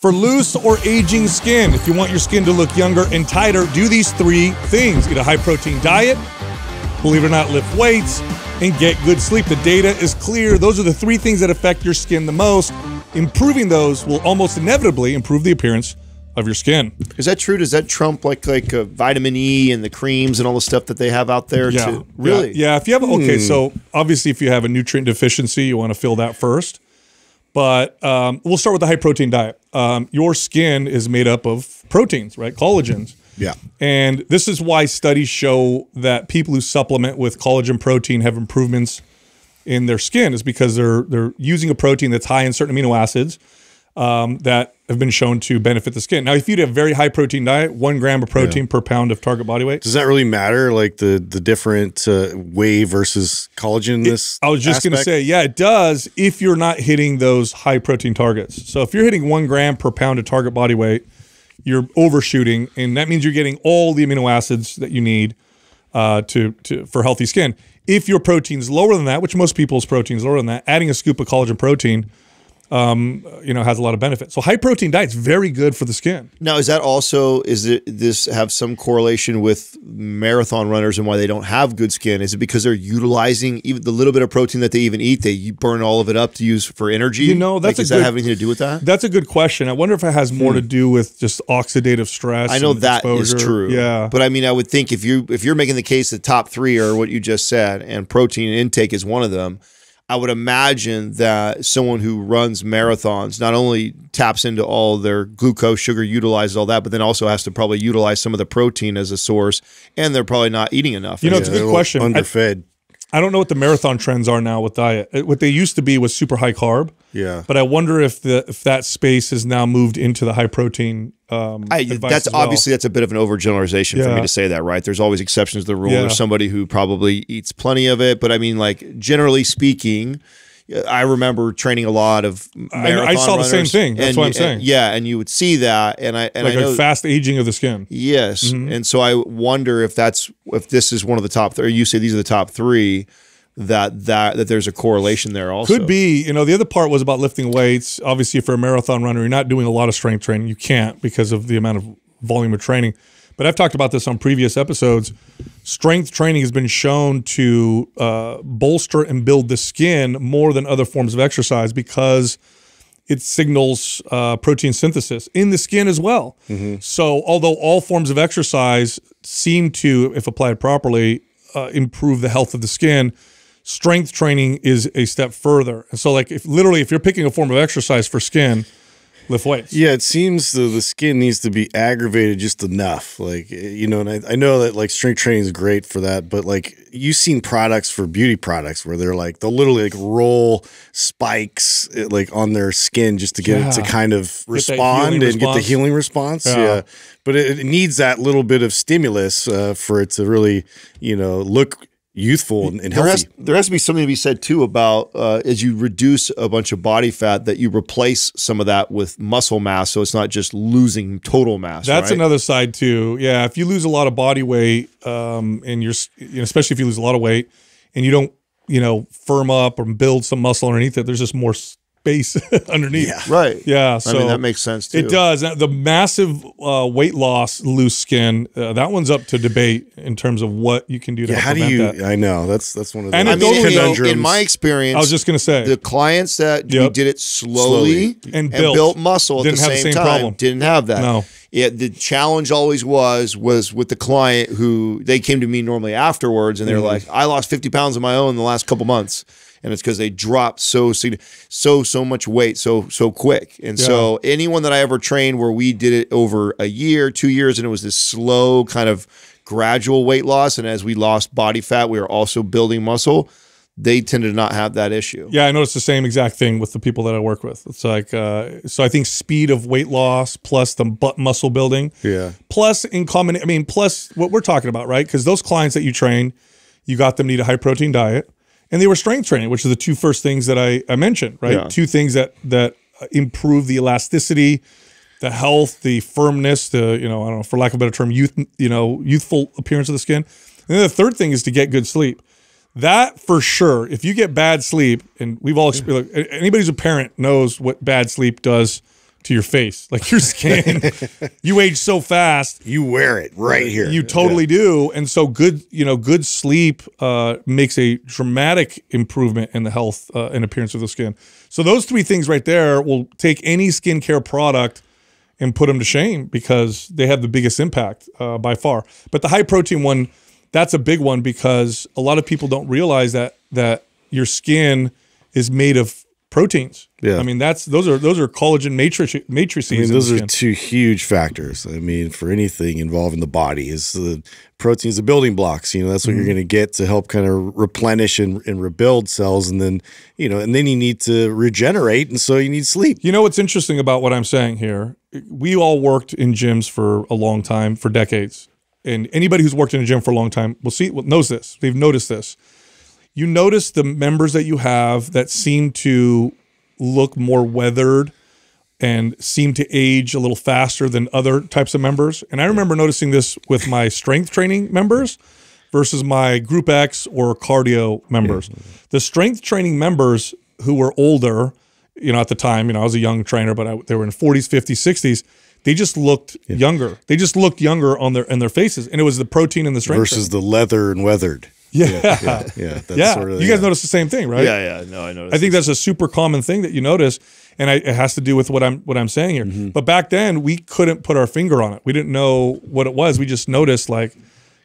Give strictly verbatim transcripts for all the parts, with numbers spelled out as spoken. For loose or aging skin, if you want your skin to look younger and tighter, do these three things. Get a high-protein diet, believe it or not, lift weights, and get good sleep. The data is clear. Those are the three things that affect your skin the most. Improving those will almost inevitably improve the appearance of your skin. Is that true? Does that trump like like uh, vitamin E and the creams and all the stuff that they have out there? Yeah. Too? Really? Yeah. yeah. If you have, okay, hmm. so obviously if you have a nutrient deficiency, you want to fill that first. But um, we'll start with the high protein diet. Um, your skin is made up of proteins, right? Collagens. Yeah. And this is why studies show that people who supplement with collagen protein have improvements in their skin, is because they're they're using a protein that's high in certain amino acids um, that have been shown to benefit the skin. Now, if you'd have a very high protein diet, one gram of protein yeah. per pound of target body weight. Does that really matter? Like the the different uh, whey versus collagen? This I was just going to say, yeah, it does if you're not hitting those high protein targets. So if you're hitting one gram per pound of target body weight, you're overshooting, and that means you're getting all the amino acids that you need uh, to, to for healthy skin. If your protein's lower than that, which most people's protein's lower than that, adding a scoop of collagen protein um you know has a lot of benefit. So high protein diet's very good for the skin. Now, is that also is it this have some correlation with marathon runners and why they don't have good skin? Is it because they're utilizing even the little bit of protein that they even eat, they burn all of it up to use for energy? You know, that's like, a does good, that have anything to do with that? That's a good question. I wonder if it has more hmm. to do with just oxidative stress. I know that exposure is true. Yeah, but I mean, I would think if you if you're making the case the top three are what you just said, and protein intake is one of them. I would imagine that someone who runs marathons not only taps into all their glucose, sugar, utilizes all that, but then also has to probably utilize some of the protein as a source, and they're probably not eating enough. You know, it's a good question. Underfed. I, I don't know what the marathon trends are now with diet. What they used to be was super high carb. Yeah. But I wonder if the if that space has now moved into the high protein um I, that's well. obviously that's a bit of an overgeneralization yeah. for me to say that, right? There's always exceptions to the rule. Yeah. There's somebody who probably eats plenty of it, but I mean, like, generally speaking, I remember training a lot of marathon I, I saw runners, the same thing. That's and, what I'm saying. And, yeah, and you would see that, and I and like I know, a fast aging of the skin. Yes, mm-hmm. and so I wonder if that's if this is one of the top three. You say these are the top three. That that that there's a correlation there also. Could be. You know, the other part was about lifting weights. Obviously, for a marathon runner, you're not doing a lot of strength training. You can't because of the amount of volume of training. But I've talked about this on previous episodes. Strength training has been shown to uh, bolster and build the skin more than other forms of exercise because it signals uh, protein synthesis in the skin as well. Mm-hmm. So although all forms of exercise seem to, if applied properly, uh, improve the health of the skin, strength training is a step further. And so, like, if literally if you're picking a form of exercise for skin, lift weights. Yeah, it seems the, the skin needs to be aggravated just enough. Like, you know, and I, I know that, like, strength training is great for that, but, like, you've seen products for beauty products where they're, like, they'll literally, like, roll spikes, like, on their skin just to get yeah. it to kind of respond and response. get the healing response. Yeah. yeah. But it, it needs that little bit of stimulus uh, for it to really, you know, look youthful and healthy. There has, there has to be something to be said too about uh, as you reduce a bunch of body fat, that you replace some of that with muscle mass, so it's not just losing total mass. That's right? Another side too. Yeah, if you lose a lot of body weight, um, and you're, you know, especially if you lose a lot of weight, and you don't, you know, firm up or build some muscle underneath it, there's just more space underneath. Yeah, right. Yeah, so I mean, that makes sense too. It does. The massive uh, weight loss, loose skin, uh, that one's up to debate in terms of what you can do to yeah, help how do you? That. I know that's that's one of the conundrums. You know, in my experience, I was just going to say the clients that yep. did it slowly, slowly. And, built, and built muscle at didn't the same, have the same time problem. didn't have that. No. Yeah, the challenge always was was with the client who they came to me normally afterwards, and they're mm-hmm. like, "I lost fifty pounds of my own in the last couple months," and it's because they dropped so so so much weight so so quick. And yeah. so anyone that I ever trained where we did it over a year, two years, and it was this slow kind of gradual weight loss, and as we lost body fat, we were also building muscle. They tend to not have that issue. Yeah, I noticed the same exact thing with the people that I work with. It's like, uh, so I think speed of weight loss plus the butt muscle building. Yeah. Plus in common, I mean, plus what we're talking about, right? Because those clients that you train, you got them to eat a high protein diet, and they were strength training, which are the two first things that I, I mentioned, right? Yeah. Two things that that improve the elasticity, the health, the firmness, the, you know, I don't know, for lack of a better term, youth, you know, youthful appearance of the skin. And then the third thing is to get good sleep. That for sure, if you get bad sleep, and we've all experienced, anybody who's a parent knows what bad sleep does to your face, like your skin. You age so fast. You wear it right here. You totally yeah. do. And so good, you know, good sleep uh, makes a dramatic improvement in the health uh, and appearance of the skin. So those three things right there will take any skincare product and put them to shame because they have the biggest impact uh, by far. But the high protein one, that's a big one because a lot of people don't realize that that your skin is made of proteins. Yeah, I mean that's those are those are collagen matrix matrices. I mean, those are two huge factors. I mean, for anything involving the body, is the proteins, the building blocks. You know, that's what mm-hmm. you're going to get to help kind of replenish and, and rebuild cells, and then you know, and then you need to regenerate, and so you need sleep. You know what's interesting about what I'm saying here? We all worked in gyms for a long time, for decades, and anybody who's worked in a gym for a long time will see knows this. They've noticed this. You notice the members that you have that seem to look more weathered and seem to age a little faster than other types of members. And I remember noticing this with my strength training members versus my group X or cardio members. Yeah. The strength training members who were older, you know, at the time, you know, I was a young trainer, but I, they were in forties, fifties, sixties. They just looked yeah. younger. They just looked younger on their, in their faces. And it was the protein and the strength versus training. The leather and weathered. Yeah, yeah, yeah, yeah. That's yeah. Sort of, you guys yeah. notice the same thing, right? Yeah, yeah. No, I noticed. I think that's a super common thing that you notice, and I, it has to do with what I'm what I'm saying here. Mm-hmm. But back then, we couldn't put our finger on it. We didn't know what it was. We just noticed, like,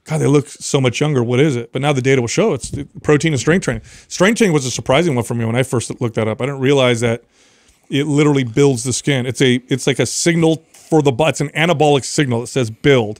God, they look so much younger. What is it? But now the data will show it's protein and strength training. Strength training was a surprising one for me when I first looked that up. I didn't realize that it literally builds the skin. It's a it's like a signal for the it's an anabolic signal that says build,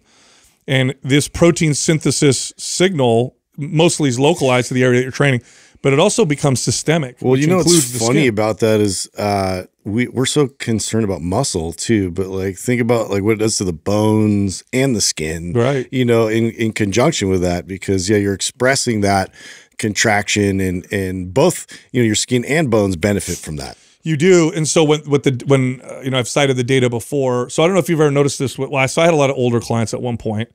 and this protein synthesis signal mostly is localized to the area that you're training, but it also becomes systemic. Well, you know what's funny about that is uh, we, we're so concerned about muscle too, but like think about like what it does to the bones and the skin, right? You know, in, in conjunction with that, because yeah, you're expressing that contraction and, and both, you know, your skin and bones benefit from that. You do. And so when, with the, when, uh, you know, I've cited the data before, so I don't know if you've ever noticed this. Well, I, so I had a lot of older clients at one point,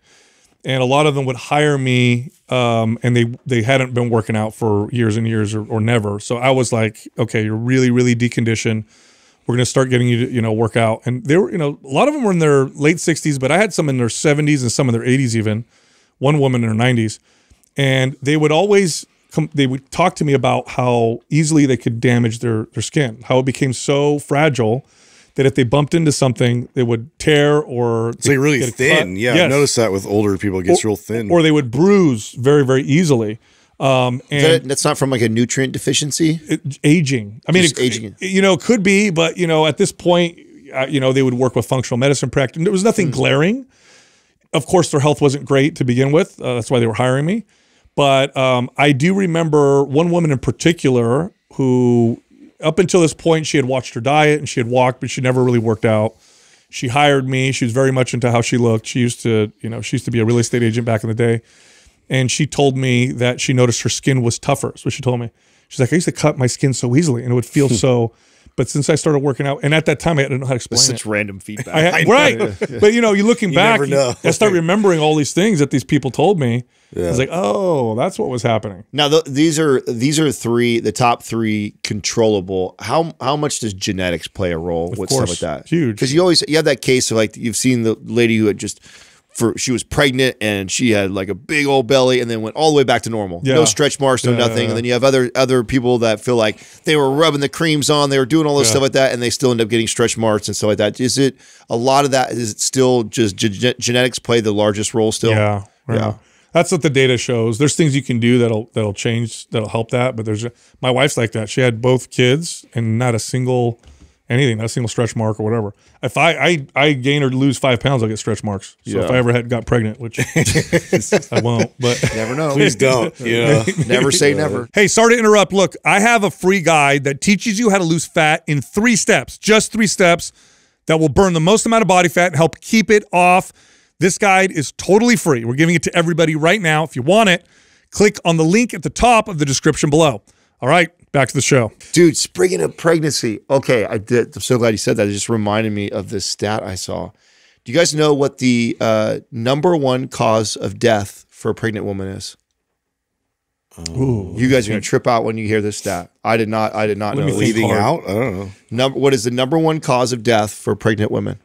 and a lot of them would hire me, um, and they they hadn't been working out for years and years or, or never. So I was like, okay, you're really, really deconditioned. We're going to start getting you to, you know, work out. And they were, you know, a lot of them were in their late sixties, but I had some in their seventies and some in their eighties even. One woman in her nineties. And they would always, come, they would talk to me about how easily they could damage their, their skin, how it became so fragile that if they bumped into something, they would tear or they so really thin. Cut. Yeah, yes. I noticed that with older people, it gets or, real thin. Or they would bruise very, very easily. Um, and that, that's not from like a nutrient deficiency? It, aging. I mean, it, aging. It, you know, could be, but you know, at this point, uh, you know, they would work with functional medicine practice. There was nothing mm. glaring. Of course, their health wasn't great to begin with. Uh, that's why they were hiring me. But um, I do remember one woman in particular who, up until this point, she had watched her diet and she had walked, but she never really worked out. She hired me. She was very much into how she looked. She used to, you know, she used to be a real estate agent back in the day. And she told me that she noticed her skin was tougher. That's what she told me. She's like, I used to cut my skin so easily and it would feel so, but since I started working out, and at that time, I didn't know how to explain it. Such random feedback. I had, right. Yeah, yeah. But you know, you're looking you back, never know. You, I start remembering all these things that these people told me. Yeah. I was like, oh, that's what was happening. Now, th these are these are three, the top three controllable. How how much does genetics play a role with stuff like that? Huge. Because you always, you have that case of like, you've seen the lady who had just, for she was pregnant and she had like a big old belly and then went all the way back to normal. Yeah. No stretch marks, no yeah, nothing. Yeah, yeah. And then you have other other people that feel like they were rubbing the creams on, they were doing all this yeah. stuff like that, and they still end up getting stretch marks and stuff like that. Is it a lot of that? Is it still just ge genetics play the largest role still? Yeah. Right. Yeah. That's what the data shows. There's things you can do that'll that'll change, that'll help that. But there's a, my wife's like that. She had both kids and not a single anything, not a single stretch mark or whatever. If I I, I gain or lose five pounds, I'll get stretch marks. So yeah. if I ever had got pregnant, which I won't, but never know. Please don't. Yeah, never say yeah. never. Hey, sorry to interrupt. Look, I have a free guide that teaches you how to lose fat in three steps, just three steps, that will burn the most amount of body fat and help keep it off. This guide is totally free. We're giving it to everybody right now. If you want it, click on the link at the top of the description below. All right, back to the show. Dude, speaking of pregnancy. Okay, I did. I'm so glad you said that. It just reminded me of this stat I saw. Do you guys know what the uh, number one cause of death for a pregnant woman is? Ooh, you guys are going to trip out when you hear this stat. I did not. I did not know. Leaving out. I don't know. Number. What is the number one cause of death for pregnant women?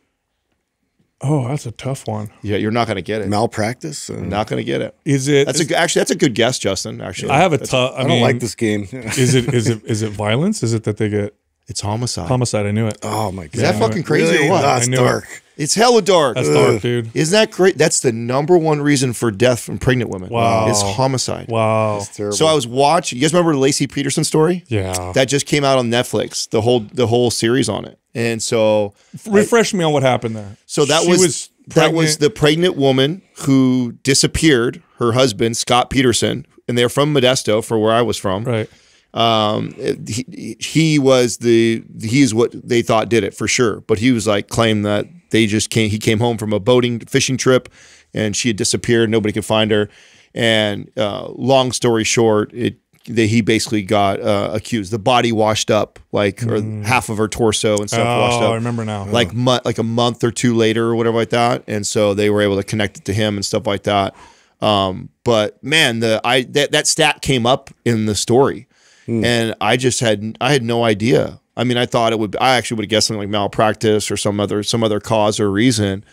Oh, that's a tough one. Yeah, you're not going to get it. Malpractice. Uh, not going to get it. Is it? That's is, a, actually, that's a good guess, Justin. Actually, I have a tough. I, I mean, don't like this game. Is it? Is it? Is it violence? Is it that they get? It's homicide. Homicide. I knew it. Oh my god. Is that fucking crazy really? or what? That's dark. It. It's hella dark. That's dark, Ugh. dude. Isn't that great? That's the number one reason for death from pregnant women. Wow. It's homicide. Wow. That's terrible. So I was watching, you guys remember the Lacey Peterson story? Yeah. That just came out on Netflix, the whole the whole series on it. And so refresh I, me on what happened there. So that was, was that was the pregnant woman who disappeared, her husband, Scott Peterson, and they're from Modesto, for where I was from. Right. Um, he, he was the, he's what they thought did it for sure. But he was like claimed that they just came, he came home from a boating fishing trip and she had disappeared. Nobody could find her. And, uh, long story short, it, that he basically got, uh, accused, the body washed up, like mm. or half of her torso and stuff oh, washed up. I remember now. Like, oh. like a month or two later or whatever like that. And so they were able to connect it to him and stuff like that. Um, but man, the, I, that, that stat came up in the story. Mm. And I just had I had no idea. I mean, I thought it would. I actually would have guessed something like malpractice or some other some other cause or reason.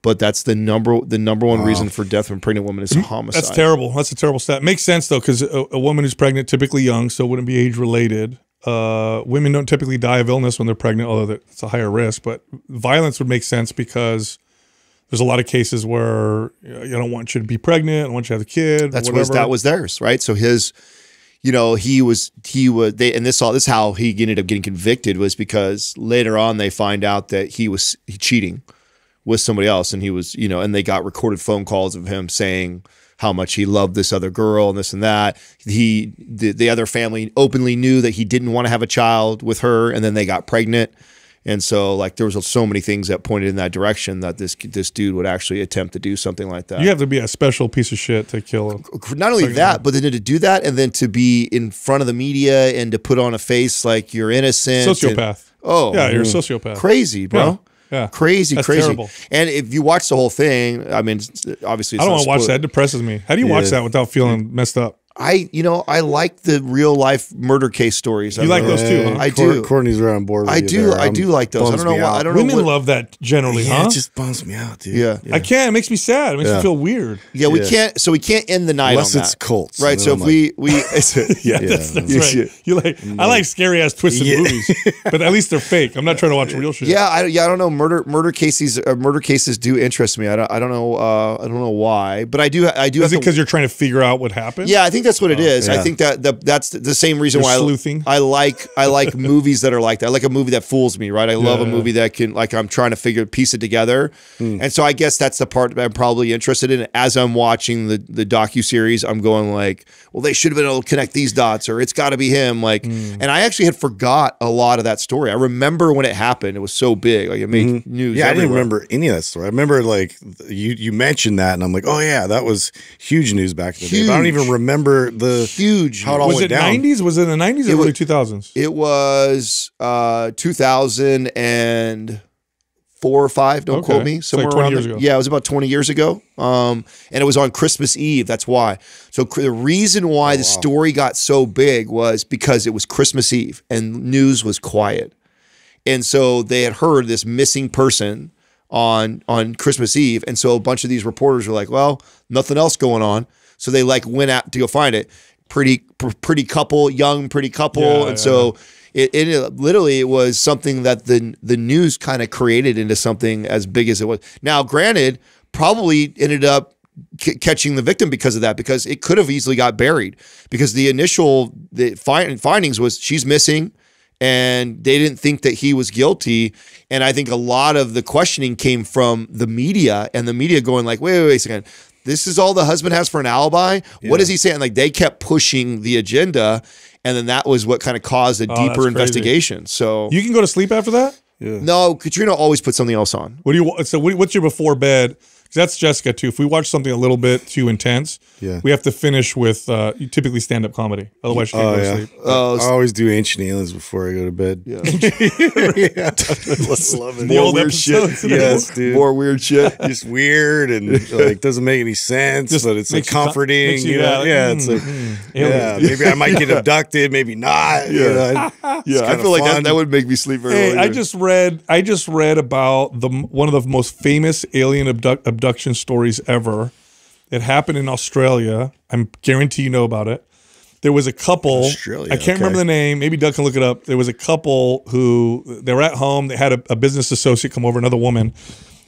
But that's the number the number one wow. reason for death from pregnant women is homicide. That's terrible. That's a terrible stat. Makes sense though, because a, a woman who's pregnant, typically young, so it wouldn't be age related. Uh, women don't typically die of illness when they're pregnant, although it's a higher risk. But violence would make sense because there's a lot of cases where you know, I don't want you to be pregnant. I don't want you to have a kid. That's what that was theirs, right? So his. You know, he was, he was, they, and this all, this is how he ended up getting convicted was because later on they find out that he was he cheating with somebody else and he was, you know, and they got recorded phone calls of him saying how much he loved this other girl and this and that. He, the, the other family openly knew that he didn't want to have a child with her and then they got pregnant. And so like there was so many things that pointed in that direction that this this dude would actually attempt to do something like that. You have to be a special piece of shit to kill him. Not only that, but then to do that and then to be in front of the media and to put on a face like you're innocent. Sociopath. And, oh. Yeah, you're a sociopath. Crazy, bro. Yeah. yeah. Crazy, That's crazy. Terrible. And if you watch the whole thing, I mean, obviously it's I don't want to watch that. It depresses me. How do you yeah. watch that without feeling messed up? I, you know, I like the real life murder case stories. You I like know. those too, huh? I do. Courtney's right on board with I you do. There. I do like those. I don't know why. I don't Women know what... love that generally, yeah, huh? It just bums me out, dude. Yeah. yeah. I can't. It makes me sad. It makes yeah. me feel weird. Yeah, we yeah. can't. So we can't end the night Unless on that. Unless it's cults. Right. So if like... we, we, it's a, yeah, yeah, that's, that's yeah. right. You like, no. I like scary ass twisted yeah. movies, but at least they're fake. I'm not trying to watch real shit. Yeah. I, yeah. I don't know. Murder, murder cases, uh, murder cases do interest me. I don't, I don't know. Uh, I don't know why, but I do, I do. Is it because you're trying to figure out what happened? Yeah. I think that's what it is. Uh, yeah. I think that the, that's the same reason You're why sleuthing. I like I like movies that are like that. I like a movie that fools me, right? I love yeah. a movie that can like I'm trying to figure piece it together. Mm. And so I guess that's the part that I'm probably interested in. As I'm watching the the docuseries, I'm going like, well, they should have been able to connect these dots, or it's got to be him. Like, mm. and I actually had forgot a lot of that story. I remember when it happened. It was so big, like it made mm-hmm. news. Yeah, everywhere. I didn't remember any of that story. I remember like you you mentioned that, and I'm like, oh yeah, that was huge news back in the huge. day. But I don't even remember. Remember the huge how it all was went it down. nineties? Was it the nineties or early two thousands? It was uh two thousand four or five, don't okay. quote me, somewhere so like around years ago. Yeah, it was about twenty years ago. Um and it was on Christmas Eve, that's why. So the reason why oh, the wow. story got so big was because it was Christmas Eve and news was quiet. And so they had heard this missing person on on Christmas Eve, and so a bunch of these reporters were like, well, nothing else going on. So they like went out to go find it. Pretty, pr pretty couple, young, pretty couple, yeah, and yeah. so it, it literally it was something that the the news kind of created into something as big as it was. Now, granted, probably ended up c catching the victim because of that, because it could have easily got buried because the initial the find findings was she's missing. And they didn't think that he was guilty. And I think a lot of the questioning came from the media and the media going like, wait, wait, wait a second. This is all the husband has for an alibi? Yeah. What is he saying? Like they kept pushing the agenda. And then that was what kind of caused a oh, deeper investigation. So you can go to sleep after that? Yeah. No, Katrina always put something else on. What do you? So what's your before bed? Because that's Jessica, too. If we watch something a little bit too intense, yeah. we have to finish with uh, typically stand-up comedy. Otherwise, she can't oh, go yeah. to sleep. Oh, I always do Ancient Aliens before I go to bed. Yeah. yeah. I love it. More weird shit. Yes, dude. More weird shit. Just weird and like doesn't make any sense, just but it's like comforting. You, you know? Like, yeah, mm, it's like, mm, yeah, yeah, maybe I might get abducted, maybe not. Yeah, you know? yeah. I feel fun. like that, that would make me sleep very hey, well. I just read, I just read about the one of the most famous alien abduct, abduction stories ever. It happened in Australia. I guarantee you know about it. There was a couple, Australia, I can't okay. remember the name, maybe Doug can look it up. There was a couple who, they were at home, they had a, a business associate come over, another woman,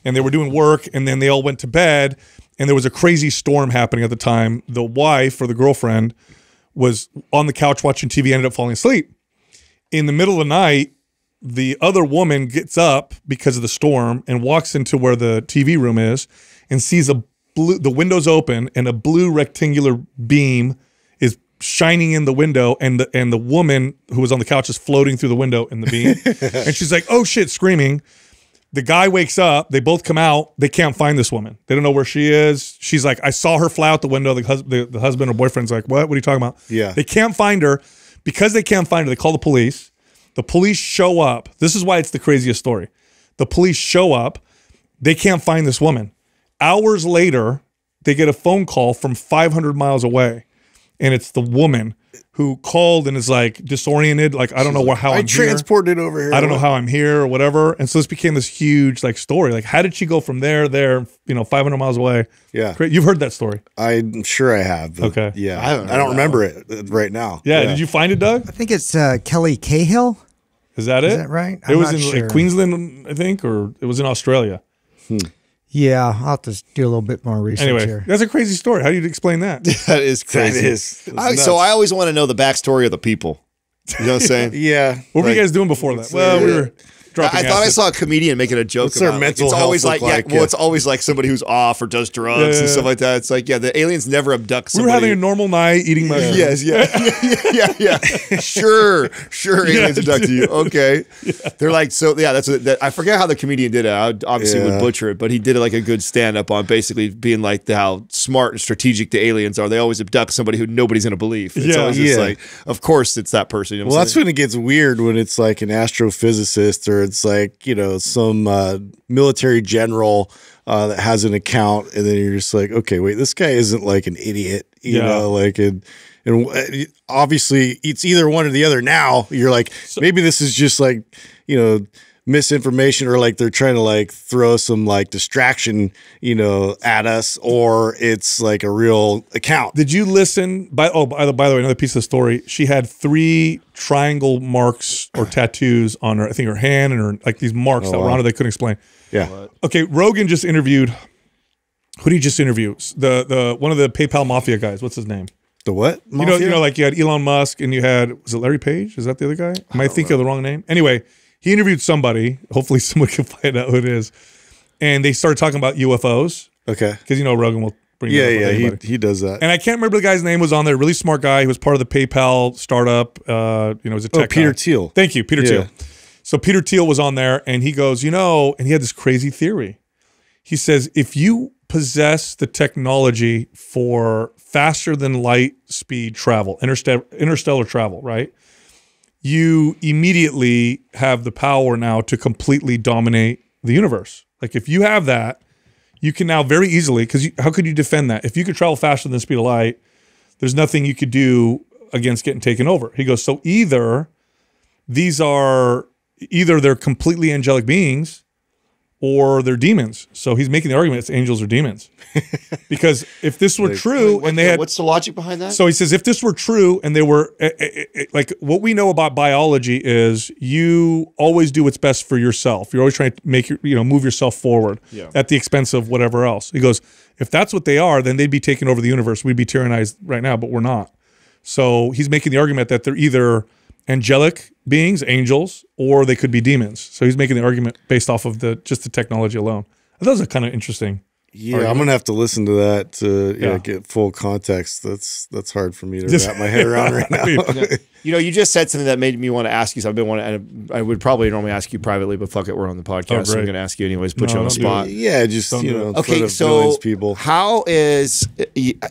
and they were doing work, and then they all went to bed, and there was a crazy storm happening at the time. The wife, or the girlfriend, was on the couch watching T V, ended up falling asleep. In the middle of the night, the other woman gets up because of the storm and walks into where the T V room is and sees a blue, the windows open, and a blue rectangular beam shining in the window, and the and the woman who was on the couch is floating through the window in the beam. And she's like, oh shit, screaming. The guy wakes up, they both come out, they can't find this woman. They don't know where she is. She's like, I saw her fly out the window. The, hus the, the husband or boyfriend's like, what? What are you talking about? Yeah. They can't find her. Because they can't find her, they call the police. The police show up. This is why it's the craziest story. The police show up. They can't find this woman. Hours later, they get a phone call from five hundred miles away. And it's the woman who called and is like disoriented. Like, I don't know how I'm here. I transported over here. I don't know how I'm here or whatever. And so this became this huge like story. Like, how did she go from there, there, you know, five hundred miles away? Yeah. You've heard that story. I'm sure I have. Okay. Yeah. I, I don't remember it right now. Yeah. yeah. Did you find it, Doug? I think it's uh, Kelly Cahill. Is that it? Is that right? I'm it was in sure. like, Queensland, I think, or it was in Australia. Hmm. Yeah, I'll have to do a little bit more research anyway, here. That's a crazy story. How do you explain that? That is crazy. That is. I, so I always want to know the backstory of the people. You know what I'm saying? yeah. What like, were you guys doing before that? Well, yeah. we were dropping I, I thought I saw a comedian making a joke What's about their mental like, it's health always like, like yeah, yeah. Well, it's always like somebody who's off or does drugs yeah, yeah, and stuff like that. It's like, yeah, the aliens never abduct somebody. We were having a normal night eating mushrooms. Yeah. Yes, yeah. yeah, yeah, yeah. Sure, sure, aliens yeah, abduct you. Okay. Yeah. They're like, so, yeah, that's what, that, I forget how the comedian did it. I obviously yeah. would butcher it, but he did like a good stand-up on basically being like the, how smart and strategic the aliens are. They always abduct somebody who nobody's going to believe. It's yeah, always yeah. just like, of course it's that person. You know well, that's when it gets weird when it's like an astrophysicist or it's like, you know, some uh, military general uh, that has an account, and then you're just like, okay, wait, this guy isn't like an idiot, you yeah. know, like, and, and obviously it's either one or the other now. You're like, so, maybe this is just like, you know, misinformation, or like they're trying to like throw some like distraction, you know, at us, or it's like a real account. Did you listen? By oh, by the, by the way, another piece of the story. She had three triangle marks or tattoos on her, I think her hand and her like these marks oh, that wow. were on her. They couldn't explain. Yeah. What? Okay. Rogan just interviewed. Who did he just interview? The the one of the PayPal mafia guys. What's his name? The what? Mafia? You know, you know, like you had Elon Musk, and you had was it Larry Page? Is that the other guy? Am I, I thinking of the wrong name? Anyway. He interviewed somebody. Hopefully someone can find out who it is. And they started talking about U F Os. Okay. Because, you know, Rogan will bring yeah, it up. Yeah, yeah, he, he does that. And I can't remember the guy's name was on there. Really smart guy. He was part of the PayPal startup. Uh, you know, was a tech oh, Peter guy. Thiel. Thank you, Peter yeah. Thiel. So Peter Thiel was on there, and he goes, you know, and he had this crazy theory. He says, if you possess the technology for faster than light speed travel, interstellar, interstellar travel, right? You immediately have the power now to completely dominate the universe. Like if you have that, you can now very easily, because how could you defend that? If you could travel faster than the speed of light, there's nothing you could do against getting taken over. He goes, so either these are, either they're completely angelic beings or they're demons. So he's making the argument it's angels or demons. Because if this were like, true like, what, and they yeah, had- What's the logic behind that? So he says, if this were true and they were, it, it, it, like what we know about biology is you always do what's best for yourself. You're always trying to make your, you know, move yourself forward yeah. at the expense of whatever else. He goes, if that's what they are, then they'd be taking over the universe. We'd be tyrannized right now, but we're not. So he's making the argument that they're either angelic beings, angels, or they could be demons. So he's making the argument based off of the just the technology alone. That was kind of interesting. Yeah, argument. I'm gonna have to listen to that to you yeah. know, get full context. That's that's hard for me to wrap my head around right now. Yeah. You know, you just said something that made me want to ask you. So I've been wanting. I would probably normally ask you privately, but fuck it, we're on the podcast. Oh, so I'm gonna ask you anyways. Put no, you on the spot. Yeah, just don't you know. Okay, so people. How is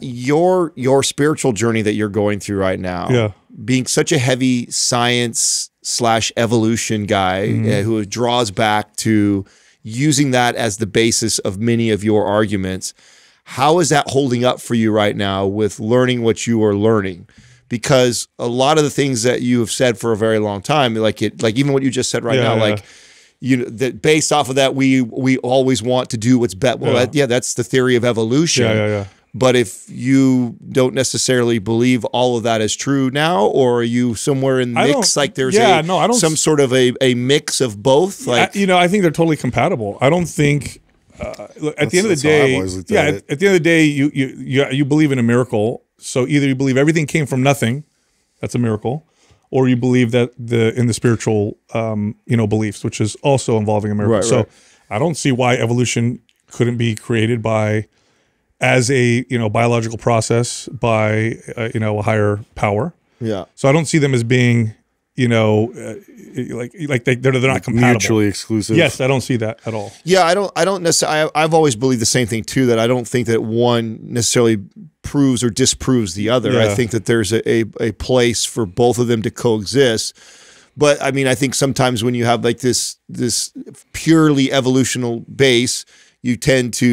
your your spiritual journey that you're going through right now? Yeah, being such a heavy science slash evolution guy mm-hmm. uh, who draws back to. Using that as the basis of many of your arguments, how is that holding up for you right now with learning what you are learning? Because a lot of the things that you have said for a very long time, like it, like even what you just said right yeah, now, yeah. like you know, that based off of that, we we always want to do what's better. Well, yeah. That, yeah, that's the theory of evolution. Yeah, yeah, yeah. But if you don't necessarily believe all of that is true now, or are you somewhere in the mix? Like there's yeah, a, no, I don't, some sort of a, a mix of both? Like I, You know, I think they're totally compatible. I don't think, uh, at the end of the day, yeah, at, at the end of the day, you, you, you, you believe in a miracle. So either you believe everything came from nothing, that's a miracle, or you believe that the in the spiritual um, you know, beliefs, which is also involving a miracle. Right, so right. I don't see why evolution couldn't be created by... as a you know biological process by uh, you know a higher power. Yeah. So I don't see them as being you know uh, like like they they're, they're not like compatible. Mutually exclusive. Yes, I don't see that at all. Yeah, I don't I don't necessarily. I've always believed the same thing too, that I don't think that one necessarily proves or disproves the other. Yeah. I think that there's a, a a place for both of them to coexist. But I mean, I think sometimes when you have like this this purely evolutional base, you tend to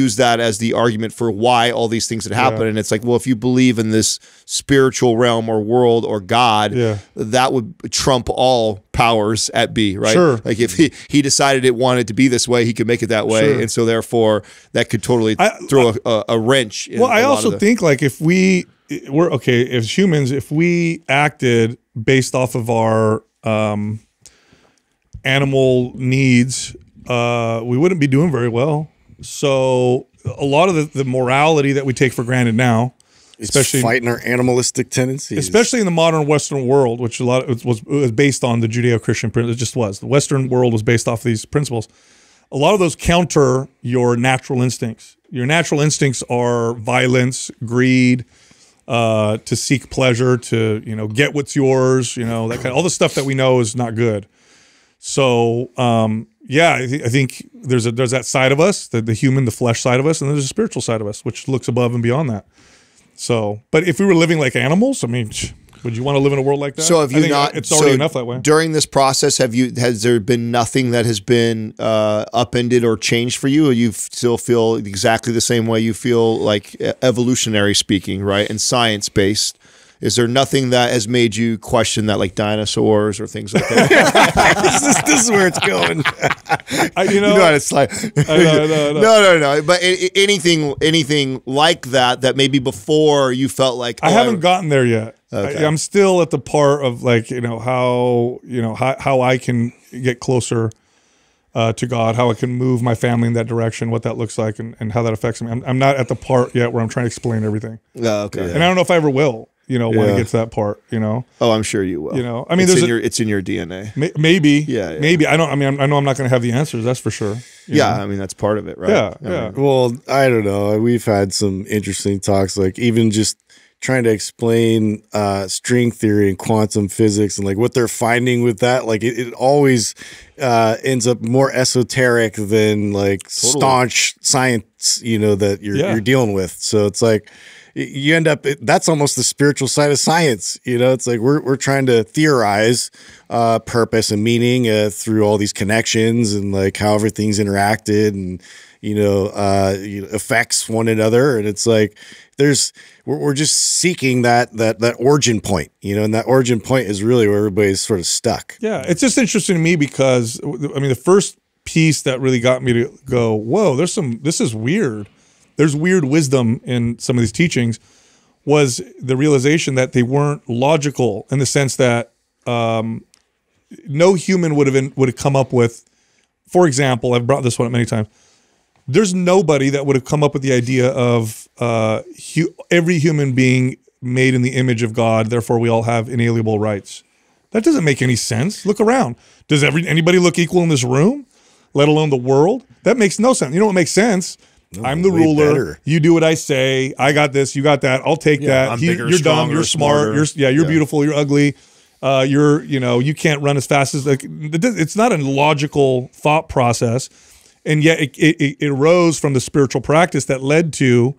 use that as the argument for why all these things that happen. Yeah. And it's like, well, if you believe in this spiritual realm or world or God, yeah. that would trump all powers at B, right? Sure. Like if he, he decided it wanted to be this way, he could make it that way. Sure. And so therefore that could totally I, throw I, a, a wrench. In well, I also the, think like if we we're okay, as humans, if we acted based off of our um, animal needs, uh we wouldn't be doing very well. So a lot of the, the morality that we take for granted now, it's especially fighting our animalistic tendencies, especially in the modern Western world, which a lot of it was, it was based on the Judeo-Christian principles. It just was. The Western world was based off these principles. A lot of those counter your natural instincts. Your natural instincts are violence, greed, uh to seek pleasure, to you know get what's yours, you know that kind of, all the stuff that we know is not good. So um yeah, I, th I think there's a there's that side of us, the, the human, the flesh side of us, and there's a spiritual side of us, which looks above and beyond that. So, but if we were living like animals, I mean, would you want to live in a world like that? So have you not? It's already so enough that way. During this process, have you? Has there been nothing that has been uh, upended or changed for you, or you still feel exactly the same way you feel, like evolutionary speaking, right, and science based? Is there nothing that has made you question that, like dinosaurs or things like that? this, is, this is where it's going. I, you know, you know what it's like. I know, I know, I know. No, no, no. But anything, anything like that, that maybe before you felt like oh, I haven't I, gotten there yet. Okay. I, I'm still at the part of like you know how you know how how I can get closer uh, to God, how I can move my family in that direction, what that looks like, and, and how that affects me. I'm, I'm not at the part yet where I'm trying to explain everything. Oh, okay. Yeah. And I don't know if I ever will. You know, yeah. when it gets to that part, you know. Oh, I'm sure you will. You know, I mean, it's, there's in, a, your, it's in your D N A. May, maybe. Yeah, yeah. Maybe. I don't, I mean, I'm, I know I'm not going to have the answers. That's for sure. Yeah. Know? I mean, that's part of it, right? Yeah. I yeah. mean, well, I don't know. We've had some interesting talks, like even just trying to explain uh, string theory and quantum physics and like what they're finding with that. Like it, it always uh, ends up more esoteric than like totally. staunch science, you know, that you're, yeah. you're dealing with. So it's like, you end up, that's almost the spiritual side of science. You know, it's like we're, we're trying to theorize uh, purpose and meaning uh, through all these connections and like how everything's interacted and, you know, uh, you know, affects one another. And it's like, there's, we're, we're just seeking that, that, that origin point, you know, and that origin point is really where everybody's sort of stuck. Yeah. It's just interesting to me because I mean, the first piece that really got me to go, whoa, there's some, this is weird. There's weird wisdom in some of these teachings was the realization that they weren't logical in the sense that um, no human would have been, would have come up with, for example, I've brought this one up many times. There's nobody that would have come up with the idea of uh, hu every human being made in the image of God. Therefore we all have inalienable rights. That doesn't make any sense. Look around. Does every, anybody look equal in this room, let alone the world? That makes no sense. You know what makes sense? No, I'm the ruler. Better. You do what I say. I got this. You got that. I'll take yeah, that. I'm he, bigger, you're stronger, dumb. You're smart. You're, yeah, you're yeah. beautiful. You're ugly. Uh, you're, you know, you can't run as fast as, like, it's not a logical thought process. And yet it, it, it arose from the spiritual practice that led to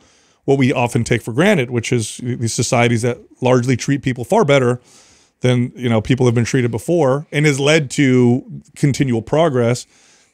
what we often take for granted, which is these societies that largely treat people far better than, you know, people have been treated before, and has led to continual progress.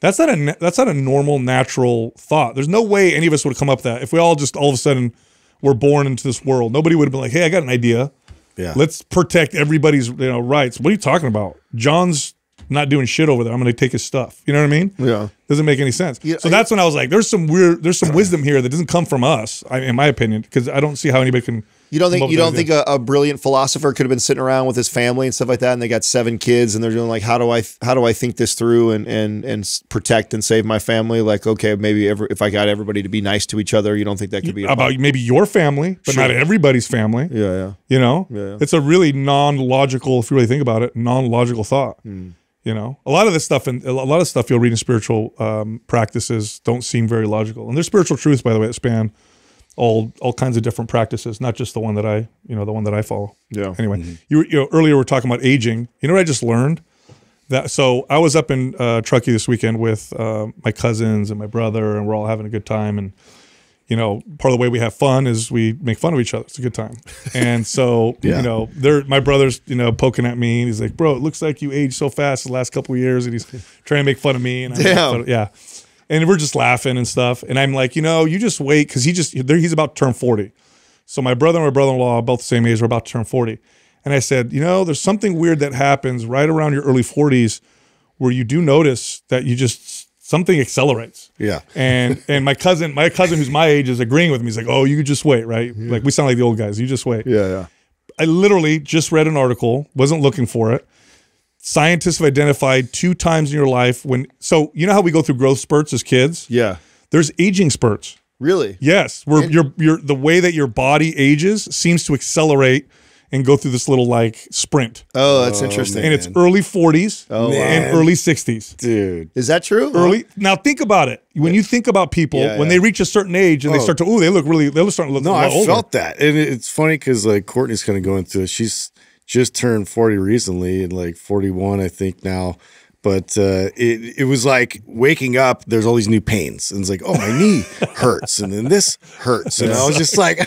That's not a, that's not a normal, natural thought. There's no way any of us would have come up with that. If we all just all of a sudden were born into this world, nobody would have been like, hey, I got an idea. Yeah. Let's protect everybody's, you know, rights. What are you talking about? John's not doing shit over there. I'm going to take his stuff. You know what I mean? Yeah. Doesn't make any sense. Yeah, so that's I, when I was like, there's some weird, there's some wisdom here that doesn't come from us, in my opinion, because I don't see how anybody can. You don't think you don't think a, a brilliant philosopher could have been sitting around with his family and stuff like that, and they got seven kids, and they're doing like, how do I how do I think this through and and and protect and save my family? Like, okay, maybe every, if I got everybody to be nice to each other, you don't think that could be about problem? Maybe your family, but sure. not everybody's family. Yeah, yeah. You know, yeah, yeah. It's a really non-logical, if you really think about it, non-logical thought. Mm. You know, a lot of this stuff and a lot of stuff you'll read in spiritual um, practices don't seem very logical, and there's spiritual truths, by the way, that span all all kinds of different practices, not just the one that I, you know, the one that I follow. Yeah. Anyway, mm-hmm. you, you know, earlier we were talking about aging. You know what I just learned? That so I was up in uh, Truckee this weekend with uh, my cousins and my brother, and we're all having a good time. And you know, part of the way we have fun is we make fun of each other. It's a good time. And so yeah. you know, they're my brother's you know poking at me, and he's like, "Bro, it looks like you aged so fast the last couple of years," and he's trying to make fun of me. And I'm Damn. Like, yeah. And we're just laughing and stuff. And I'm like, you know, you just wait, because he just, he's about to turn forty. So my brother and my brother-in-law are about the same age, we're about to turn forty. And I said, you know, there's something weird that happens right around your early forties where you do notice that you just, something accelerates. Yeah. And and my cousin, my cousin who's my age is agreeing with me. He's like, oh, you just wait, right? Yeah. Like, we sound like the old guys, you just wait. Yeah, yeah. I literally just read an article, wasn't looking for it. Scientists have identified two times in your life when, so you know how we go through growth spurts as kids? Yeah. There's aging spurts. Really? Yes. Where your your the way that your body ages seems to accelerate and go through this little like sprint. Oh, that's oh, interesting. Man. And it's early forties oh, and wow. early sixties. Dude. Is that true? Early. Now think about it. When you think about people, yeah, yeah. when they reach a certain age and oh. they start to, oh, they look really, they're starting to look no, a lot I older. Felt that. And it's funny because like Courtney's kind of going through it. She's just turned forty recently, and like forty-one, I think now. But uh, it it was like waking up. There's all these new pains, and it's like, oh, my knee hurts, and then this hurts, and I was just like,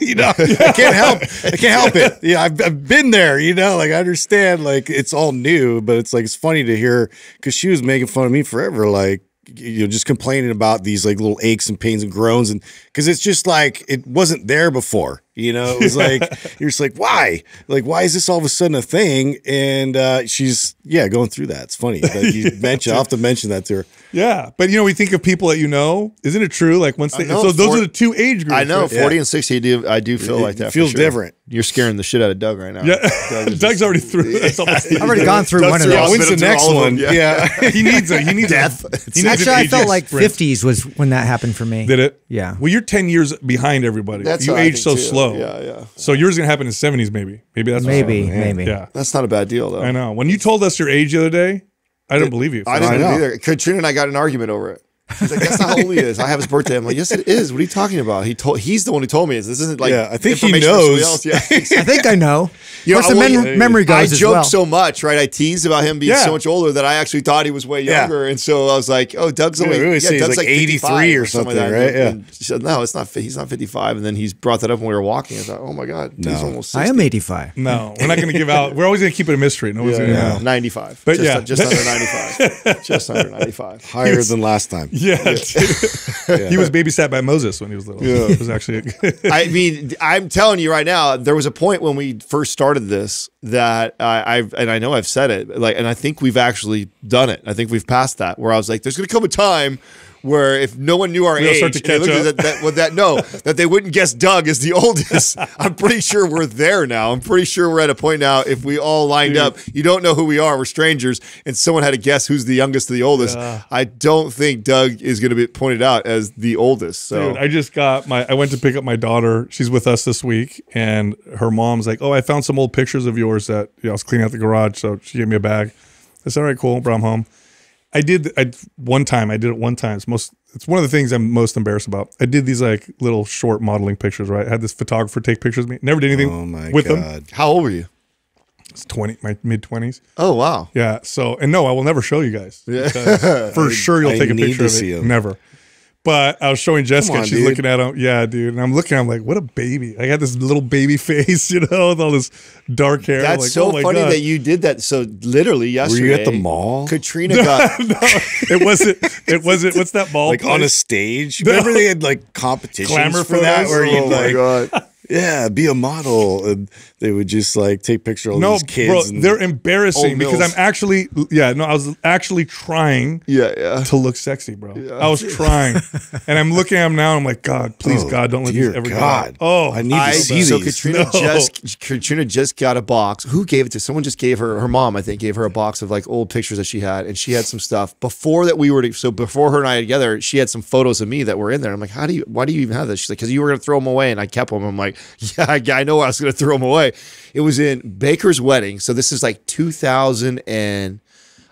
you know, I can't help, I can't help it. Yeah, I've I've been there, you know. Like I understand, like it's all new, but it's like it's funny to hear because she was making fun of me forever, like. You know, just complaining about these like little aches and pains and groans, and because it's just like it wasn't there before, you know. It was like you're just like, why, like why is this all of a sudden a thing? And uh she's yeah going through that. It's funny that you yeah, mention. I have to mention that to her. Yeah, but you know, we think of people that you know. Isn't it true? Like once they know, so those forty, are the two age groups. I know, right? forty yeah. and sixty. I do, I do feel it, like that. It feels for sure. different. You're scaring the shit out of Doug right now. Yeah, Doug Doug's just, already through. That's yeah. I've already gone through Doug's one of those. When's the next one? Yeah, yeah. he needs a he needs death. He needs Actually, I felt like sprint. fifties was when that happened for me. Did it? Yeah. Well, you're ten years behind everybody. That's you age so too. slow. Yeah, yeah. So yours is gonna happen in seventies, maybe. Maybe that's maybe maybe. Yeah, that's not a bad deal though. I know. When you told us your age the other day. I didn't believe you. I didn't know. either. Katrina and I got an argument over it. She's like, that's not how old he is. I have his birthday. I'm like, yes, it is. What are you talking about? He told. He's the one who told me. This isn't like yeah, I think he knows. Else. Yeah. I think I know. You know Plus I the mem memory goes I as joke well. so much, right? I teased about him being yeah. so much older that I actually thought he was way younger. Yeah. And so I was like, oh, Doug's only yeah, really yeah, Doug's like, like eighty-three or something, like right? Yeah. And she said, no, it's not. He's not fifty-five. And then he's brought that up when we were walking. I thought, oh my God, no. he's almost sixty. I am eighty-five. No, we're not going to give out. We're always going to keep it a mystery. No one's going to know. ninety-five. But yeah, just under ninety-five. Just under ninety-five. Higher than last time. Yeah, yeah. yeah, he was babysat by Moses when he was little. Yeah. It was actually. I mean, I'm telling you right now, there was a point when we first started this that uh, I've and I know I've said it, like, and I think we've actually done it. I think we've passed that where I was like, "There's going to come a time where if no one knew our We'll age, start to catch up. That, that, well, that no, that they wouldn't guess Doug is the oldest." I'm pretty sure we're there now. I'm pretty sure we're at a point now. If we all lined Dude. up, you don't know who we are. We're strangers, and someone had to guess who's the youngest to the oldest. Yeah. I don't think Doug is going to be pointed out as the oldest. So Dude, I just got my. I went to pick up my daughter. She's with us this week, and her mom's like, "Oh, I found some old pictures of yours that you know, I was cleaning out the garage." So she gave me a bag. I said, "All right, cool. Brought them home." I did I one time. I did it one time. It's most it's one of the things I'm most embarrassed about. I did these like little short modeling pictures, right? I had this photographer take pictures of me. Never did anything oh my with God. them. How old were you? It's twenty, my mid twenties. Oh wow. Yeah. So, and no, I will never show you guys. Yeah. For I, sure, you'll I take a picture of it. Him. Never. But I was showing Jessica, on, and she's dude. looking at him. Yeah, dude. And I'm looking, I'm like, what a baby. I got this little baby face, you know, with all this dark hair. That's like, so oh funny God. that you did that. So literally yesterday. Were you at the mall? Katrina no, got. No, it wasn't. It wasn't. What's that mall? Like place? on a stage? No. Remember they had like competitions Clamor for that? Where oh, like, my God. Yeah, be a model. And they would just like take pictures of all no, these kids. No, bro, they're embarrassing because I'm actually, yeah, no, I was actually trying yeah, yeah. to look sexy, bro. Yeah. I was trying. And I'm looking at them now and I'm like, God, please, oh, God, don't let this ever God. go. Oh, I need to I, see so these. So Katrina, no. just, Katrina just got a box. Who gave it to? Someone just gave her, her mom, I think, gave her a box of like old pictures that she had. And she had some stuff before that we were, to, so before her and I together, she had some photos of me that were in there. I'm like, how do you, why do you even have this? She's like, because you were going to throw them away. And I kept them. I'm like, yeah, I, I know I was going to throw them away. It was in Baker's wedding. So this is like two thousand and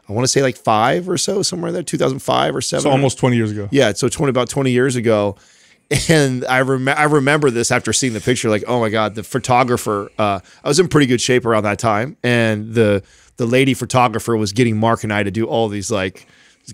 I want to say like five or so, somewhere there, two thousand five or seven. So almost twenty years ago. Yeah. So twenty, about twenty years ago. And I, rem I remember this after seeing the picture, like, oh my God, the photographer, uh, I was in pretty good shape around that time. And the, the lady photographer was getting Mark and I to do all these like,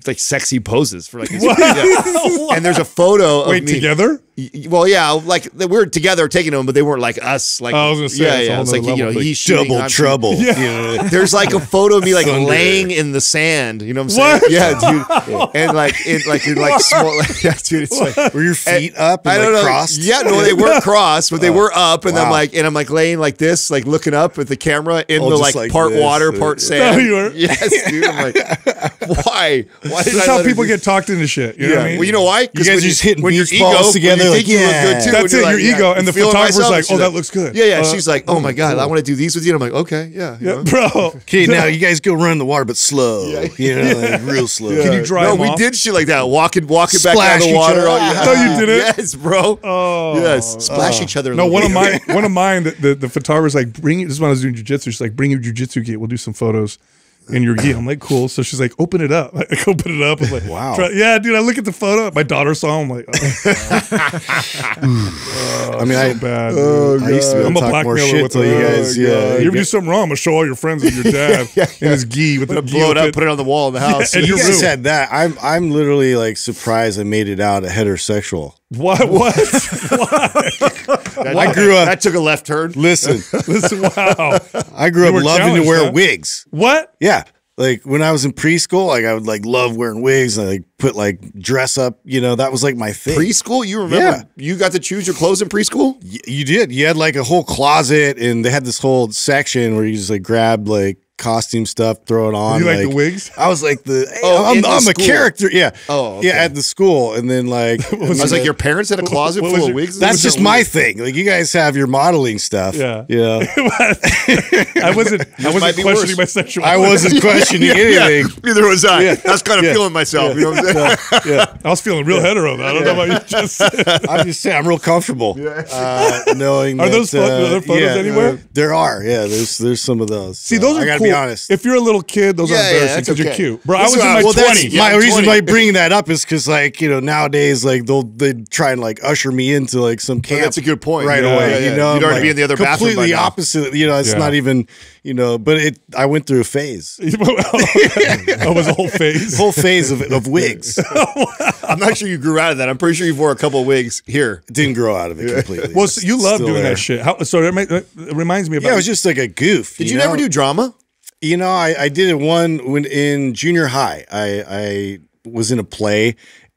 like sexy poses for like these and there's a photo of Wait, me together well yeah like we're together taking them but they weren't like us like I was gonna say, yeah, yeah. It's like you know he's double shooting, trouble yeah. you know, there's like a photo of me like Thunder. laying in the sand you know what I'm saying what? yeah dude and like in like you're like small like, yeah dude it's like were your feet and, up and I don't like, know crossed? yeah no they weren't crossed but they oh, were up and wow. I'm like and I'm like laying like this like looking up at the camera in All the like, like part this, water dude. part sand no, yes dude I'm like why Why this is how people get talked into shit. You yeah. know what I mean? Well, you know why? Because when, just hitting when your ego together, when you think like, yeah. you look good too. That's it, like, your yeah, ego. And the photographer's like, oh, that looks good. Yeah, yeah. Uh, She's like, oh my God, cool. I want to do these with you. And I'm like, okay, yeah. You yeah know? Bro. Okay, now you guys go run the water, but slow. Yeah. You know, yeah. like real slow. Yeah. Can you drive? No, we off? did shit like that. Walk it, walk it back out of the water. No, you did it. Yes, bro. Oh. Yes. Splash each other. No, one of mine, one of mine, the photographer's like, bring you, this is when I was doing jujitsu. She's like, bring your jujitsu kit. We'll do some photos. In your gi, I'm like, cool. So she's like, open it up. I open it up. I'm like, wow. Try, yeah, dude. I look at the photo. My daughter saw him. I'm like, oh, oh, I mean, so I, bad, oh, I used to be able I'm to talk more shit with you guys. Yeah, yeah. You ever do something wrong? I'm gonna show all your friends and your dad yeah, yeah. in his gi with the blow it up, put it on the wall in the house. Yeah, and you just had that. I'm, I'm literally like surprised I made it out a heterosexual. What? What? That, I grew up. That took a left turn. Listen, listen. Wow. I grew up loving to wear huh? wigs. What? Yeah. Like when I was in preschool, like I would like love wearing wigs. And I like put like dress up, you know, that was like my thing. Preschool? You remember? Yeah. You got to choose your clothes in preschool? Y you did. You had like a whole closet and they had this whole section where you just like grabbed like costume stuff, throw it on. You like, like the wigs? I was like the, hey, oh, I'm, the I'm a character. Yeah. Oh, okay. Yeah, at the school. And then like. I was like, your parents had a closet full your, of wigs? That's just my wigs? thing. Like you guys have your modeling stuff. Yeah. Yeah. I wasn't, I wasn't questioning my sexuality. I wasn't questioning yeah, yeah, anything. Yeah. Neither was I. Yeah. I was kind of yeah. feeling myself. Yeah. You know what I'm saying? Yeah. yeah. I was feeling real yeah. hetero. Though. I don't yeah. know why you just said. I'm just saying, I'm real comfortable. Yeah. Uh, knowing Are that, those uh, photos yeah, anywhere? There are. Yeah. There's there's some of those. See, those are cool. Be honest. If you're a little kid, those yeah, are embarrassing because yeah, okay. you're cute. Bro, that's I was in my well, twenties. Yeah, my twenty. Reason why I bring that up is because, like, you know, nowadays, like, they'll they try and like usher me into like some camp. Oh, that's a good point. Right yeah, away, yeah, you yeah. know, you'd already like, be in the other bathroom. Completely opposite. You know, it's yeah. not even. You know, but it. I went through a phase. oh, it was a whole phase. Whole phase of of wigs. oh, wow. I'm not sure you grew out of that. I'm pretty sure you wore a couple of wigs here. Didn't grow out of it yeah. completely. Well, so you love doing there. that shit. How, so it reminds me about. Yeah, it was just like a goof. Did you, you know? never do drama? You know, I, I did it one when in junior high. I, I was in a play,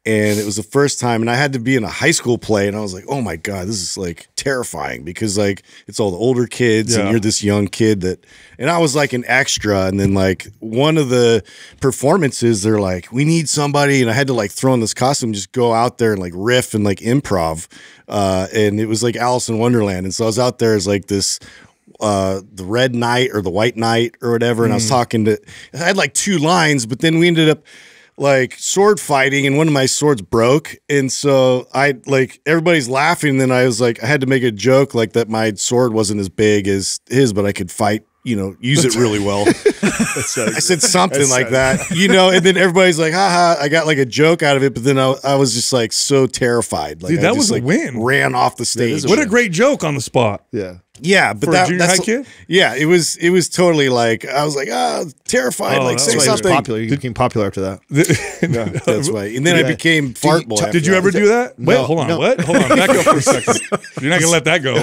and it was the first time, and I had to be in a high school play, and I was like, oh my God, this is like terrifying because like it's all the older kids, yeah. and you're this young kid that, and I was like an extra, and then like one of the performances, they're like, we need somebody, and I had to like throw in this costume, just go out there and like riff and like improv, uh, and it was like Alice in Wonderland, and so I was out there as like this. Uh, the red knight or the white knight or whatever. And mm. I was talking to, I had like two lines, but then we ended up like sword fighting and one of my swords broke. And so I like, everybody's laughing. And then I was like, I had to make a joke like that. My sword wasn't as big as his, but I could fight you know, use it really well. So I said something That's like so that, you know, and then everybody's like, haha, I got like a joke out of it. But then I, I was just like so terrified. Like, dude, that I just, was a like, win. Ran off the stage. A what win. a great joke on the spot. Yeah. Yeah, but for that, a junior that's high kid? Yeah, it was it was totally like I was like, ah, oh, terrified. Oh, like say something. Popular. You became popular after that. No, that's right. And then yeah. I became fart boy. Did you ever that. do that? No, Wait, hold on. No. What? Hold on. Back up for a second. You're not gonna let that go.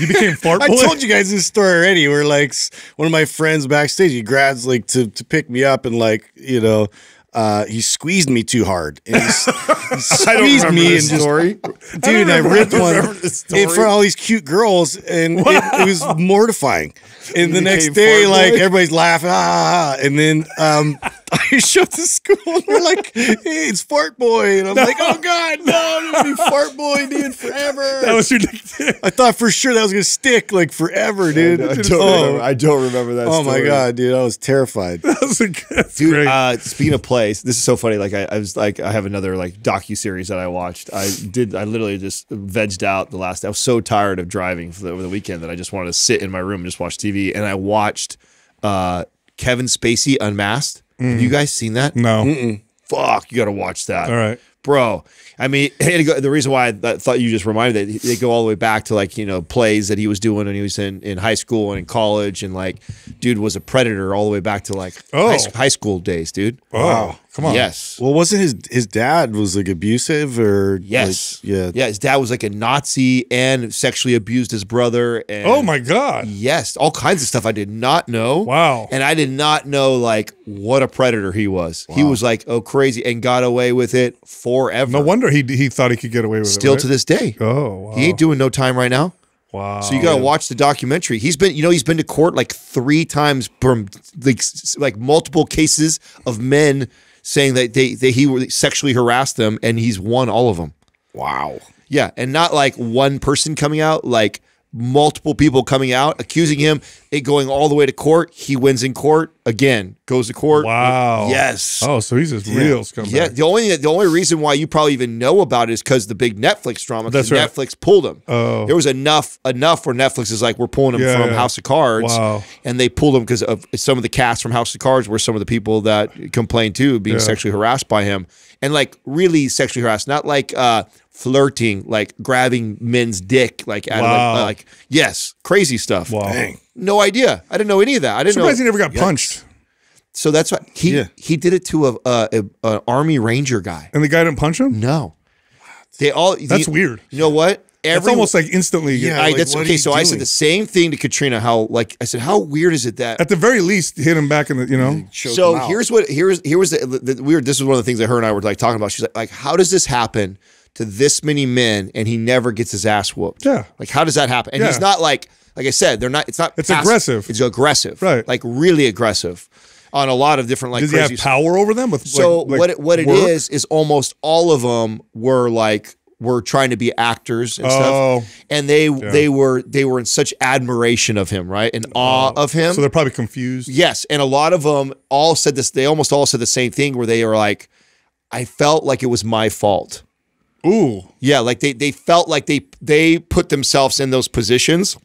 You became fart boy. I told you guys this story already. Where like one of my friends backstage, he grabs like to to pick me up and like you know. Uh, he squeezed me too hard. And he, he squeezed me and story. Just, dude, I, I ripped one in front of all these cute girls, and wow. it, it was mortifying. And you the next day, like, away. everybody's laughing, ah, and then um, I showed to school, and we're like, hey, it's Fart Boy. And I'm no. like, oh, God, no, it'll be Fart Boy, dude, forever. That was ridiculous. I thought for sure that was going to stick, like, forever, dude. Yeah, I, don't oh. I don't remember that Oh, story. my God, dude, I was terrified. That was a good Dude, uh, speaking of plays, this is so funny. Like, I, I was like, I have another, like, docu-series that I watched. I did, I literally just vegged out the last, I was so tired of driving for the, over the weekend that I just wanted to sit in my room and just watch T V. And I watched uh, Kevin Spacey Unmasked. Mm. Have you guys seen that? No. Mm-mm. Fuck, you got to watch that. All right. Bro, I mean, the reason why I thought you just reminded me, they go all the way back to like, you know, plays that he was doing when he was in, in high school and in college. And like, dude was a predator all the way back to like oh. high, high school days, dude. Oh, wow. Come on. Yes. Well, wasn't his, his dad was like abusive or? Yes. Like, yeah. Yeah. His dad was like a Nazi and sexually abused his brother. And oh my God. Yes. All kinds of stuff I did not know. Wow. And I did not know like what a predator he was. Wow. He was like, oh, crazy and got away with it for forever. No wonder he he thought he could get away with Still it. Still right? to this day. Oh, wow. He ain't doing no time right now. Wow. So you got to yeah. watch the documentary. He's been, you know, he's been to court like three times from like, like multiple cases of men saying that they, they he sexually harassed them, and he's won all of them. Wow. Yeah, and not like one person coming out, like multiple people coming out, accusing him, it going all the way to court. He wins in court again, goes to court. Wow. Yes. Oh, so he's just real scumbag. Yeah. The only the only reason why you probably even know about it is because the big Netflix drama. That's right. Netflix pulled him. Oh. There was enough enough where Netflix is like, we're pulling him yeah, from yeah. House of Cards. Wow. And they pulled him because of some of the cast from House of Cards were some of the people that complained too being yeah. sexually harassed by him, and like really sexually harassed, not like uh, flirting, like grabbing men's dick, like out wow. of like, uh, like yes, crazy stuff. Wow. Dang. No idea. I didn't know any of that. I didn't. Surprised know. he never got Yikes. punched. So that's why he yeah. he did it to a, a, a, a Army Ranger guy. And the guy didn't punch him? No. They all. That's the, weird. You know what? Every, that's almost like instantly. Yeah. I, like, that's okay. So doing? I said the same thing to Katrina. How like I said, how weird is it that at the very least hit him back in the you know. So here's what here's here was the, the, the weird. This was one of the things that her and I were like talking about. She's like, like how does this happen to this many men and he never gets his ass whooped? Yeah. Like how does that happen? And yeah. he's not like. Like I said, they're not. It's not. It's passive. aggressive. It's aggressive, right? Like really aggressive, on a lot of different like. Does he have power over them? With so like, like what? It, what work? it is is almost all of them were like were trying to be actors and oh. stuff, and they yeah. they were they were in such admiration of him, right? And awe oh. of him. So they're probably confused. Yes, and a lot of them all said this. They almost all said the same thing, where they were like, "I felt like it was my fault." Ooh, yeah, like they they felt like they they put themselves in those positions.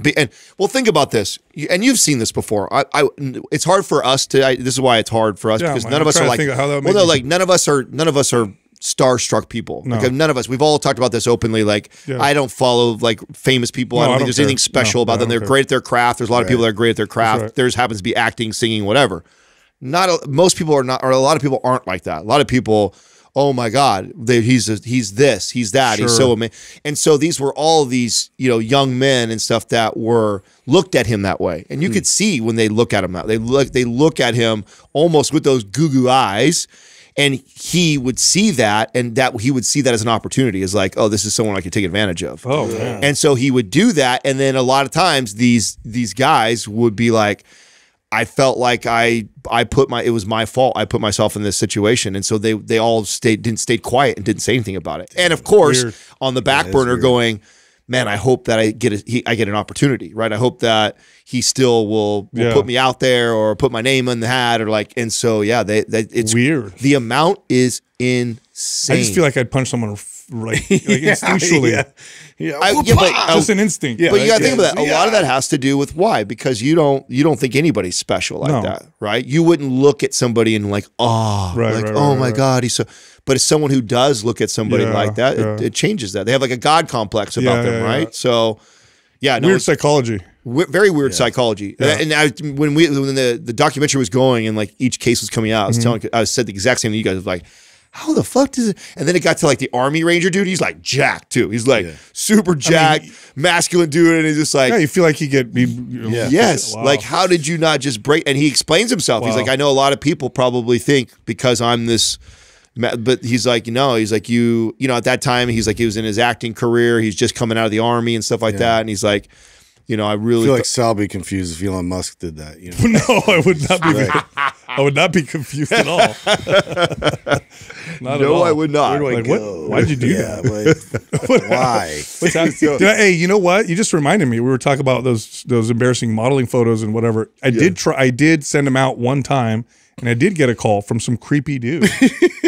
Be, and well, think about this, and you've seen this before. I, I it's hard for us to. I, this is why it's hard for us yeah, because man, none I'm of us are like. Of well, no, like none of us are. None of us are starstruck people. No. Like, none of us. We've all talked about this openly. Like yeah. I don't follow like famous people. No, I don't I think don't there's care. anything special no, about them. They're care. great at their craft. There's a lot right. of people that are great at their craft. Right. There's happens to be acting, singing, whatever. Not a, most people are not, or a lot of people aren't like that. A lot of people. Oh my God, they, he's a, he's this, he's that, sure. he's so amazing. And so these were all these, you know, young men and stuff that were looked at him that way. And you mm. could see when they look at him now, they look, they look at him almost with those goo goo eyes. And he would see that, and that he would see that as an opportunity, as like, oh, this is someone I could take advantage of. Oh, yeah. And so he would do that. And then a lot of times these, these guys would be like, I felt like I I put my it was my fault. I put myself in this situation, and so they they all stayed didn't stayed quiet and didn't say anything about it. And of course, weird. on the back burner, weird. going, man, I hope that I get a, he, I get an opportunity, right? I hope that he still will, will yeah. put me out there or put my name in the hat or like. And so yeah, they, they it's weird. The amount is insane. I just feel like I'd punch someone right, like instinctually. Yeah, yeah. I, yeah, but, just an instinct. Yeah, but like, you gotta yeah. think about that. A yeah. lot of that has to do with why, because you don't you don't think anybody's special like no. that, right? You wouldn't look at somebody and like, oh, right, like right, oh right, my right. God, he's so. But it's someone who does look at somebody yeah, like that. Yeah. It, it changes that. They have like a God complex about yeah, them, yeah, right? Yeah. So, yeah, no, weird it's, psychology. Very weird yeah. psychology. Yeah. And I, when we when the the documentary was going and like each case was coming out, I was mm-hmm. telling I said the exact same thing. You guys was like, how the fuck does it? And then it got to like the Army Ranger dude. He's like jacked too. He's like yeah. super jacked, I mean, masculine dude, and he's just like, yeah, you feel like he get he, you know, yeah. yes. Wow. Like how did you not just break? And he explains himself. Wow. He's like, I know a lot of people probably think because I'm this. But he's like, you know, he's like, you, you know, at that time, he's like, he was in his acting career. He's just coming out of the army and stuff like yeah. that. And he's like, you know, I really I feel like Sal be confused if Elon Musk did that. You know? No, I would not be. Right. I would not be confused at all. not no, at all. I would not. Where do I like, go? What? Why'd you do yeah, that? Like, why? What's that? Did I, hey, you know what? You just reminded me. We were talking about those those embarrassing modeling photos and whatever. I yeah. did try. I did send them out one time. And I did get a call from some creepy dude.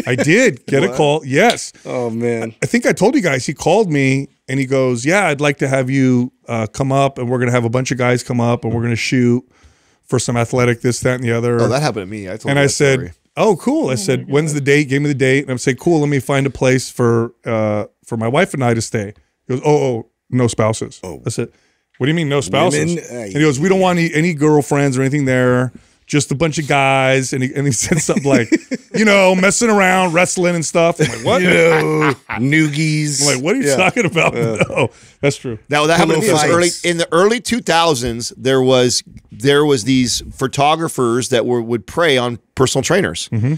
I did get what? a call. Yes. Oh, man. I think I told you guys, he called me and he goes, yeah, I'd like to have you uh, come up and we're going to have a bunch of guys come up and we're going to shoot for some athletic, this, that, and the other. Oh, that happened to me. I told And I said, story. oh, cool. I said, oh when's the date? Gave me the date. And I'm saying, cool, let me find a place for uh, for my wife and I to stay. He goes, oh, oh no spouses. Oh. I said, what do you mean no spouses? Women? And he goes, we don't want any, any girlfriends or anything there. Just a bunch of guys, and he, and he said something like, you know, messing around, wrestling and stuff. I'm like, what? You know, noogies. I'm like, what are you yeah. talking about? Uh, no, that's true. Now, that happened early, in the early two thousands, there was there was these photographers that were would prey on personal trainers. Mm-hmm.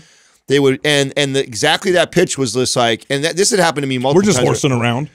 They would, and and the, exactly that pitch was just like, and that, this had happened to me multiple times. We're just times horsing around.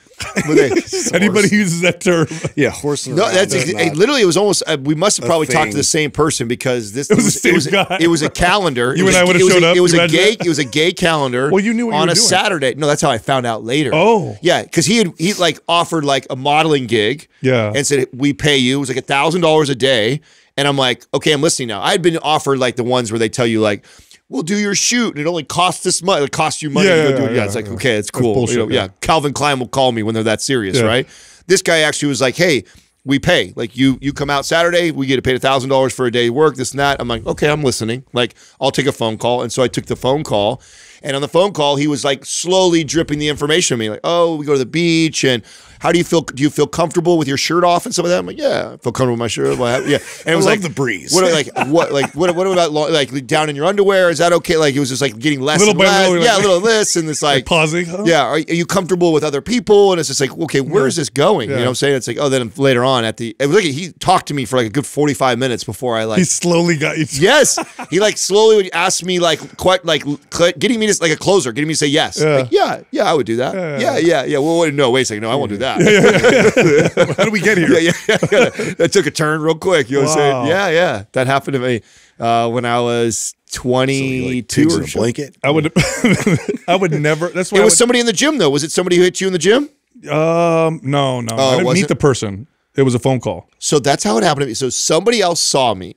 They, anybody horse. uses that term? Yeah, horsing no, around. That's ex not literally. It was almost. Uh, we must have probably talked to the same person because this it was, was, the same it, was guy. it was a calendar. You it and was, I would have showed a, up. It was a gay. That? It was a gay calendar. Well, you knew what on you were a doing. Saturday. No, that's how I found out later. Oh, yeah, because he had he like offered like a modeling gig. Yeah, and said we pay you. It was like a thousand dollars a day, and I'm like, okay, I'm listening now. I had been offered like the ones where they tell you like, we'll do your shoot, and it only costs this much. It costs you money. Yeah, to go do it. yeah, yeah it's like, yeah. okay, it's cool. Bullshit, you know, yeah. yeah, Calvin Klein will call me when they're that serious, yeah. right? This guy actually was like, hey, we pay. Like, you you come out Saturday, we get paid a thousand dollars for a day work, this and that. I'm like, okay, I'm listening. Like, I'll take a phone call. And so I took the phone call. And on the phone call, he was like slowly dripping the information on me. Like, oh, we go to the beach, and how do you feel? Do you feel comfortable with your shirt off and some of that? I'm like, yeah, I feel comfortable with my shirt. Well, yeah, and it was I love like the breeze. What like what like what what about like down in your underwear? Is that okay? Like it was just like getting less little and less. Little, yeah, like, a little this and this like, like pausing. Huh? Yeah, are, are you comfortable with other people? And it's just like, okay, where yeah. is this going? Yeah. You know what I'm saying? It's like, oh, then later on at the it was like he talked to me for like a good forty-five minutes before I like he slowly got you. Yes, he like slowly would ask me like quite like getting me. Like a closer, getting me to say yes. Yeah, like, yeah, yeah, I would do that. Yeah, yeah, yeah. yeah, yeah. Well, wait, no, wait a second. No, I won't do that. Yeah, yeah, yeah, yeah. How do we get here? Yeah, yeah, yeah. That took a turn real quick. You know wow. what I'm saying? Yeah, yeah. That happened to me uh, when I was twenty-two. So like, or a blanket. I would, I would never. That's why it I was would, somebody in the gym though. Was it somebody who hit you in the gym? Um, no, no. Uh, I didn't meet the person. It was a phone call. So that's how it happened to me. So somebody else saw me.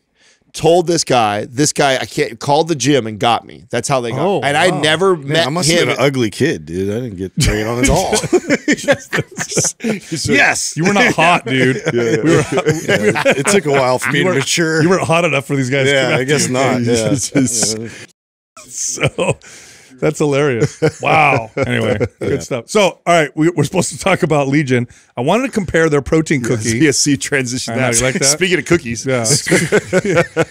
Told this guy, this guy, I can't called the gym and got me. That's how they got. Oh, and wow. I never Man, met. I must him. have been an ugly kid, dude. I didn't get trained on at all. Yes, you were not hot, dude. Yeah, yeah. We were, yeah. It took a while for me to mature. You weren't hot enough for these guys. Yeah, to I guess not. Yeah. Yeah. So that's hilarious. Wow. Anyway, good yeah. stuff. So, all right, we, we're supposed to talk about Legion. I wanted to compare their protein cookie. Yeah, C S C transition. Know, like that? Speaking of cookies. Yeah.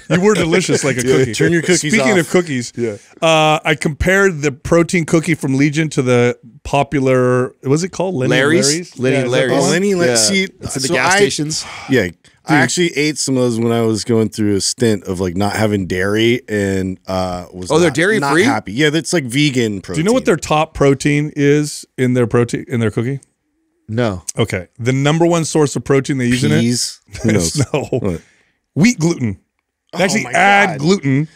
You were delicious like a yeah, cookie. Turn your cookies Speaking off. Speaking of cookies, yeah. uh, I compared the protein cookie from Legion to the popular, was it called? Lenny Larry's? Larry's? Lenny yeah, Larry's. Like, oh, Lenny Larry's. Yeah. Yeah. It's in the so gas I, stations. Yeah. Dude. I actually ate some of those when I was going through a stint of like not having dairy and uh, was oh, not, they're dairy not free? happy. Yeah, that's like vegan protein. Do you know what their top protein is in their protein in their cookie? No. Okay. The number one source of protein they use Peas? in it is no what? wheat gluten. They oh actually add God. gluten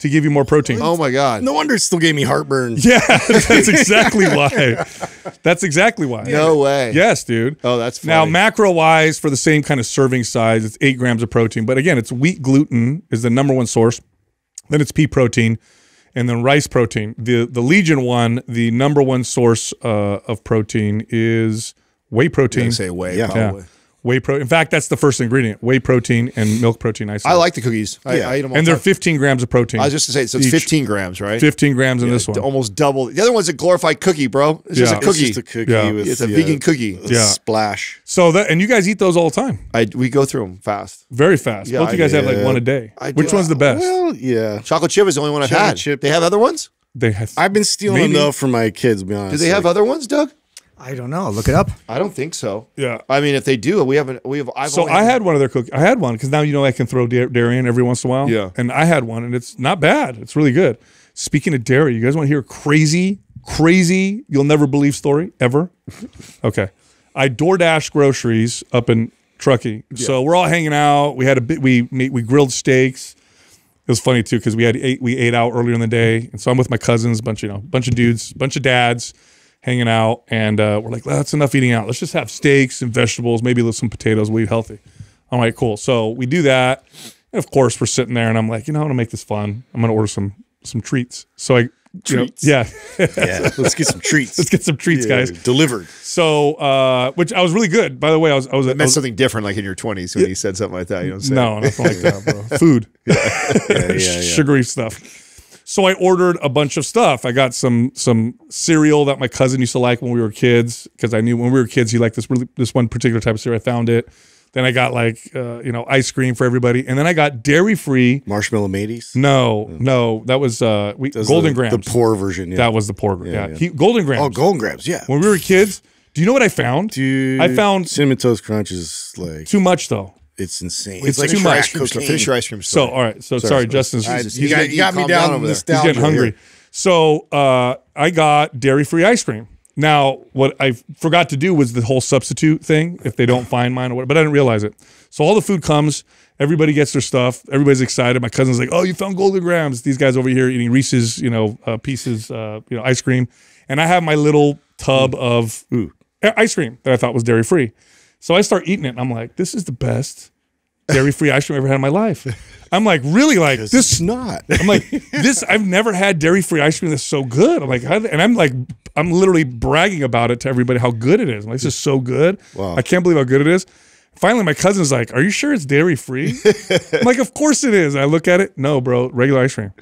to give you more protein. Oh my God. No wonder it still gave me heartburn. Yeah, that's exactly why. That's exactly why. No way. Yes, dude. Oh, that's funny. Now, macro-wise, for the same kind of serving size, it's eight grams of protein. But again, it's wheat gluten is the number one source. Then it's pea protein. and then rice protein. The the Legion one, the number one source uh, of protein is whey protein. Say whey, yeah. yeah. Whey pro. In fact, that's the first ingredient: whey protein and milk protein isolate. I like the cookies. I, yeah. I eat them all and time. They're fifteen grams of protein. I was just to say, so it's each. fifteen grams, right? Fifteen grams in yeah, this one, almost double. The other one's a glorified cookie, bro. It's yeah. just a cookie. It's just a cookie. Yeah. With, it's a yeah, vegan cookie. Yeah. Splash. So that, and you guys eat those all the time. I we go through them fast, very fast. Yeah, both I, you guys yeah. have like one a day. I Which do, one's the best? Well, yeah, chocolate chip is the only one I've chocolate had. Chip. They have other ones. They have. I've been stealing though from my kids. To be honest. Do they have like, other ones, Doug? I don't know. Look it up. I don't think so. Yeah. I mean, if they do, we haven't. We have. I've so I had one of their cookies. I had one because now you know I can throw dairy in every once in a while. Yeah. And I had one, and it's not bad. It's really good. Speaking of dairy, you guys want to hear a crazy, crazy, you'll never believe story ever? Okay. I DoorDash groceries up in Truckee. Yeah. So we're all hanging out. We had a bit. We made, we grilled steaks. It was funny too because we had eight. We ate out earlier in the day, and so I'm with my cousins, bunch of, you know, bunch of dudes, bunch of dads. Hanging out, and uh, we're like, that's enough eating out. Let's just have steaks and vegetables, maybe some potatoes. We'll eat healthy. I'm like, cool. So we do that, and of course, we're sitting there, and I'm like, you know, I'm gonna make this fun. I'm gonna order some some treats. So I treats, you know, yeah, yeah. Let's get some treats. Let's get some treats, yeah, guys. Delivered. So, uh, which I was really good, by the way. I was, I was. That meant I was, something different, like in your twenties when yeah. you said something like that. You know what I'm saying? No, nothing like that, bro. Food, yeah. Yeah, yeah, yeah. sugary stuff. So I ordered a bunch of stuff. I got some some cereal that my cousin used to like when we were kids because I knew when we were kids he liked this really, this one particular type of cereal. I found it. Then I got like uh, you know ice cream for everybody, and then I got dairy free marshmallow mateys. No, yeah. no, that was uh, we Those Golden the, Grams. The poor version. Yeah. That was the poor version. Yeah, yeah. He, Golden Grams. Oh, Golden Grams. Yeah. When we were kids, do you know what I found? Dude, I found Cinnamon Toast Crunch is like too much though. It's insane. It's, it's like too much. Finish your ice cream. Story. So, all right. So, sorry, sorry Justin's. Right, he's, you got, you got me down, down over there. He's getting hungry. Here. So, uh, I got dairy-free ice cream. Now, what I forgot to do was the whole substitute thing, if they don't find mine or whatever, but I didn't realize it. So, all the food comes. Everybody gets their stuff. Everybody's excited. My cousin's like, oh, you found Golden Grams. These guys over here eating Reese's, you know, uh, pieces, uh, you know, ice cream. And I have my little tub mm. of ooh, ice cream that I thought was dairy-free. So I start eating it, and I'm like, this is the best dairy-free ice cream I've ever had in my life. I'm like, really, like, this is not. I'm like, this, I've never had dairy-free ice cream that's so good. I'm like, how, and I'm like, I'm literally bragging about it to everybody how good it is. I'm like, this is so good. Wow. I can't believe how good it is. Finally, my cousin's like, are you sure it's dairy-free? I'm like, of course it is. I look at it. No, bro, regular ice cream.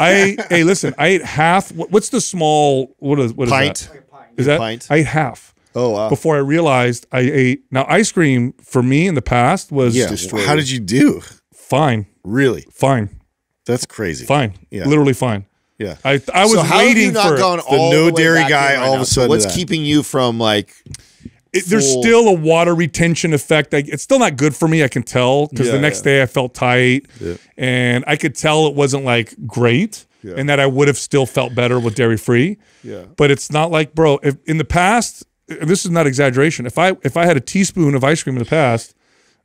I ate, hey, listen, I ate half. What, what's the small, what is, what is pint. that? Like pint. Is that? Pint. I ate half. Oh, wow. Before I realized I ate. Now, ice cream for me in the past was yeah. destroyed. How did you do? Fine. Really? Fine. That's crazy. Fine. Yeah. Literally fine. Yeah. I, I was so how waiting have you not for gone all the no the dairy guy right all of a sudden. So what's keeping you from like. It, there's still a water retention effect. I, it's still not good for me. I can tell because yeah, the next yeah. day I felt tight yeah. and I could tell it wasn't like great. Yeah. And that I would have still felt better with dairy free. Yeah. But it's not like, bro, if, in the past. This is not exaggeration. If I if I had a teaspoon of ice cream in the past,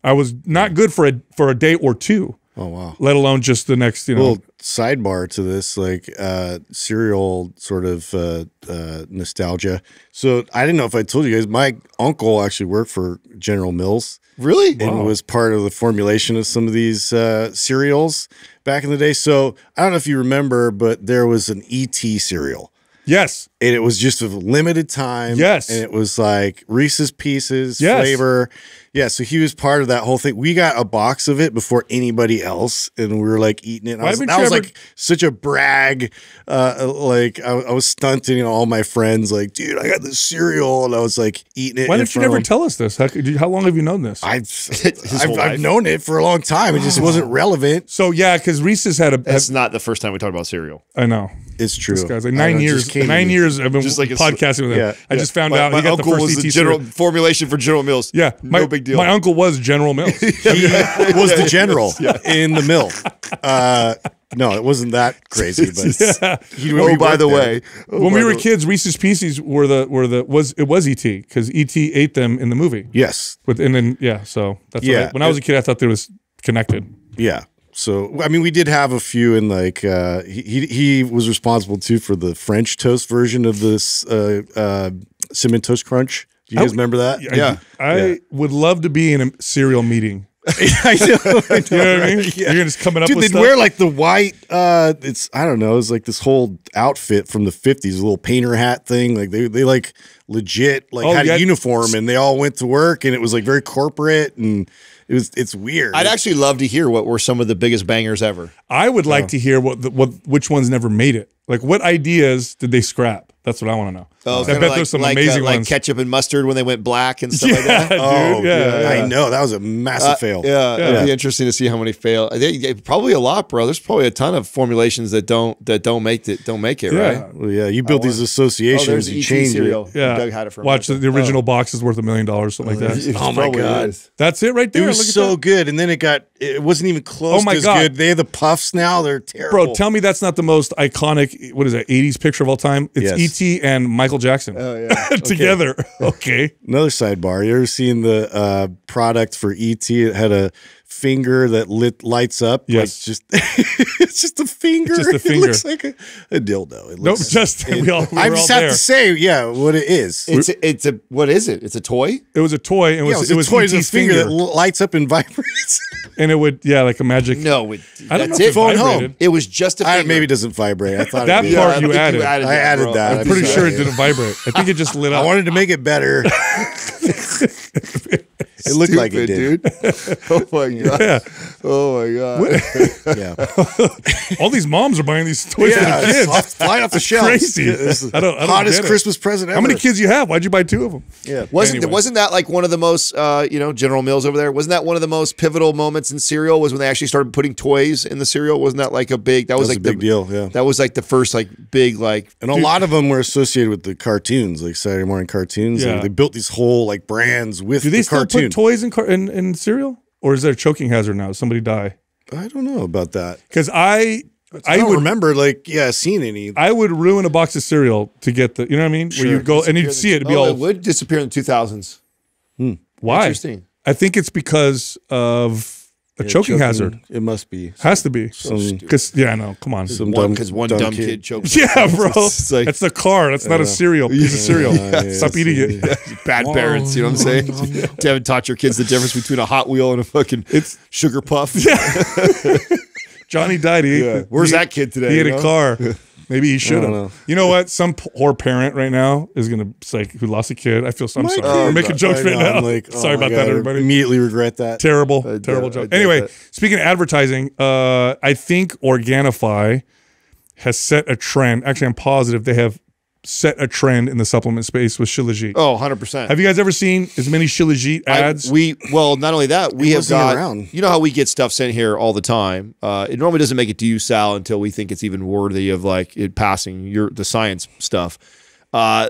I was not good for a for a day or two. Oh wow! Let alone just the next, you know. Little sidebar to this, like uh, cereal sort of uh, uh, nostalgia. So I didn't know if I told you guys, my uncle actually worked for General Mills. Really? And wow. was part of the formulation of some of these uh, cereals back in the day. So I don't know if you remember, but there was an E T cereal. Yes. And it was just a limited time. Yes. And it was like Reese's Pieces, yes. flavor. Yeah. So he was part of that whole thing. We got a box of it before anybody else. And we were like eating it. And I was, that was ever... like such a brag. Uh, like I, I was stunting, you know, all my friends like, dude, I got this cereal. And I was like eating it. Why didn't you never tell us this? How, how long have you known this? I've, I've, I've known it for a long time. It just wasn't relevant. So yeah, because Reese's had a. That's had, not the first time we talked about cereal. I know. It's true. This guy's like nine years. Nine years I've been just like podcasting with him. Yeah, I yeah. just found my, out my he got uncle the first was the general cereal. Formulation for General Mills. Yeah, my, no big deal. My uncle was General Mills. He was the general yeah. in the mill. Uh, no, it wasn't that crazy. But yeah. oh, we by the there. way, oh, when we were kids, Reese's Pieces were the were the was it was E T because E T ate them in the movie. Yes, with and then yeah. So that's yeah. What I, when I was a kid, I thought they was connected. Yeah. So, I mean, we did have a few in like, uh, he, he was responsible too for the French toast version of this uh, uh, Cinnamon Toast Crunch. Do you guys I, remember that? I, yeah. I yeah. would love to be in a cereal meeting. I know. I know, you know what right? I mean? Yeah. You're just coming up Dude, with Dude, they'd stuff. wear like the white, uh, it's, I don't know, it's like this whole outfit from the fifties, a little painter hat thing. Like they, they like legit like oh, had a uniform and they all went to work and it was like very corporate and it was, it's weird. I'd actually love to hear what were some of the biggest bangers ever. I would like oh. to hear what, the, what, which ones never made it. Like what ideas did they scrap? That's what I want to know. Oh, I bet like, there's some like, amazing uh, like ones. Like ketchup and mustard when they went black and stuff yeah, like that. Dude, oh, yeah, yeah. I know. That was a massive uh, fail. Yeah, yeah. It'd be interesting to see how many fail. They, probably a lot, bro. There's probably a ton of formulations that don't that don't make it, don't make it, yeah. right? Well, yeah, you build these associations. Oh, you E T change cereal. It. Yeah. Doug had it for Watch, the original oh. box is worth a million dollars, something like that. Oh, my God. Is. That's it right there. It was Look so good. And then it got, it wasn't even close oh my God. good. They have the puffs now. They're terrible. Bro, tell me that's not the most iconic, what is that, eighties picture of all time? It's E T and Michael Jackson oh, yeah. together. Okay. okay. Another sidebar. You ever seen the uh, product for E T? It had a finger that lit lights up. Yes. Like just, it's just a finger. It's just a finger. It looks like a, a dildo. It looks, nope. Just it, we all. We I just all have there. to say, yeah, what it is. It's a, it's a what is it? It's a toy. It was a toy. It was, yeah, it was, it was a toy. It's a finger, finger that lights up and vibrates. And it would, yeah, like a magic. No, it, I don't that's know if it. Phone home. It was just a finger. I, maybe it doesn't vibrate. I thought that it did. part yeah, you, added. you added. I added bro. that. I'm, I'm pretty sorry. sure it didn't vibrate. I think it just lit up. I wanted to make it better. It looked Stupid, like it did. Dude. Oh my god! Yeah. Oh my god! yeah. All these moms are buying these toys yeah, for the kids. Flying off the shelves. Crazy. I don't, I don't hottest Christmas present ever. How many kids you have? Why'd you buy two of them? Yeah. Wasn't anyway. wasn't that like one of the most? Uh, you know, General Mills over there. Wasn't that one of the most pivotal moments in cereal? Was when they actually started putting toys in the cereal. Wasn't that like a big? That was, that was like a big the, deal. Yeah. That was like the first like big like. And dude. a lot of them were associated with the cartoons, like Saturday morning cartoons. Yeah. And they built these whole like brands with Do the they cartoons. Toys and, car and, and cereal? Or is there a choking hazard now? Does somebody die? I don't know about that. Because I, I don't would, remember, like, yeah, seeing any. I would ruin a box of cereal to get the, you know what I mean? Sure. Where you go and you'd see it. It'd be oh, all, it would disappear in the two thousands. Hmm. Why? Interesting. I think it's because of... A yeah, choking, choking hazard. It must be. Has to be. So Cause, yeah, I know. Come on. Because one, one dumb, dumb kid, kid chokes. Yeah, bro. It's like, that's the car. That's not know. a cereal. Piece of cereal. Yeah, yeah, Stop eating it. Yeah. Bad parents. You know what I'm saying? You haven't taught your kids the difference between a Hot Wheel and a fucking it's, sugar puff. Yeah. Johnny died. He yeah. ate, Where's he, that kid today? He ate you know? a car. Maybe he should have. You know what? Some poor parent right now is gonna like who lost a kid. I feel so I'm sorry. Oh, We're making jokes right now. Like, oh sorry about God, that, everybody. I immediately regret that. Terrible, I terrible joke. Anyway, that. speaking of advertising, uh, I think Organifi has set a trend. Actually, I'm positive they have set a trend in the supplement space with Shilajit. Oh, one hundred percent. Have you guys ever seen as many Shilajit ads? I, we well, not only that, we have got around. You know how we get stuff sent here all the time. Uh, it normally doesn't make it to you, Sal, until we think it's even worthy of like it passing your the science stuff. Uh,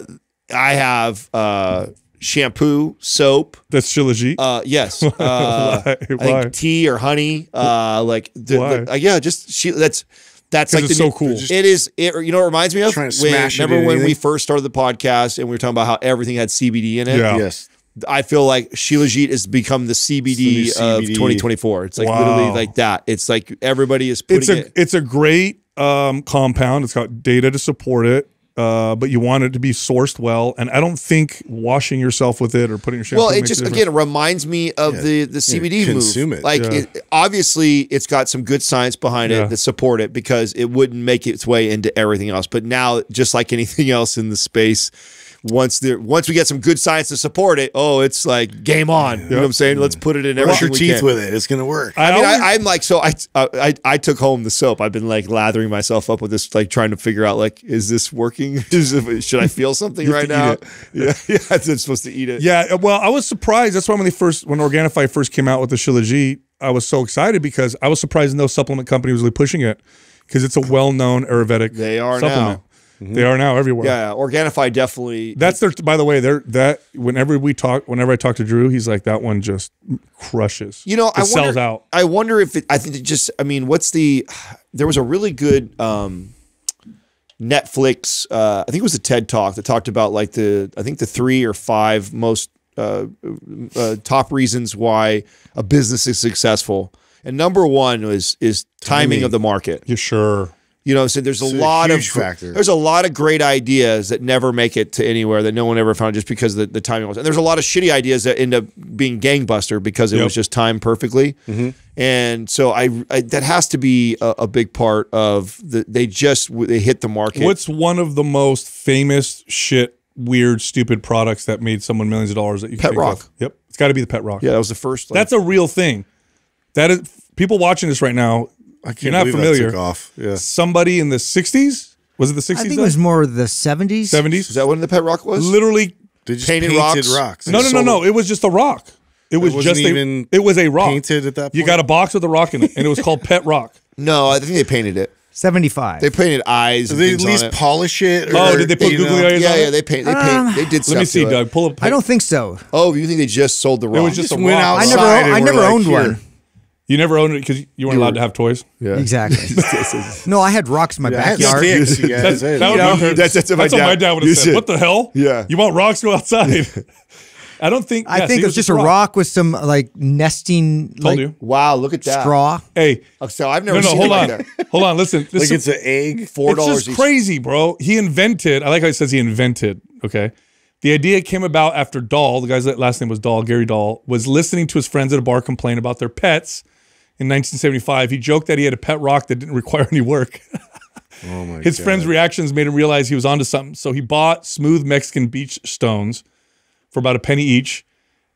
I have uh, shampoo, soap. That's Shilajit. Uh, yes. Uh, Why? Why? I think tea or honey. Uh, like the, Why? The, uh, yeah, just she, that's. That's like the it's so new, cool. It is. It, you know, what it reminds me of. Trying to smash when, it remember when we first started the podcast and we were talking about how everything had C B D in it. Yeah. Yes. I feel like Shilajit has become the C B D, the C B D of twenty twenty-four. It's like wow. literally like that. It's like everybody is putting it's a, it. It's a great um, compound. It's got data to support it. Uh, but you want it to be sourced well, and I don't think washing yourself with it or putting your shampoo. Well, it just again it reminds me of yeah. the the C B D yeah, consume move. It. Like yeah. it, obviously, it's got some good science behind yeah. it that support it because it wouldn't make its way into everything else. But now, just like anything else in the space, once there once we get some good science to support it, oh, it's like game on. Yeah. You know what I'm saying? Mm. Let's put it in everything. Brush your we teeth can. with it. It's gonna work. I, I mean, always, I, I'm like so. I, I I took home the soap. I've been like lathering myself up with this, like trying to figure out like, is this working? Should I feel something right now? Yeah, yeah, I'm supposed to eat it. Yeah, well, I was surprised. That's why when they first, when Organifi first came out with the Shilajit, I was so excited because I was surprised no supplement company was really pushing it because it's a well-known Ayurvedic. They are supplement. now. Mm-hmm. They are now everywhere. Yeah, Organifi definitely. That's their. By the way, they're that. Whenever we talk, whenever I talk to Drew, he's like that one just crushes. You know, it I sells wonder, out. I wonder if it, I think it just. I mean, what's the? There was a really good. Um, Netflix, uh, I think it was a TED Talk that talked about like the, I think the three or five most uh, uh, top reasons why a business is successful. And number one is, is timing, timing. of the market. You sure? You know, so there's a so lot a of factor. There's a lot of great ideas that never make it to anywhere, that no one ever found, just because the, the timing was. And there's a lot of shitty ideas that end up being gangbuster because it yep. was just timed perfectly. Mm-hmm. And so I, I that has to be a, a big part of the. They just they hit the market. What's one of the most famous shit, weird, stupid products that made someone millions of dollars? That you Pet Rock. Of? Yep, it's got to be the Pet Rock. Yeah, that was the first. Like, that's a real thing. That is people watching this right now. I can't You're not familiar. That took off. Yeah. Somebody in the sixties? Was it the sixties? I think then? It was more the seventies. seventies? Is that when the Pet Rock was? Literally they just painted, painted rocks. rocks. No, no, no, no. It was just a rock. It was it just a, it was a rock. Painted at that point? You got a box with a rock in it, and it was called Pet Rock. No, I think they painted it. seventy-five. They painted eyes. Did they at least it. polish it? Or, oh, did they put googly know? eyes yeah, on yeah, it? Yeah, yeah, they paint. They, paint, they did stuff. Let me see, Doug. Pull up. I don't think so. Oh, you think they just sold the rock? It was just a rock. I never owned one. You never owned it because you weren't allowed to have toys? Yeah. Exactly. No, I had rocks in my yeah, backyard. Sticks, that's, that that know, that's, that's what, that's my, what dad, my dad would have said. It. What the hell? Yeah. You want rocks? Go outside. I don't think. I yeah, think so it was just a rock. rock with some like nesting. Told like, you. Wow, look at that. Straw. Hey. Oh, so I've never no, no, seen hold on. Either. Hold on, listen. This like is, it's an egg, four dollars It's just crazy, bro. He invented, I like how he says he invented, okay? The idea came about after Dahl, the guy's last name was Dahl, Gary Dahl, was listening to his friends at a bar complain about their pets. In nineteen seventy-five, he joked that he had a pet rock that didn't require any work. Oh my His God. friend's reactions made him realize he was onto something. So he bought smooth Mexican beach stones for about a penny each,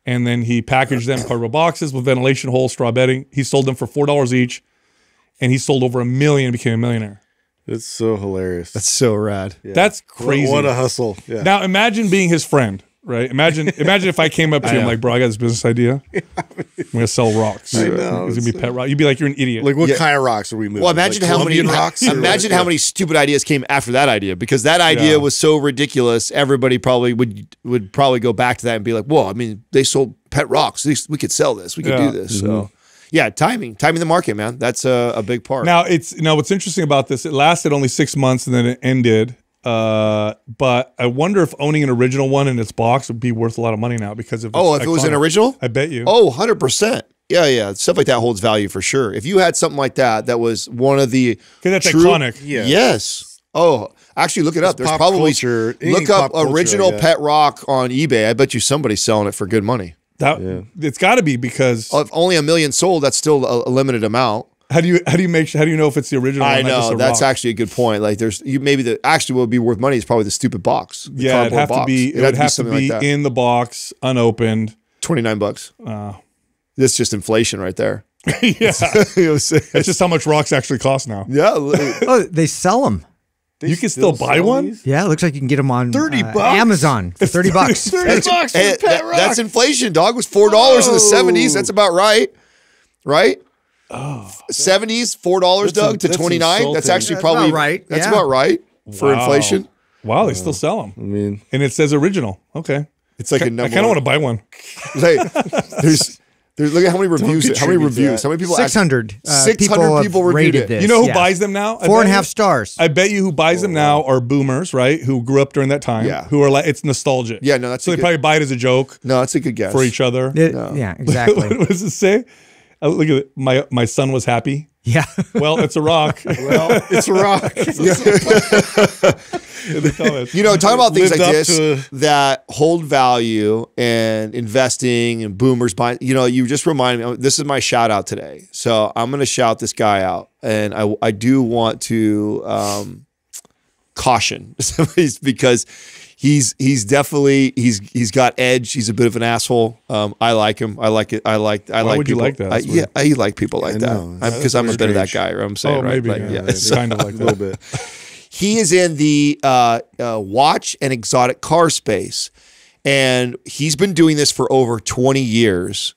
and then he packaged them in cardboard boxes with ventilation holes, straw bedding. He sold them for four dollars each, and he sold over a million and became a millionaire. That's so hilarious. That's so rad. Yeah. That's crazy. What a hustle. Yeah. Now imagine being his friend. Right? Imagine imagine if I came up to you and like, bro, I got this business idea. I'm going to sell rocks. I know. It's going to be pet rock. You'd be like, you're an idiot. Like, what yeah. kind of rocks are we moving? Well, imagine like how many rocks. Imagine like, how yeah. many stupid ideas came after that idea, because that idea yeah. was so ridiculous. Everybody probably would would probably go back to that and be like, whoa, I mean, they sold pet rocks. We could sell this. We could yeah. do this. Mm-hmm. So, yeah, timing. Timing the market, man. That's a, a big part. Now, it's now what's interesting about this, it lasted only six months and then it ended. Uh, but I wonder if owning an original one in its box would be worth a lot of money now because of oh, if iconic. It was an original, I bet you. Oh, one hundred percent. Yeah, yeah. Stuff like that holds value for sure. If you had something like that, that was one of the that's true, iconic. Yeah. Yes. Oh, actually, look it up. It's There's probably culture, look up culture, original yeah. pet rock on eBay. I bet you somebody's selling it for good money. That yeah. it's got to be because if only a million sold, that's still a, a limited amount. How do you how do you make how do you know if it's the original? I know that's rock? actually a good point. Like there's you maybe the actually what would be worth money is probably the stupid box. The yeah, it'd have box. to be it, it would have to be, something be like that. in the box, unopened. Twenty nine bucks. Uh, that's just inflation right there. Yeah, that's just how much rocks actually cost now. Yeah, oh, they sell them. They you can still, still buy one. These? Yeah, it looks like you can get them on thirty uh, bucks. Amazon for thirty bucks. Thirty bucks. Hey, for that, that's inflation, dog. It was four dollars in the seventies. That's about right. Right. Oh, seventies, four dollars, Doug, to twenty-nine. That's actually that's probably about right. That's yeah. about right for wow. inflation. Wow, they still sell them. I mean, and it says original. Okay, it's like I, a number. I kind of want to buy one. Hey, there's, there's look at how many reviews. It, how many reviews? That. How many people? Six hundred. Uh, Six hundred people reviewed it. This, you know who yeah. buys them now? I Four and a half you, stars. I bet you who buys oh, them now are boomers, right? Who grew up during that time. Yeah. Who are like it's nostalgic. Yeah, no, that's so they good, probably buy it as a joke. No, that's a good guess for each other. It, no. Yeah, exactly. What does it say? I look at it. my my son was happy. Yeah. Well, it's a rock. Well, it's a rock. You know, talking about things Lived like this to... that hold value and investing and boomers buying. You know, you just remind me. This is my shout out today, so I'm going to shout this guy out, and I I do want to um, caution somebody because. He's he's definitely he's he's got edge. He's a bit of an asshole. Um, I like him. I like it. I like I Why like. Would people. You like that? I, yeah, I like people like I that because I'm, I'm a bit of that guy. I'm saying oh, right, maybe, like, yeah, yeah. Maybe. So, kind of like a little bit. He is in the uh, uh, watch and exotic car space, and he's been doing this for over twenty years.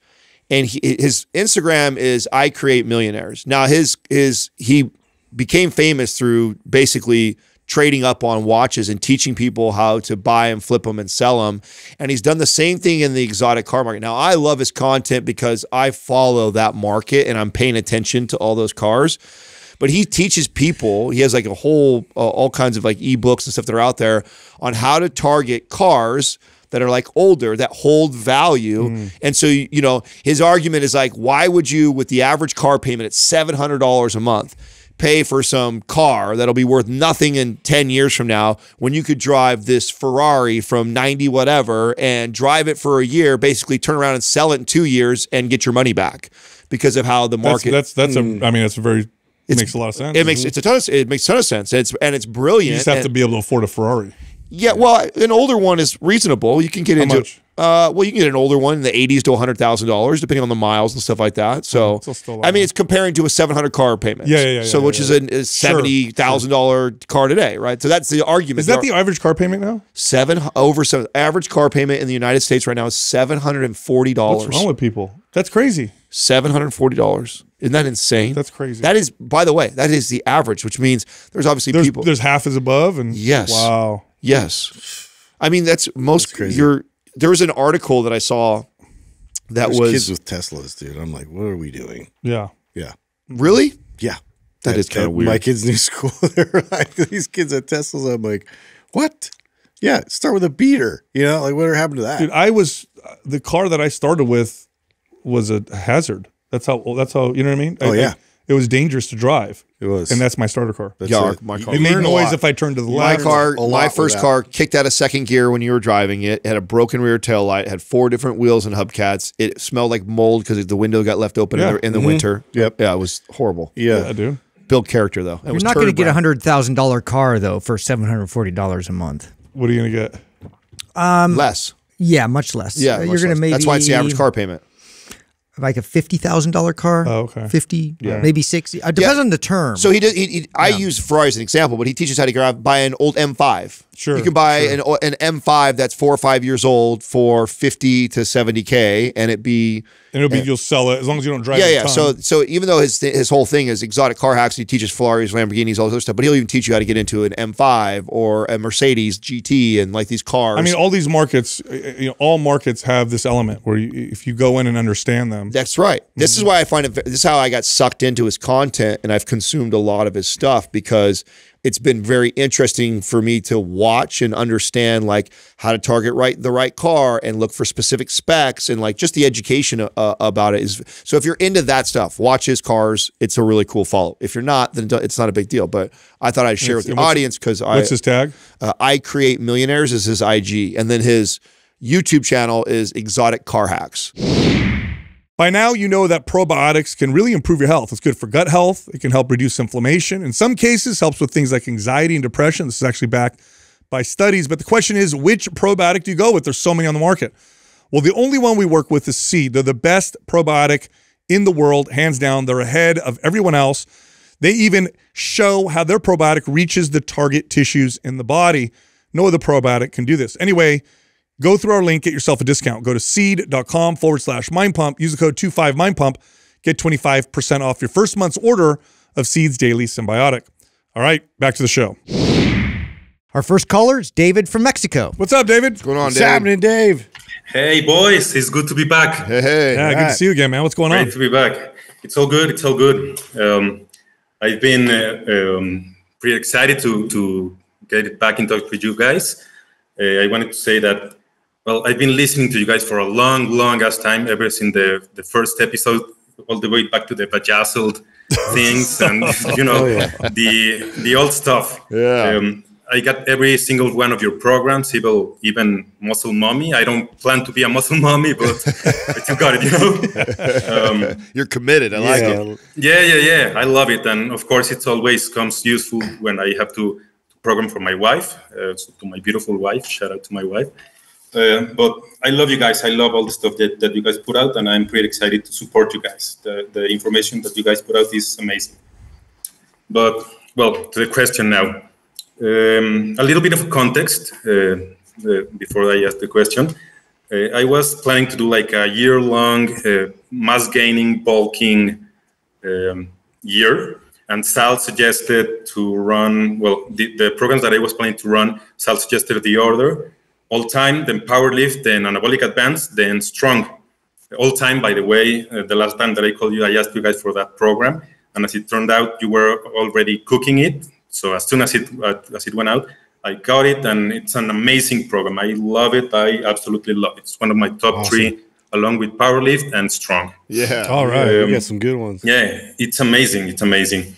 And he, his Instagram is I Create Millionaires. Now his his he became famous through basically trading up on watches and teaching people how to buy and flip them and sell them. And he's done the same thing in the exotic car market. Now, I love his content because I follow that market and I'm paying attention to all those cars. But he teaches people, he has like a whole, uh, all kinds of like ebooks and stuff that are out there on how to target cars that are like older, that hold value. Mm. And so, you know, his argument is like, why would you, with the average car payment at seven hundred dollars a month, pay for some car that'll be worth nothing in ten years from now when you could drive this Ferrari from ninety whatever and drive it for a year, basically turn around and sell it in two years and get your money back because of how the market. That's, that's, that's mm, a, I mean, that's a very, it makes a lot of sense. It makes, it's a ton of, it makes a ton of sense. It's, and it's brilliant. You just have and, to be able to afford a Ferrari. Yeah, well, an older one is reasonable. You can get into How much? Uh, well, you can get an older one in the eighties to a hundred thousand dollars, depending on the miles and stuff like that. So, yeah, still I mean, it's comparing to a seven hundred car payment. Yeah, yeah, yeah. So, yeah, which yeah, is a seventy thousand dollar sure, sure. car today, right? So, that's the argument. Is that the average car payment now? Seven over seven. Average car payment in the United States right now is seven hundred forty dollars. What's wrong with people? That's crazy. seven hundred forty dollars. Isn't that insane? That's crazy. That is, by the way, that is the average, which means there's obviously there's, people. There's half is above, and yes, wow, yes. I mean, that's most. That's crazy. You're, there was an article that I saw that there's was kids with Teslas, dude. I'm like, what are we doing? Yeah, yeah. Really? Yeah. That, that is kind of weird. My kids' new school. They're like, these kids at Teslas. I'm like, what? Yeah. Start with a beater. You know, like whatever happened to that? Dude, I was the car that I started with was a hazard. That's how. That's how. You know what I mean? Oh I, yeah. I, it was dangerous to drive. It was, and that's my starter car. That's yeah, it. my car. It made noise if I turned to the left. My car, my first car, kicked out of second gear when you were driving it. It had a broken rear tail light. It had four different wheels and hubcaps. It smelled like mold because the window got left open yeah. in the, in the mm-hmm. winter. Yep. Yeah, it was horrible. Yeah, yeah I do. Build character though. It You're was not going to get a hundred thousand dollar car though for seven hundred forty dollars a month. What are you going to get? Um, less. Yeah, much less. Yeah, much You're going to maybe. That's why it's the average car payment. Like a fifty thousand dollar car, oh, okay, fifty, yeah. maybe sixty. It depends yeah. on the term. So he does. He, he, I yeah. use Ferrari as an example, but he teaches how to grab, buy an old M five. Sure, you can buy sure. an an M five that's four or five years old for fifty to seventy k, and it be and it'll be and, you'll sell it as long as you don't drive. Yeah, yeah. Ton. So so even though his his whole thing is exotic car hacks, he teaches Ferraris, Lamborghinis, all this other stuff, but he'll even teach you how to get into an M five or a Mercedes G T and like these cars. I mean, all these markets, you know, all markets have this element where you, if you go in and understand them. That's right. This mm-hmm. is why I find it, this is how I got sucked into his content, and I've consumed a lot of his stuff because it's been very interesting for me to watch and understand like how to target right the right car and look for specific specs and like just the education uh, about it is. So if you're into that stuff, watch his cars. It's a really cool follow. If you're not, then it's not a big deal. But I thought I'd share it's, with the audience because I- What's his tag? Uh, I Create Millionaires is his I G. And then his YouTube channel is Exotic Car Hacks. By now, you know that probiotics can really improve your health. It's good for gut health. It can help reduce inflammation. In some cases, helps with things like anxiety and depression. This is actually backed by studies. But the question is, which probiotic do you go with? There's so many on the market. Well, the only one we work with is Seed. They're the best probiotic in the world, hands down. They're ahead of everyone else. They even show how their probiotic reaches the target tissues in the body. No other probiotic can do this. Anyway, go through our link, get yourself a discount. Go to seed.com forward slash mind pump. Use the code two five mind pump. Get twenty-five percent off your first month's order of Seed's Daily Symbiotic. All right, back to the show. Our first caller is David from Mexico. What's up, David? What's going on, What's David? What's happening, Dave? Hey, boys. It's good to be back. Hey, hey. Yeah, right. Good to see you again, man. What's going Great on? Great to be back. It's all good. It's all good. Um, I've been uh, um, pretty excited to, to get back in touch with you guys. Uh, I wanted to say that Well, I've been listening to you guys for a long, long ass time, ever since the, the first episode, all the way back to the bejazzled things and, you know, oh, yeah. the the old stuff. Yeah. Um, I got every single one of your programs, even, even Muscle Mommy. I don't plan to be a Muscle Mommy, but, but you got it, you know. Um, You're committed. I like yeah. it. Yeah, yeah, yeah. I love it. And, of course, it always comes useful when I have to program for my wife, uh, so to my beautiful wife. Shout out to my wife. Uh, but I love you guys. I love all the stuff that, that you guys put out, and I'm pretty excited to support you guys. The, the information that you guys put out is amazing. But, well, to the question now. Um, a little bit of context uh, uh, before I ask the question. Uh, I was planning to do like a year-long uh, mass gaining, bulking um, year, and Sal suggested to run, well, the, the programs that I was planning to run, Sal suggested the order. All Time, then Power Lift, then Anabolic Advanced, then Strong. All Time, by the way, uh, the last time that I called you, I asked you guys for that program. And as it turned out, you were already cooking it. So as soon as it, uh, as it went out, I got it. And it's an amazing program. I love it. I absolutely love it. It's one of my top awesome. three, along with Power Lift and Strong. Yeah. All right. Um, we got some good ones. Yeah. It's amazing. It's amazing.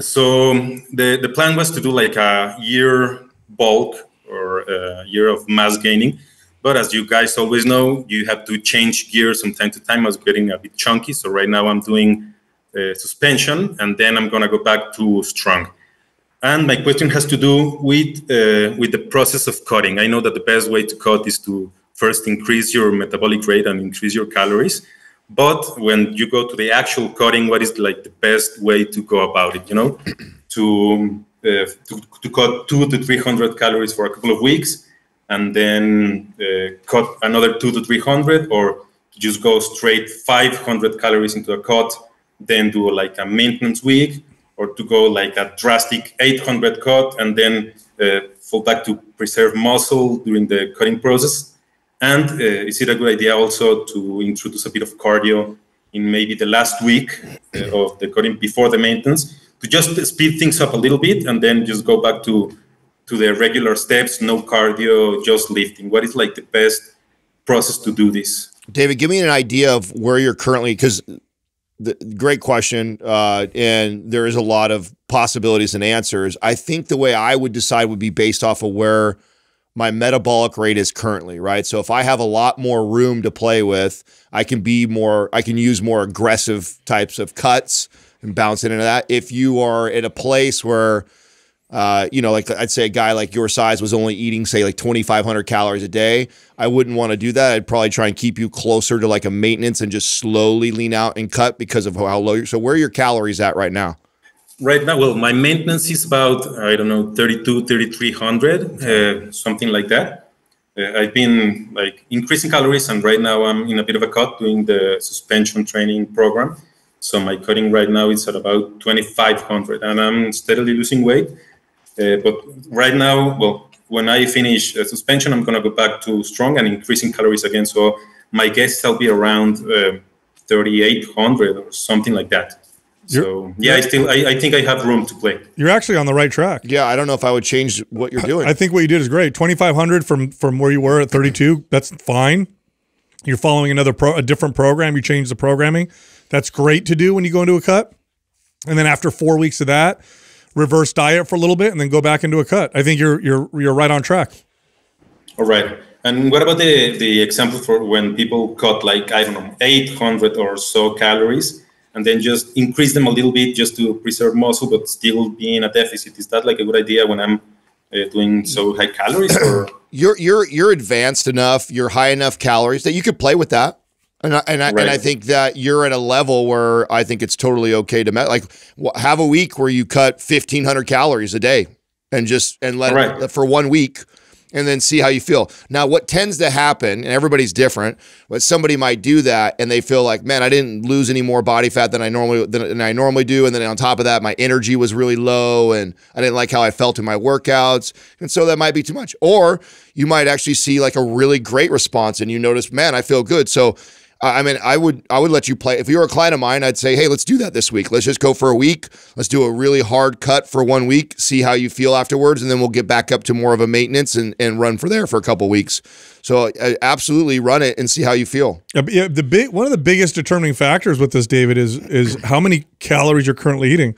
So the, the plan was to do like a year bulk or a year of mass gaining. But as you guys always know, you have to change gears from time to time. I was getting a bit chunky. So right now I'm doing uh, suspension, and then I'm going to go back to strong. And my question has to do with uh, with the process of cutting. I know that the best way to cut is to first increase your metabolic rate and increase your calories. But when you go to the actual cutting, what is like the best way to go about it, you know, to, uh, to, to cut two to three hundred calories for a couple of weeks and then uh, cut another two to three hundred, or just go straight five hundred calories into a cut, then do like a maintenance week, or to go like a drastic eight hundred cut and then uh, fall back to preserve muscle during the cutting process. And uh, is it a good idea also to introduce a bit of cardio in maybe the last week uh, of the cutting before the maintenance, to just speed things up a little bit and then just go back to to the regular steps, no cardio, just lifting? What is like the best process to do this? David, give me an idea of where you're currently, because the, great question, uh, and there is a lot of possibilities and answers. I think the way I would decide would be based off of where my metabolic rate is currently, right? So if I have a lot more room to play with, I can be more, I can use more aggressive types of cuts and bounce into that. If you are at a place where, uh, you know, like I'd say a guy like your size was only eating, say, like twenty-five hundred calories a day, I wouldn't want to do that. I'd probably try and keep you closer to like a maintenance and just slowly lean out and cut because of how low you're. So where are your calories at right now? Right now, well, my maintenance is about, I don't know, thirty-two, thirty-three hundred, uh, something like that. Uh, I've been like increasing calories, and right now I'm in a bit of a cut doing the suspension training program. So my cutting right now is at about twenty-five hundred, and I'm steadily losing weight. Uh, but right now, well, when I finish uh, suspension, I'm going to go back to strong and increasing calories again. So my guess will be around uh, thirty-eight hundred or something like that. You're, so yeah, I still I, I think I have room to play. You're actually on the right track. Yeah, I don't know if I would change what you're doing. I think what you did is great. twenty-five hundred from from where you were at thirty-two. That's fine. You're following another pro, a different program. You change the programming. That's great to do when you go into a cut. And then after four weeks of that, reverse diet for a little bit, and then go back into a cut. I think you're you're you're right on track. All right. And what about the the example for when people cut like, I don't know, eight hundred or so calories, and then just increase them a little bit just to preserve muscle, but still be in a deficit? Is that like a good idea when I'm uh, doing so high calories? Or? you're you're you're advanced enough, you're high enough calories that you could play with that, and I, and I, right. and I think that you're at a level where I think it's totally okay to like have a week where you cut fifteen hundred calories a day and just and let right. it for one week. And then see how you feel. Now, what tends to happen, and everybody's different, but somebody might do that and they feel like, man, I didn't lose any more body fat than I normally than, than I normally do. And then on top of that, my energy was really low and I didn't like how I felt in my workouts. And so that might be too much. Or you might actually see like a really great response and you notice, man, I feel good. So I mean, I would I would let you play. If you were a client of mine, I'd say, hey, let's do that this week. Let's just go for a week. Let's do a really hard cut for one week, see how you feel afterwards, and then we'll get back up to more of a maintenance and, and run for there for a couple of weeks. So uh, absolutely run it and see how you feel. Yeah, the big, one of the biggest determining factors with this, David, is is how many calories you're currently eating.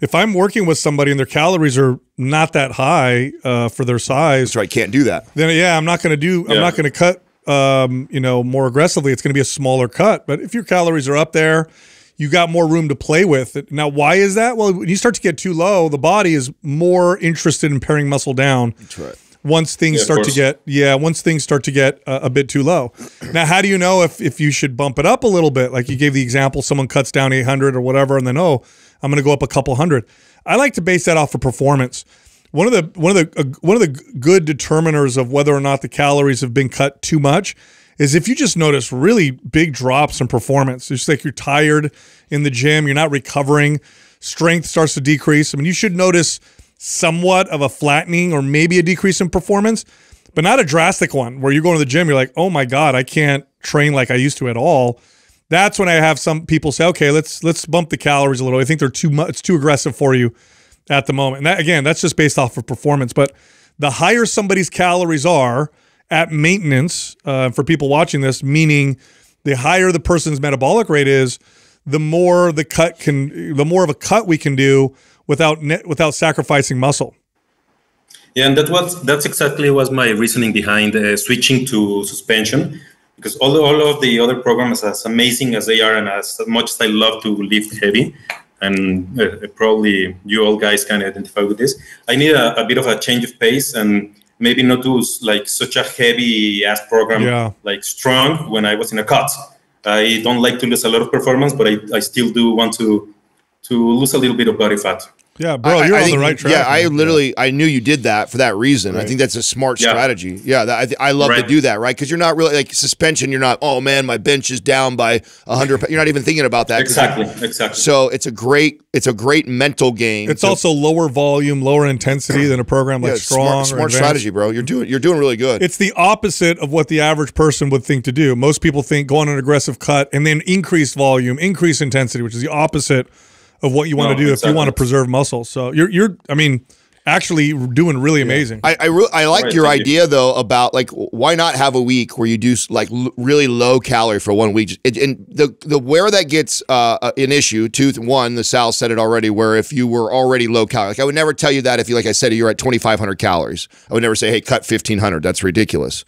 If I'm working with somebody and their calories are not that high uh, for their size, that's right, can't do that. Then yeah, I'm not going to do. Yeah. I'm not going to cut. Um, you know, more aggressively, it's going to be a smaller cut. But if your calories are up there, you got more room to play with. Now, why is that? Well, when you start to get too low, the body is more interested in paring muscle down. That's right. Once things yeah, start to get, yeah, once things start to get uh, a bit too low. Now, how do you know if, if you should bump it up a little bit? Like you gave the example, someone cuts down eight hundred or whatever, and then, oh, I'm going to go up a couple hundred. I like to base that off of performance. One of the one of the uh, one of the good determiners of whether or not the calories have been cut too much is if you just notice really big drops in performance. It's like you're tired in the gym, you're not recovering, strength starts to decrease. I mean, you should notice somewhat of a flattening or maybe a decrease in performance, but not a drastic one where you're going to the gym, you're like, oh my God, I can't train like I used to at all. That's when I have some people say, okay, let's let's bump the calories a little. I think they're too much, it's too aggressive for you at the moment. And that, again, that's just based off of performance. But the higher somebody's calories are at maintenance, uh, for people watching this, meaning the higher the person's metabolic rate is, the more the cut can, the more of a cut we can do without net, without sacrificing muscle. Yeah, and that was that's exactly was my reasoning behind uh, switching to suspension, because all, all of the other programs, as amazing as they are and as much as I love to lift heavy, and uh, probably you all guys can identify with this, I need a, a bit of a change of pace and maybe not do like such a heavy ass program yeah. like Strong when I was in a cut. I don't like to lose a lot of performance, but I, I still do want to to lose a little bit of body fat. Yeah, bro, I, you're I on think, the right track. Yeah, I literally, I knew you did that for that reason. Right. I think that's a smart yeah. strategy. Yeah, that, I, I love right. to do that, right? Because you're not really, like suspension, you're not, oh man, my bench is down by one hundred. You're not even thinking about that. Exactly, exactly. So it's a great, it's a great mental game. It's so, also lower volume, lower intensity than a program like yeah, Strong. Smart, smart strategy, bro. You're doing, you're doing really good. It's the opposite of what the average person would think to do. Most people think go on an aggressive cut and then increase volume, increase intensity, which is the opposite of what you want no, to do exactly. if you want to preserve muscle. So you're, you're I mean, actually doing really yeah. amazing. I I, re I like right, your idea, you. though, about, like, why not have a week where you do, like, l really low calorie for one week? It, and the, the where that gets uh, an issue, two, one, the Sal said it already, where if you were already low calorie. Like, I would never tell you that if, you like I said, you're at twenty-five hundred calories. I would never say, hey, cut fifteen hundred. That's ridiculous.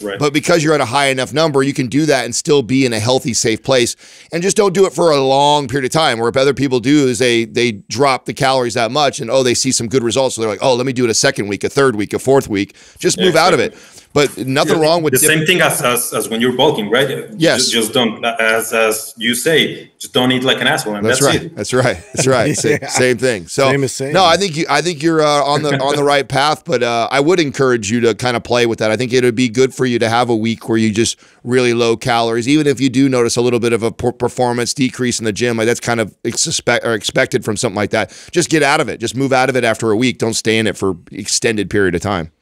Right. But because you're at a high enough number, you can do that and still be in a healthy, safe place. And just don't do it for a long period of time. Where if other people do is they they drop the calories that much and, oh, they see some good results. So they're like, oh, let me do it a second week, a third week, a fourth week. Just move yeah, out exactly. of it. But nothing yeah, wrong with the same thing as, as, as when you're bulking, right? Yes. Just, just don't, as, as you say, just don't eat like an asshole. And that's, that's right. It. That's right. That's right. Same, yeah. same thing. So same same. No, I think you, I think you're uh, on the on the right path. But uh, I would encourage you to kind of play with that. I think it would be good for you to have a week where you just really low calories, even if you do notice a little bit of a performance decrease in the gym. Like that's kind of suspect or expected from something like that. Just get out of it. Just move out of it after a week. Don't stay in it for extended period of time.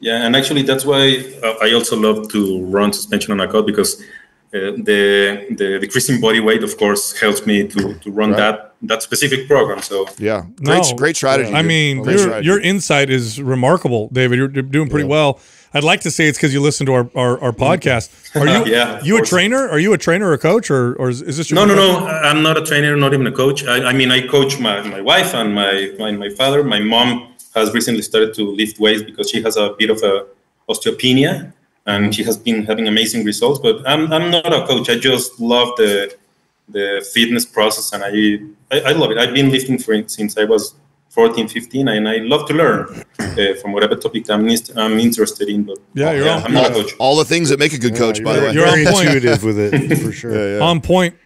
Yeah, and actually that's why I also love to run suspension on a cut, because uh, the the decreasing body weight, of course, helps me to to run right. that that specific program. So yeah, great no, great strategy. Yeah. I mean, your, strategy. your insight is remarkable, David. You're, you're doing pretty yeah. well. I'd like to say it's because you listen to our our, our podcast. Are you yeah, you a trainer? Are you a trainer or a coach, or or is, is this your no no coach? no? I'm not a trainer, not even a coach. I, I mean, I coach my my wife and my my, my father, my mom. Has recently started to lift weights because she has a bit of a osteopenia, and she has been having amazing results. But I'm I'm not a coach. I just love the the fitness process, and I I, I love it. I've been lifting for it since I was fourteen, fifteen, and I love to learn uh, from whatever topic I'm, I'm interested in. But yeah, you're yeah, on. I'm not a coach. All the things that make a good yeah, coach, by the way. You're on point. Intuitive with it for sure. Yeah, yeah. On point.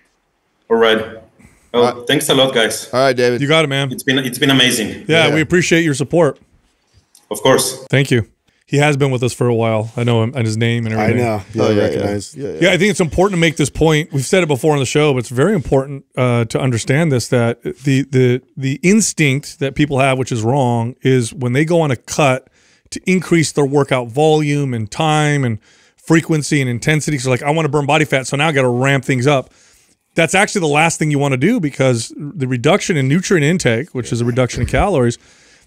All right. Oh, uh, thanks a lot, guys. All right, David. You got it, man. It's been it's been amazing. Yeah, yeah, we appreciate your support. Of course. Thank you. He has been with us for a while. I know him and his name and everything. I know. Yeah, oh, yeah, recognize. Yeah, yeah. yeah, I think it's important to make this point. We've said it before on the show, but it's very important uh, to understand this, that the the the instinct that people have, which is wrong, is when they go on a cut to increase their workout volume and time and frequency and intensity. So like, I want to burn body fat, so now I got to ramp things up. That's actually the last thing you want to do, because the reduction in nutrient intake, which is a reduction in calories,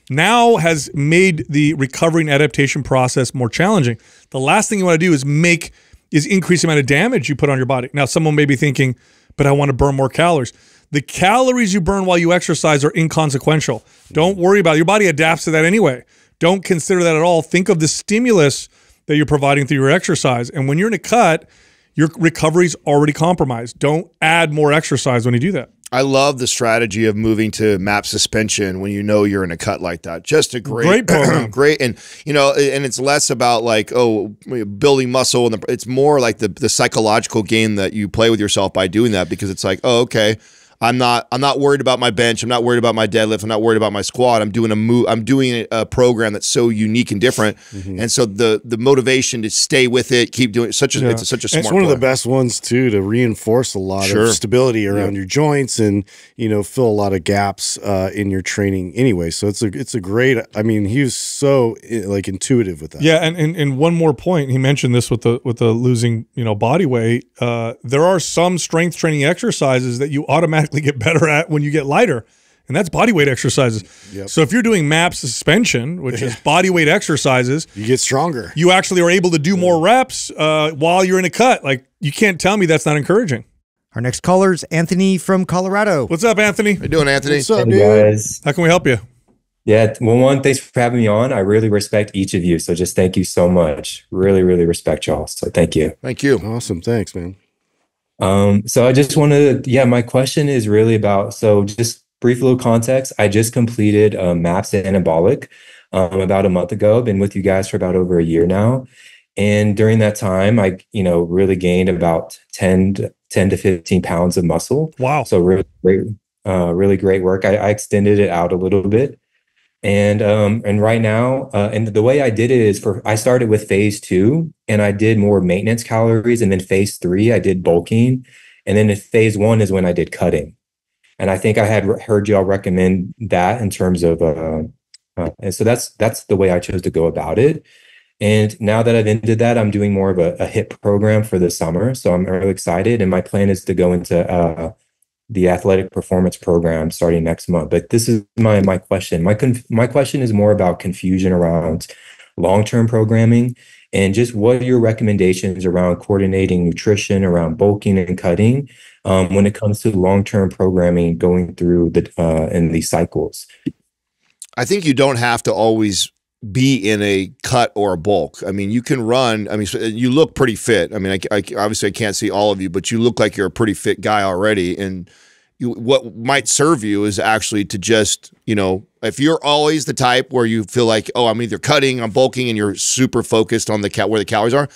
now has made the recovery and adaptation process more challenging. The last thing you want to do is make is increase the amount of damage you put on your body. Now, someone may be thinking, but I want to burn more calories. The calories you burn while you exercise are inconsequential. Don't worry about it. Your body adapts to that anyway. Don't consider that at all. Think of the stimulus that you're providing through your exercise. And when you're in a cut, your recovery's already compromised. Don't add more exercise when you do that. I love the strategy of moving to M A P suspension when you know you're in a cut like that. Just a great, great program, great, and you know, and it's less about like oh, building muscle, and the, it's more like the the psychological game that you play with yourself by doing that, because it's like oh, okay. I'm not. I'm not worried about my bench. I'm not worried about my deadlift. I'm not worried about my squat. I'm doing a move. I'm doing a program that's so unique and different, mm-hmm. and so the the motivation to stay with it, keep doing it, such a yeah. it's such a smart. And it's one plan. of the best ones too, to reinforce a lot sure. of stability around yeah. your joints, and you know, fill a lot of gaps uh, in your training anyway. So it's a it's a great. I mean, he was so like intuitive with that. Yeah, and and, and one more point, he mentioned this with the with the losing you know body weight. Uh, there are some strength training exercises that you automatically get better at when you get lighter, and that's body weight exercises. Yep. So if you're doing M A P suspension, which is body weight exercises, you get stronger. You actually are able to do yeah. more reps uh, while you're in a cut. Like, you can't tell me that's not encouraging. Our next caller is Anthony from Colorado. What's up, Anthony? How you doing, Anthony? What's up, hey, guys? How can we help you? Yeah, well, one, thanks for having me on. I really respect each of you, so just thank you so much. Really, really respect y'all, so thank you. Thank you. Awesome. Thanks, man. Um, so I just want to, yeah, my question is really about, so just brief little context, I just completed uh, MAPS Anabolic um, about a month ago. I've been with you guys for about over a year now. And during that time, I, you know, really gained about ten to fifteen pounds of muscle. Wow. So really great, uh, really great work. I, I extended it out a little bit. And um, and right now, uh, and the way I did it is for, I started with phase two and I did more maintenance calories. And then phase three, I did bulking. And then in phase one is when I did cutting. And I think I had heard y'all recommend that in terms of, uh, uh, and so that's, that's the way I chose to go about it. And now that I've ended that, I'm doing more of a, a HIIT program for the summer. So I'm really excited. And my plan is to go into, uh, the athletic performance program starting next month. But this is my my question. My conf my question is more about confusion around long-term programming and just what are your recommendations around coordinating nutrition, around bulking and cutting um, when it comes to long-term programming going through the uh, in these cycles? I think you don't have to always be in a cut or a bulk. I mean, you can run. I mean, you look pretty fit. I mean, I, I, obviously I can't see all of you, but you look like you're a pretty fit guy already. And you, what might serve you is actually to just, you know, if you're always the type where you feel like, oh, I'm either cutting, I'm bulking, and you're super focused on the cal where the calories are,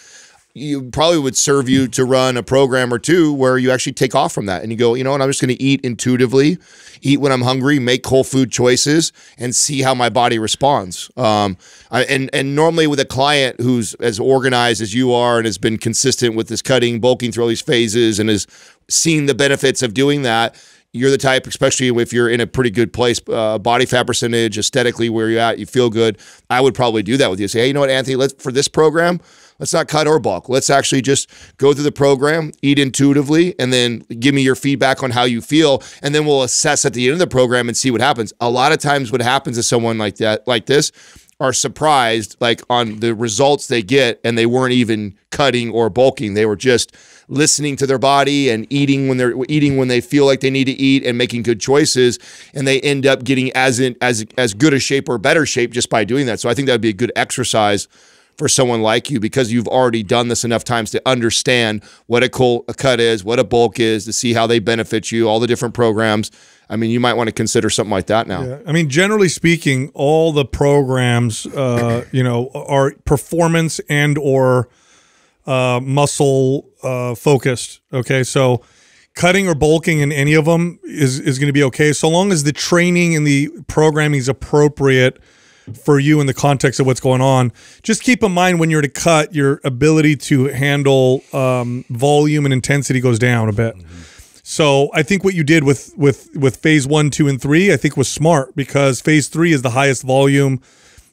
you probably would serve you to run a program or two where you actually take off from that and you go, you know what, I'm just going to eat intuitively, eat when I'm hungry, make whole food choices, and see how my body responds. Um, I, and and normally with a client who's as organized as you are and has been consistent with this cutting, bulking through all these phases and has seen the benefits of doing that, you're the type, especially if you're in a pretty good place, uh, body fat percentage, aesthetically where you're at, you feel good, I would probably do that with you. Say, hey, you know what, Anthony, let's for this program, let's not cut or bulk. Let's actually just go through the program, eat intuitively, and then give me your feedback on how you feel. And then we'll assess at the end of the program and see what happens. A lot of times what happens is someone like that, like this, are surprised like on the results they get, and they weren't even cutting or bulking. They were just listening to their body and eating when they're eating when they feel like they need to eat and making good choices. And they end up getting as in as as good a shape or better shape just by doing that. So I think that'd be a good exercise for someone like you, because you've already done this enough times to understand what a cut is, what a bulk is, to see how they benefit you, all the different programs. I mean, you might want to consider something like that now. Yeah. I mean, generally speaking, all the programs, uh, you know, are performance and or uh, muscle uh, focused. Okay, so cutting or bulking in any of them is is going to be okay, so long as the training and the programming is appropriate for you in the context of what's going on. Just keep in mind when you're to cut, your ability to handle um, volume and intensity goes down a bit. Mm-hmm. So I think what you did with with with phase one, two, and three, I think was smart, because phase three is the highest volume,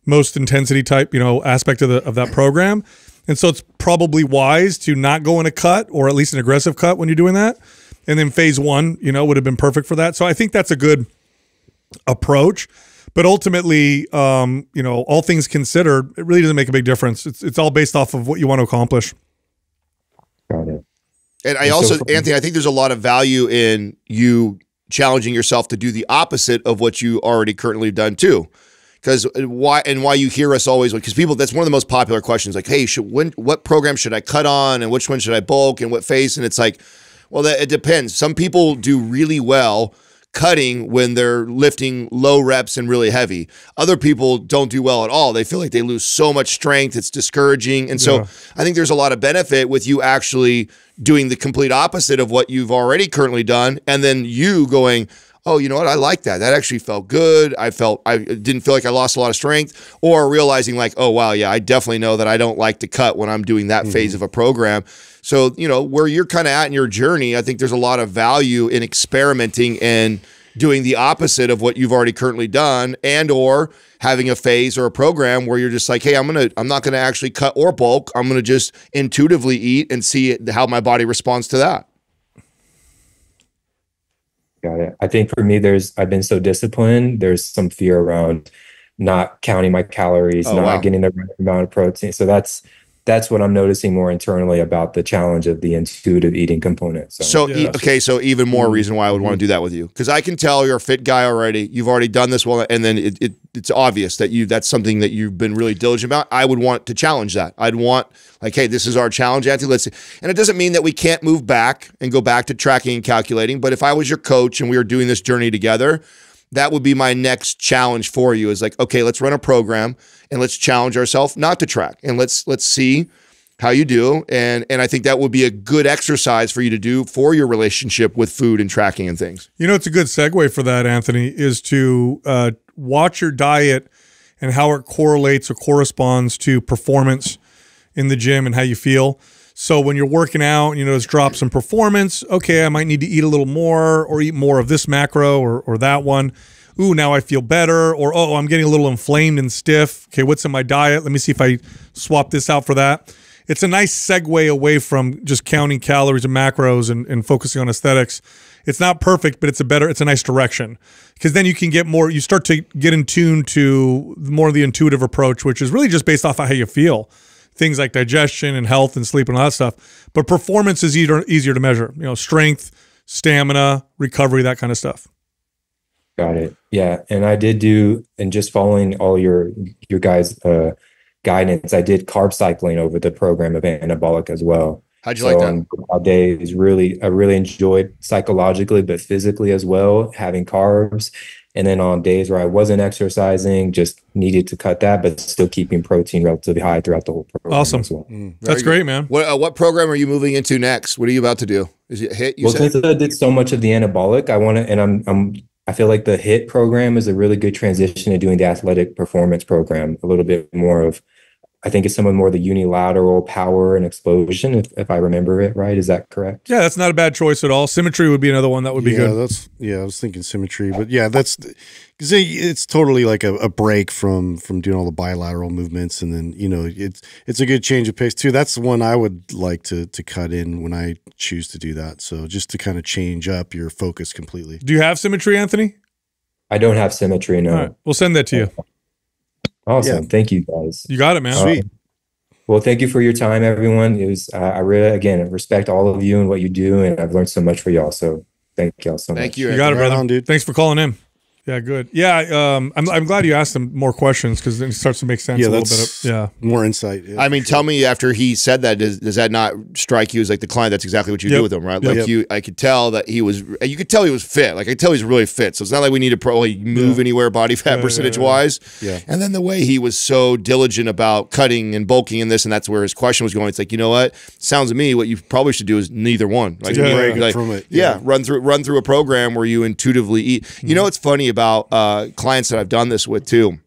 most intensity type, you know, aspect of the of that program, and so it's probably wise to not go in a cut or at least an aggressive cut when you're doing that. And then phase one, you know, would have been perfect for that. So I think that's a good approach. But ultimately, um, you know, all things considered, it really doesn't make a big difference. It's it's all based off of what you want to accomplish. Got it. And I also, Anthony, I think there's a lot of value in you challenging yourself to do the opposite of what you already currently have done too. Because why and why you hear us always, because people, that's one of the most popular questions. Like, hey, should when what program should I cut on, and which one should I bulk, and what phase? And it's like, well, that, it depends. Some people do really well cutting when they're lifting low reps and really heavy. Other people don't do well at all. They feel like they lose so much strength. It's discouraging. And so yeah. I think there's a lot of benefit with you actually doing the complete opposite of what you've already currently done. And then you going, oh, you know what? I like that. That actually felt good. I felt, I didn't feel like I lost a lot of strength. Or realizing like, oh, wow, yeah, I definitely know that I don't like to cut when I'm doing that mm-hmm. phase of a program. So, you know, where you're kind of at in your journey, I think there's a lot of value in experimenting and doing the opposite of what you've already currently done, and or having a phase or a program where you're just like, hey, I'm gonna, I'm not gonna actually cut or bulk. I'm gonna just intuitively eat and see how my body responds to that. Got it. I think for me, there's, I've been so disciplined. There's some fear around not counting my calories, oh, not wow. getting the right amount of protein. So that's that's what I'm noticing more internally about the challenge of the intuitive eating component. So, so yeah. e okay, so even more reason why I would want to do that with you, because I can tell you're a fit guy already. You've already done this well, and then it, it it's obvious that you that's something that you've been really diligent about. I would want to challenge that. I'd want like, hey, this is our challenge, Anthony. Let's see. And it doesn't mean that we can't move back and go back to tracking and calculating. But if I was your coach and we were doing this journey together, that would be my next challenge for you, is like, okay, let's run a program and let's challenge ourselves not to track, and let's let's see how you do. And and I think that would be a good exercise for you to do for your relationship with food and tracking and things. You know, it's a good segue for that, Anthony, is to uh, watch your diet and how it correlates or corresponds to performance in the gym and how you feel. So when you're working out, you know, it's drops in performance. Okay, I might need to eat a little more, or eat more of this macro or, or that one. Ooh, now I feel better. Or, oh, I'm getting a little inflamed and stiff. Okay, what's in my diet? Let me see if I swap this out for that. It's a nice segue away from just counting calories and macros and, and focusing on aesthetics. It's not perfect, but it's a better, it's a nice direction. Because then you can get more, you start to get in tune to more of the intuitive approach, which is really just based off of how you feel. Things like digestion and health and sleep and all that stuff. But performance is either easier to measure. You know, strength, stamina, recovery, that kind of stuff. Got it. Yeah. And I did do, and just following all your your guys' uh, guidance, I did carb cycling over the program of Anabolic as well. How'd you so like that? On days, really, I really enjoyed psychologically, but physically as well, having carbs. And then on days where I wasn't exercising, just needed to cut that, but still keeping protein relatively high throughout the whole program. Awesome. As well. Mm, That's good. Great, man. What, uh, what program are you moving into next? What are you about to do? Is it HIIT? You well, said? Since I did so much of the Anabolic, I want to, and I'm, I'm, I feel like the HIIT program is a really good transition to doing the Athletic Performance program, a little bit more of, I think it's some of more the unilateral power and explosion, if, if I remember it right. Is that correct? Yeah, that's not a bad choice at all. Symmetry would be another one that would be yeah, good. That's, yeah, I was thinking symmetry. But yeah, that's because it's totally like a, a break from from doing all the bilateral movements. And then, you know, it's it's a good change of pace too. That's the one I would like to, to cut in when I choose to do that. So just to kind of change up your focus completely. Do you have symmetry, Anthony? I don't have symmetry, no. All right, we'll send that to you. Awesome. Yeah. Thank you, guys. You got it, man. Uh, Sweet. Well, thank you for your time, everyone. It was, uh, I really, again, respect all of you and what you do, and I've learned so much for y'all. So thank y'all so much. Thank you. You got it, brother. Right on, dude. Thanks for calling in. Yeah, good. Yeah, um, I'm, I'm glad you asked him more questions, because then it starts to make sense yeah, a little bit. Of, yeah, more insight. Yeah, I mean, sure. Tell me after he said that, does, does that not strike you as like the client? That's exactly what you yep. do with him, right? Yep. Like yep. you, I could tell that he was, you could tell he was fit. Like I could tell he's really fit. So it's not like we need to probably move yeah. anywhere body fat yeah, percentage yeah, yeah, yeah. wise. Yeah. And then the way he was so diligent about cutting and bulking and this, and that's where his question was going. It's like, you know what? Sounds to me what you probably should do is neither one. Like, yeah, break, yeah. like from it. Yeah. yeah, run through run through a program where you intuitively eat. You mm. know, it's funny about uh, clients that I've done this with too,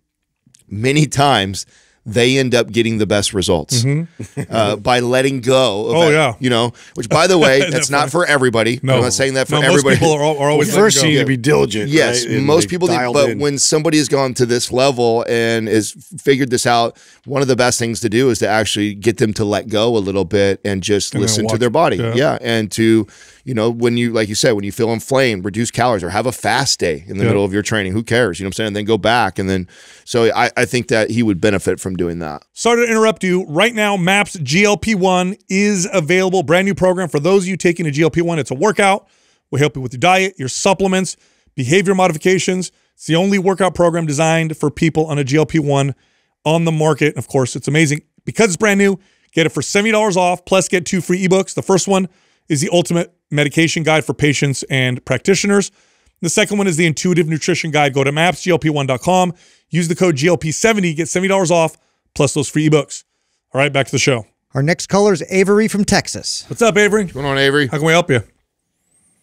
many times they end up getting the best results mm-hmm. uh, by letting go. Of oh that, yeah, you know. Which, by the way, that's, that's not funny. For everybody. No. I'm not saying that for no, everybody. Most people are, are always well, first. You need yeah. to be diligent. Yes, right? Most people. Need, but in. When somebody has gone to this level and has figured this out, one of the best things to do is to actually get them to let go a little bit and just and listen to their body. Yeah. yeah, and to. You know, when you, like you said, when you feel inflamed, reduce calories or have a fast day in the yeah. middle of your training. Who cares? You know what I'm saying? And then go back. And then, so I, I think that he would benefit from doing that. Sorry to interrupt you. Right now, MAP's G L P one is available. Brand new program for those of you taking a G L P one. It's a workout. We'll help you with your diet, your supplements, behavior modifications. It's the only workout program designed for people on a G L P one on the market. And of course, it's amazing. Because it's brand new, get it for seventy dollars off, plus get two free ebooks. The first one is the ultimate medication guide for patients and practitioners. The second one is the intuitive nutrition guide. Go to maps G L P one dot com. Use the code G L P seventy. Get seventy dollars off, plus those free ebooks. All right, back to the show. Our next caller is Avery from Texas. What's up, Avery? What's going on, Avery? How can we help you?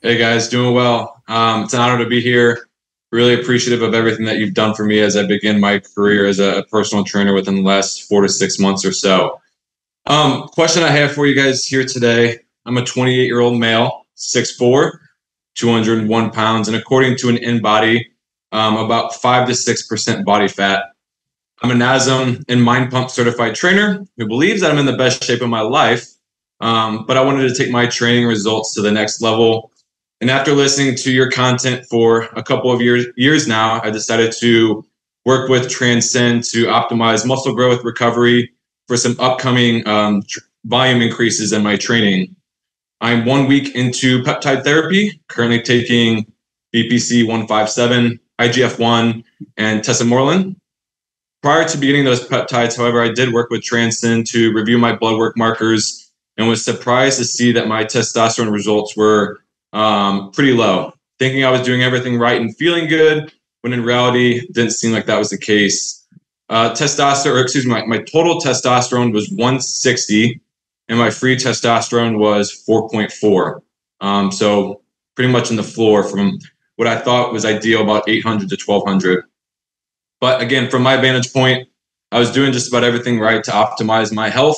Hey, guys. Doing well. Um, it's an honor to be here. Really appreciative of everything that you've done for me as I begin my career as a personal trainer within the last four to six months or so. Um, question I have for you guys here today. I'm a twenty-eight-year-old male, six foot four, two hundred one pounds, and according to an in-body, um, about five to six percent body fat. I'm a N A S M and Mind Pump certified trainer who believes that I'm in the best shape of my life, um, but I wanted to take my training results to the next level. And after listening to your content for a couple of years, years now, I decided to work with Transcend to optimize muscle growth, recovery, for some upcoming um, tr- volume increases in my training. I'm one week into peptide therapy, currently taking B P C one fifty-seven, I G F one, and tesamorelin. Prior to beginning those peptides, however, I did work with Transcend to review my blood work markers and was surprised to see that my testosterone results were um, pretty low, thinking I was doing everything right and feeling good, when in reality, it didn't seem like that was the case. Uh, testosterone, or excuse me, my, my total testosterone was one sixty, and my free testosterone was four point four. Um, so pretty much in the floor from what I thought was ideal, about eight hundred to twelve hundred. But again, from my vantage point, I was doing just about everything right to optimize my health,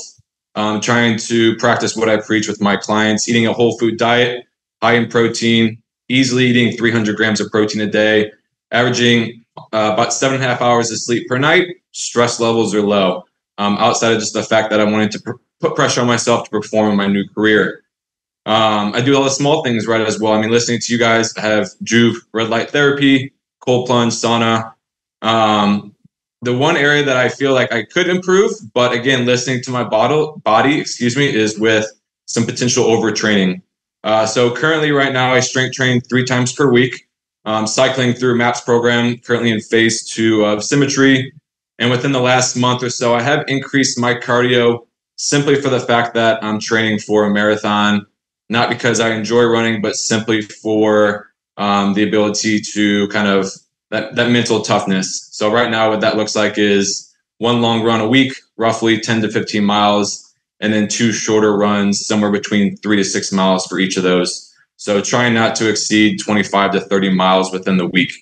um, trying to practice what I preach with my clients, eating a whole food diet, high in protein, easily eating three hundred grams of protein a day, averaging uh, about seven and a half hours of sleep per night. Stress levels are low, um, outside of just the fact that I wanted to pr- put pressure on myself to perform in my new career. Um, I do all the small things right as well. I mean, listening to you guys, I have Juve, red light therapy, cold plunge, sauna. Um, the one area that I feel like I could improve, but again, listening to my bottle, body, excuse me, is with some potential overtraining. Uh, so currently right now, I strength train three times per week, um, cycling through MAPS program, currently in phase two of Symmetry. And within the last month or so, I have increased my cardio simply for the fact that I'm training for a marathon, not because I enjoy running, but simply for um, the ability to kind of that, that mental toughness. So right now what that looks like is one long run a week, roughly ten to fifteen miles, and then two shorter runs, somewhere between three to six miles for each of those. So trying not to exceed twenty-five to thirty miles within the week.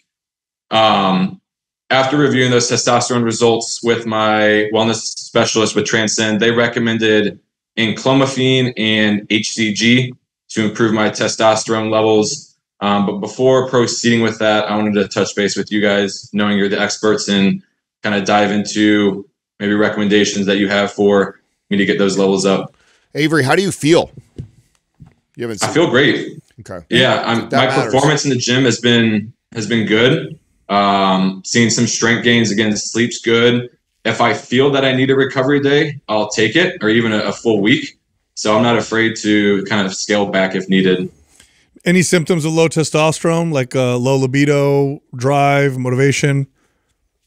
Um, after reviewing those testosterone results with my wellness specialist with Transcend, they recommended in Clomiphene and H C G to improve my testosterone levels. Um, but before proceeding with that, I wanted to touch base with you guys, knowing you're the experts, and kind of dive into maybe recommendations that you have for me to get those levels up. Avery, how do you feel? You haven't seen I feel great. Okay. Yeah, I'm, my matters. Performance in the gym has been has been good. Um, seeing some strength gains again. Sleep's good. If I feel that I need a recovery day, I'll take it, or even a, a full week. So I'm not afraid to kind of scale back if needed. Any symptoms of low testosterone, like uh, low libido, drive, motivation?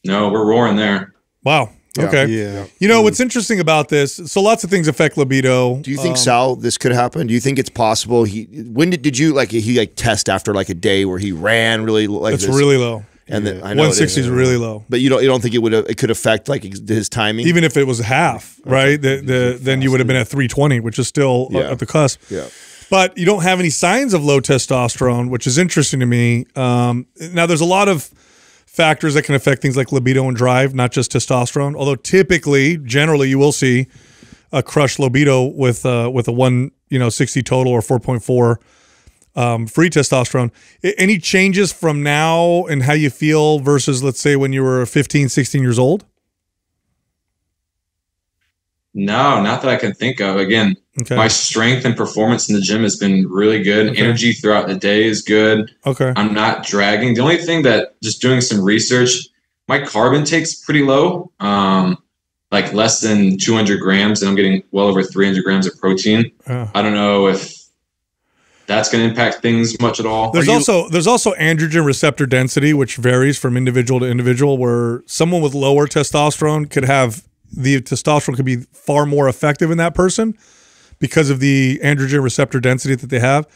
No, we're roaring there. Wow. Yeah. Okay. Yeah. You know, what's interesting about this, so lots of things affect libido. Do you think, um, Sal, this could happen? Do you think it's possible? He, when did, did you, like, he, like, test after, like, a day where he ran really, like, That's this? really low. And yeah. then I know one sixty is, is really low. But you don't, you don't think it would, it could affect, like, his timing? Even if it was half, right? Okay. The, the, then you would have been at three twenty, which is still yeah. at the cusp. Yeah. But you don't have any signs of low testosterone, which is interesting to me. Um, now, there's a lot of factors that can affect things like libido and drive, not just testosterone. Although typically, generally, you will see a crushed libido with uh, with a one, you know, sixty total or four point four um, free testosterone. I- any changes from now and how you feel versus, let's say, when you were fifteen, sixteen years old? No, not that I can think of. Again, okay. My strength and performance in the gym has been really good. Okay. Energy throughout the day is good. Okay. I'm not dragging. The only thing that, just doing some research, my carb intake's pretty low, um, like less than two hundred grams, and I'm getting well over three hundred grams of protein. Oh. I don't know if that's going to impact things much at all. There's you- also there's also androgen receptor density, which varies from individual to individual, where someone with lower testosterone could have the testosterone could be far more effective in that person because of the androgen receptor density that they have.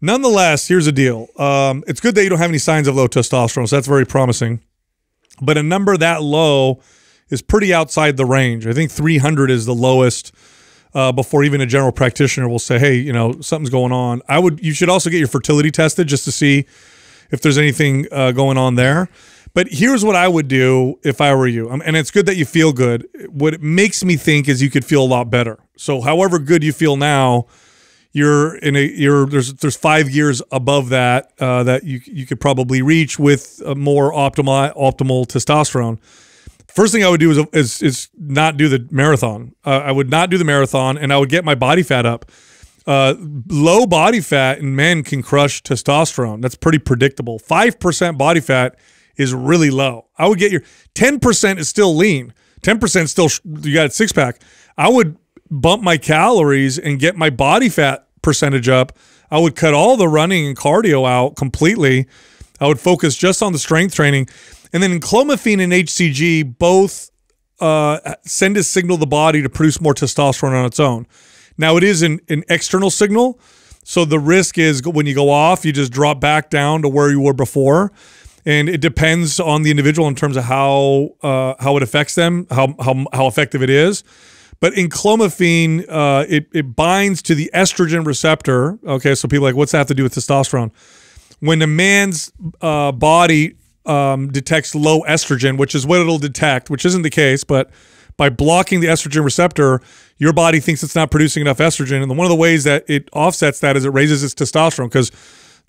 Nonetheless, here's the deal. Um, it's good that you don't have any signs of low testosterone, so that's very promising. But a number that low is pretty outside the range. I think three hundred is the lowest uh, before even a general practitioner will say, hey, you know, something's going on. I would. You should also get your fertility tested just to see if there's anything uh, going on there. But here's what I would do if I were you. And it's good that you feel good. What it makes me think is you could feel a lot better. So however good you feel now, you're in a you're there's there's five years above that uh, that you you could probably reach with a more optimal optimal testosterone. First thing I would do is is, is not do the marathon. Uh, I would not do the marathon, and I would get my body fat up. Uh, low body fat in men can crush testosterone. That's pretty predictable. five percent body fat is really low. I would get your ten percent is still lean. ten percent still, you got a six pack. I would bump my calories and get my body fat percentage up. I would cut all the running and cardio out completely. I would focus just on the strength training. And then Clomiphene and H C G both uh, send a signal to the body to produce more testosterone on its own. Now, it is an, an external signal, so the risk is when you go off, you just drop back down to where you were before. And it depends on the individual in terms of how uh, how it affects them, how, how, how effective it is. But in Clomiphene, uh, it, it binds to the estrogen receptor. Okay, so people are like, what's that have to do with testosterone? When a man's uh, body um, detects low estrogen, which is what it'll detect, which isn't the case, but by blocking the estrogen receptor, your body thinks it's not producing enough estrogen. And one of the ways that it offsets that is it raises its testosterone, because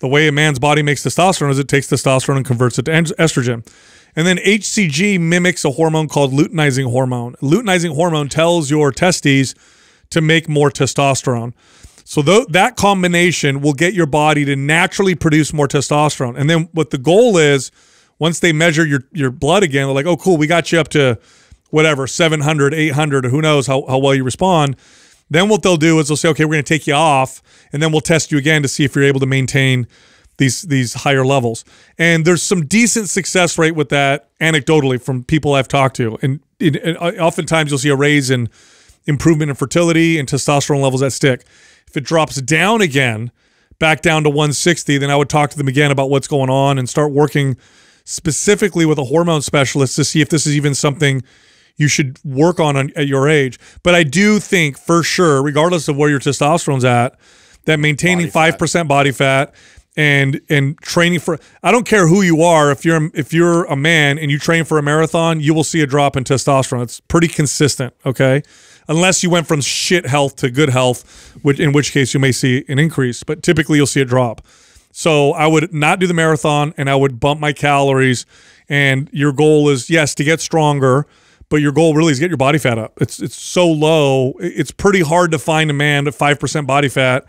the way a man's body makes testosterone is it takes testosterone and converts it to estrogen. And then H C G mimics a hormone called luteinizing hormone. Luteinizing hormone tells your testes to make more testosterone. So th that combination will get your body to naturally produce more testosterone. And then what the goal is, once they measure your, your blood again, they're like, oh, cool, we got you up to whatever, seven hundred, eight hundred, or who knows how, how well you respond. Then what they'll do is they'll say, okay, we're going to take you off, and then we'll test you again to see if you're able to maintain these these higher levels. And there's some decent success rate with that anecdotally from people I've talked to. And, it, and oftentimes you'll see a raise in improvement in fertility and testosterone levels that stick. If it drops down again, back down to one sixty, then I would talk to them again about what's going on and start working specifically with a hormone specialist to see if this is even something you should work on at your age. But I do think for sure, regardless of where your testosterone's at, that maintaining five percent body fat and and training for, I don't care who you are, if you're if you're a man and you train for a marathon, you will see a drop in testosterone. It's pretty consistent, okay? Unless you went from shit health to good health, which in which case you may see an increase, but typically you'll see a drop. So I would not do the marathon, and I would bump my calories, and your goal is, yes, to get stronger, but your goal really is get your body fat up. It's it's so low. It's pretty hard to find a man at five percent body fat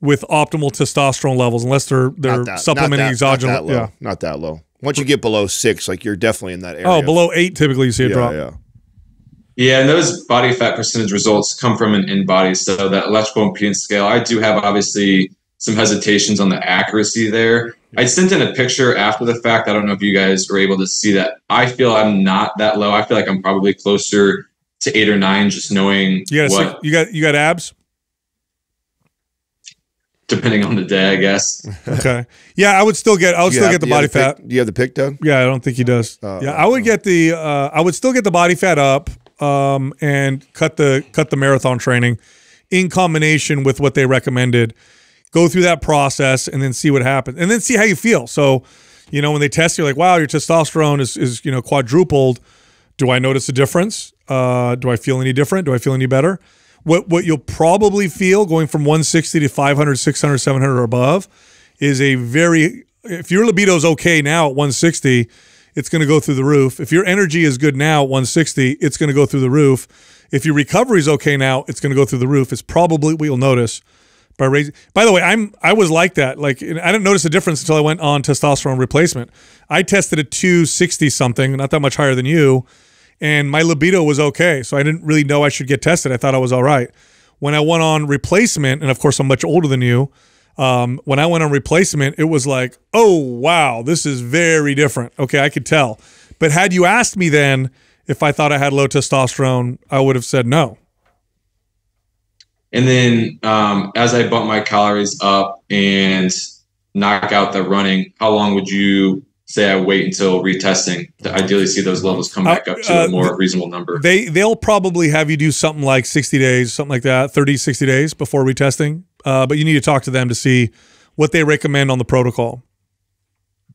with optimal testosterone levels, unless they're they're that, supplementing exogenous. Yeah, not that low. Once you get below six, like you're definitely in that area. Oh, below eight typically you see a yeah, drop. Yeah. Yeah, and those body fat percentage results come from an in-body, so that electrical impedance scale. I do have obviously some hesitations on the accuracy there. I sent in a picture after the fact. I don't know if you guys were able to see that. I feel I'm not that low. I feel like I'm probably closer to eight or nine, just knowing you got what. Six, you got you got abs? Depending on the day, I guess. Okay. Yeah, I would still get I would you still have, get the body fat. Do you have the pick done? Yeah, I don't think he does. Uh, yeah, I would get the uh I would still get the body fat up um and cut the cut the marathon training in combination with what they recommended. Go through that process and then see what happens, and then see how you feel. So, you know, when they test you, like, wow, your testosterone is, is you know, quadrupled. Do I notice a difference? Uh, do I feel any different? Do I feel any better? What, what you'll probably feel going from one sixty to five hundred, six hundred, seven hundred or above is a very, if your libido is okay now at one sixty, it's going to go through the roof. If your energy is good now at one sixty, it's going to go through the roof. If your recovery is okay now, it's going to go through the roof. It's probably what you'll notice. By raising, by the way, I'm I was like that. Like, I didn't notice a difference until I went on testosterone replacement. I tested a two sixty something, not that much higher than you, and my libido was okay. So I didn't really know I should get tested. I thought I was all right. When I went on replacement, and of course I'm much older than you, um, when I went on replacement, it was like, oh wow, this is very different. Okay, I could tell. But had you asked me then if I thought I had low testosterone, I would have said no. And then um, as I bump my calories up and knock out the running, how long would you say I wait until retesting to ideally see those levels come back up to uh, a more reasonable number? They, they'll probably have you do something like sixty days, something like that, thirty, sixty days before retesting. Uh, but you need to talk to them to see what they recommend on the protocol.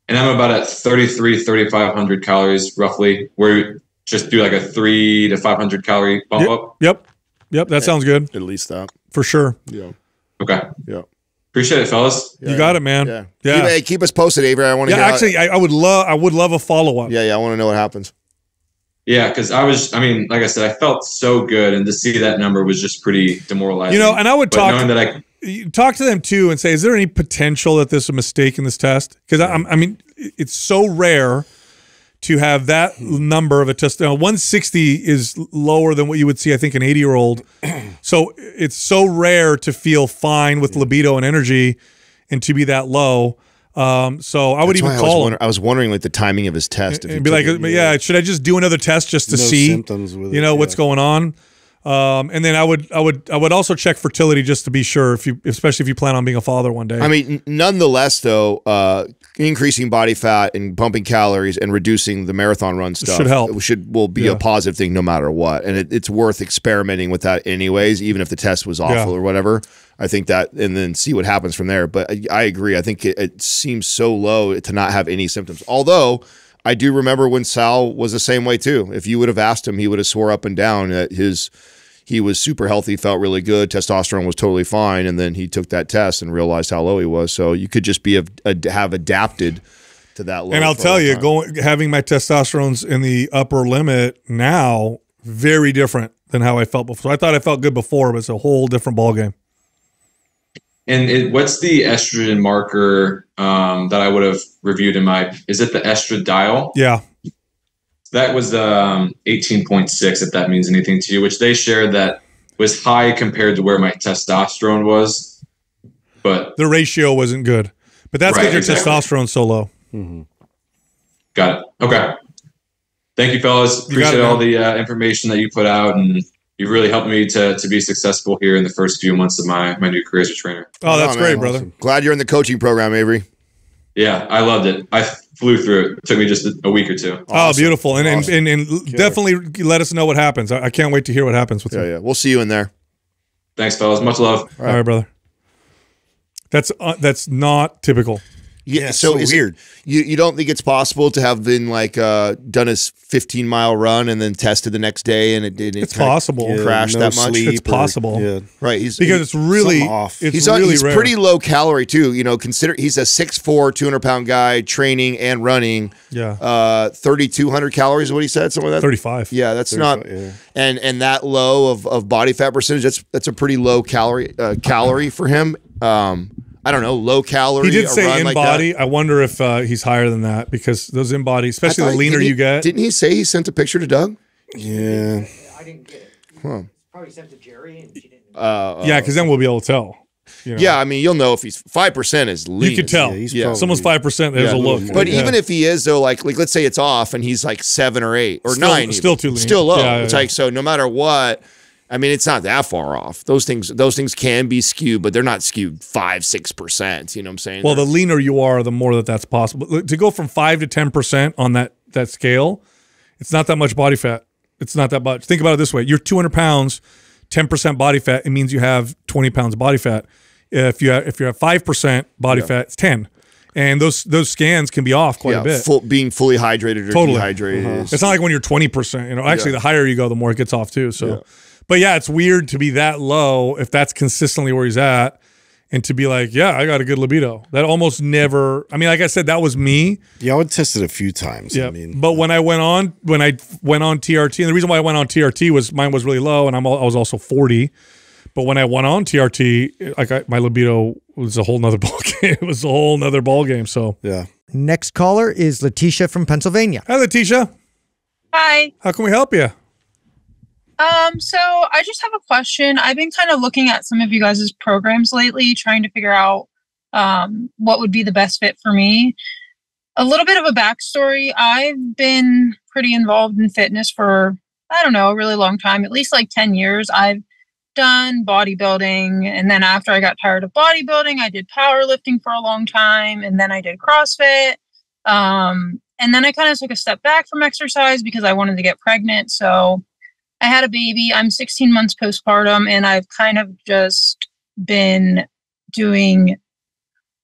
And I'm about at thirty-three, thirty-five hundred calories roughly, where you just do like a three to five hundred calorie bump yep, up. Yep. Yep, that sounds good. At least that. For sure. Yeah. Okay. Yeah. Appreciate it, fellas. Yeah, you got yeah. it, man. Yeah. yeah. Keep, hey, keep us posted, Avery. I want to. Yeah, actually, I, I would love. I would love a follow up. Yeah, yeah. I want to know what happens. Yeah, because I was. I mean, like I said, I felt so good, and to see that number was just pretty demoralizing. You know, and I would but talk to, that I you talk to them too, and say, is there any potential that there's a mistake in this test? Because yeah. I, I mean, it's so rare to have that number of a testosterone. one sixty is lower than what you would see, I think, an eighty year old. So it's so rare to feel fine with libido and energy and to be that low. Um, so I would That's even call I was, I was wondering like the timing of his test. If and be like, it, yeah, should I just do another test just to no see, symptoms with you know, it, yeah. what's going on? Um, and then I would, I would, I would also check fertility just to be sure if you, especially if you plan on being a father one day. I mean, nonetheless though, uh, increasing body fat and pumping calories and reducing the marathon run stuff should help. Should will be yeah. a positive thing no matter what, and it, it's worth experimenting with that anyways, even if the test was awful yeah. or whatever. I think that, and then see what happens from there. But I, I agree. I think it, it seems so low to not have any symptoms. Although I do remember when Sal was the same way too. If you would have asked him, he would have swore up and down that his he was super healthy, felt really good, testosterone was totally fine, and then he took that test and realized how low he was. So you could just be a, a, have adapted to that low. And I'll tell you, going having my testosterone's in the upper limit now, very different than how I felt before. I thought I felt good before, but it's a whole different ballgame. And it, what's the estrogen marker um, that I would have reviewed in my, is it the estradiol? Yeah. That was um, eighteen point six, if that means anything to you, which they shared that was high compared to where my testosterone was. But the ratio wasn't good. But that's because right, your exactly. testosterone's so low. Mm-hmm. Got it. Okay. Thank you, fellas. Appreciate you it, all the uh, information that you put out. And you've really helped me to, to be successful here in the first few months of my, my new career as a trainer. Oh, that's oh, great, brother. Awesome. Glad you're in the coaching program, Avery. Yeah, I loved it. I flew through it. It took me just a week or two. Awesome. Oh, beautiful. And, awesome. and, and, and definitely let us know what happens. I, I can't wait to hear what happens with yeah, you. Yeah, we'll see you in there. Thanks, fellas. Much love. All right, All right brother. That's uh, that's not typical. Yeah, yeah so, so is weird. It, you, you don't think it's possible to have been like uh, done a fifteen mile run and then tested the next day and it didn't It's possible. Yeah, crash no that much. It's possible. Or, yeah. Right. He's, because he, it's really off. It's he's, really he's pretty low calorie too. You know, consider he's a six foot four, two hundred pound guy training and running. Yeah. Uh, thirty-two hundred calories is what he said. Something like that. thirty-five. Yeah, that's not. Yeah. And and that low of, of body fat percentage, that's that's a pretty low calorie uh, calorie for him. Um, I don't know, low calorie. He did say in body. I wonder if uh, he's higher than that because those in body, especially the leaner you get. Didn't he say he sent a picture to Doug? Yeah. I didn't get it. Huh. Probably sent to Jerry and she didn't. Uh, yeah, because then we'll be able to tell. You know. Yeah, I mean, you'll know if he's five percent is lean. You could tell. Yeah, yeah. Someone's five percent, there's yeah, a look. But yeah. even if he is, though, like, like let's say it's off and he's like seven or eight or nine. Still too lean. Still low. Yeah, it's yeah. like, so no matter what. I mean, it's not that far off. Those things, those things can be skewed, but they're not skewed five, six percent. You know what I'm saying? Well, they're the leaner you are, the more that that's possible. To go from five to ten percent on that that scale, it's not that much body fat. It's not that much. Think about it this way: you're two hundred pounds, ten percent body fat. It means you have twenty pounds body fat. If you have, if you're at five percent body yeah. fat, it's ten. And those those scans can be off quite yeah, a bit. Full, being fully hydrated or totally. dehydrated. Uh-huh. It's not like when you're twenty percent. You know, actually, yeah. the higher you go, the more it gets off too. So. Yeah. But yeah, it's weird to be that low if that's consistently where he's at and to be like, yeah, I got a good libido. That almost never, I mean, like I said, that was me. Yeah, I would test it a few times. Yeah. I mean, but when I went on, when I went on T R T, and the reason why I went on T R T was mine was really low and I'm, I was also forty. But when I went on T R T, like I, my libido was a whole nother ball game. It was a whole nother ball game. So yeah. Next caller is Letitia from Pennsylvania. Hi, Letitia. Hi. How can we help you? Um, so I just have a question. I've been kind of looking at some of you guys' programs lately, trying to figure out um, what would be the best fit for me. A little bit of a backstory. I've been pretty involved in fitness for, I don't know, a really long time, at least like ten years. I've done bodybuilding. And then after I got tired of bodybuilding, I did powerlifting for a long time. And then I did CrossFit. Um, and then I kind of took a step back from exercise because I wanted to get pregnant. So I had a baby. I'm sixteen months postpartum, and I've kind of just been doing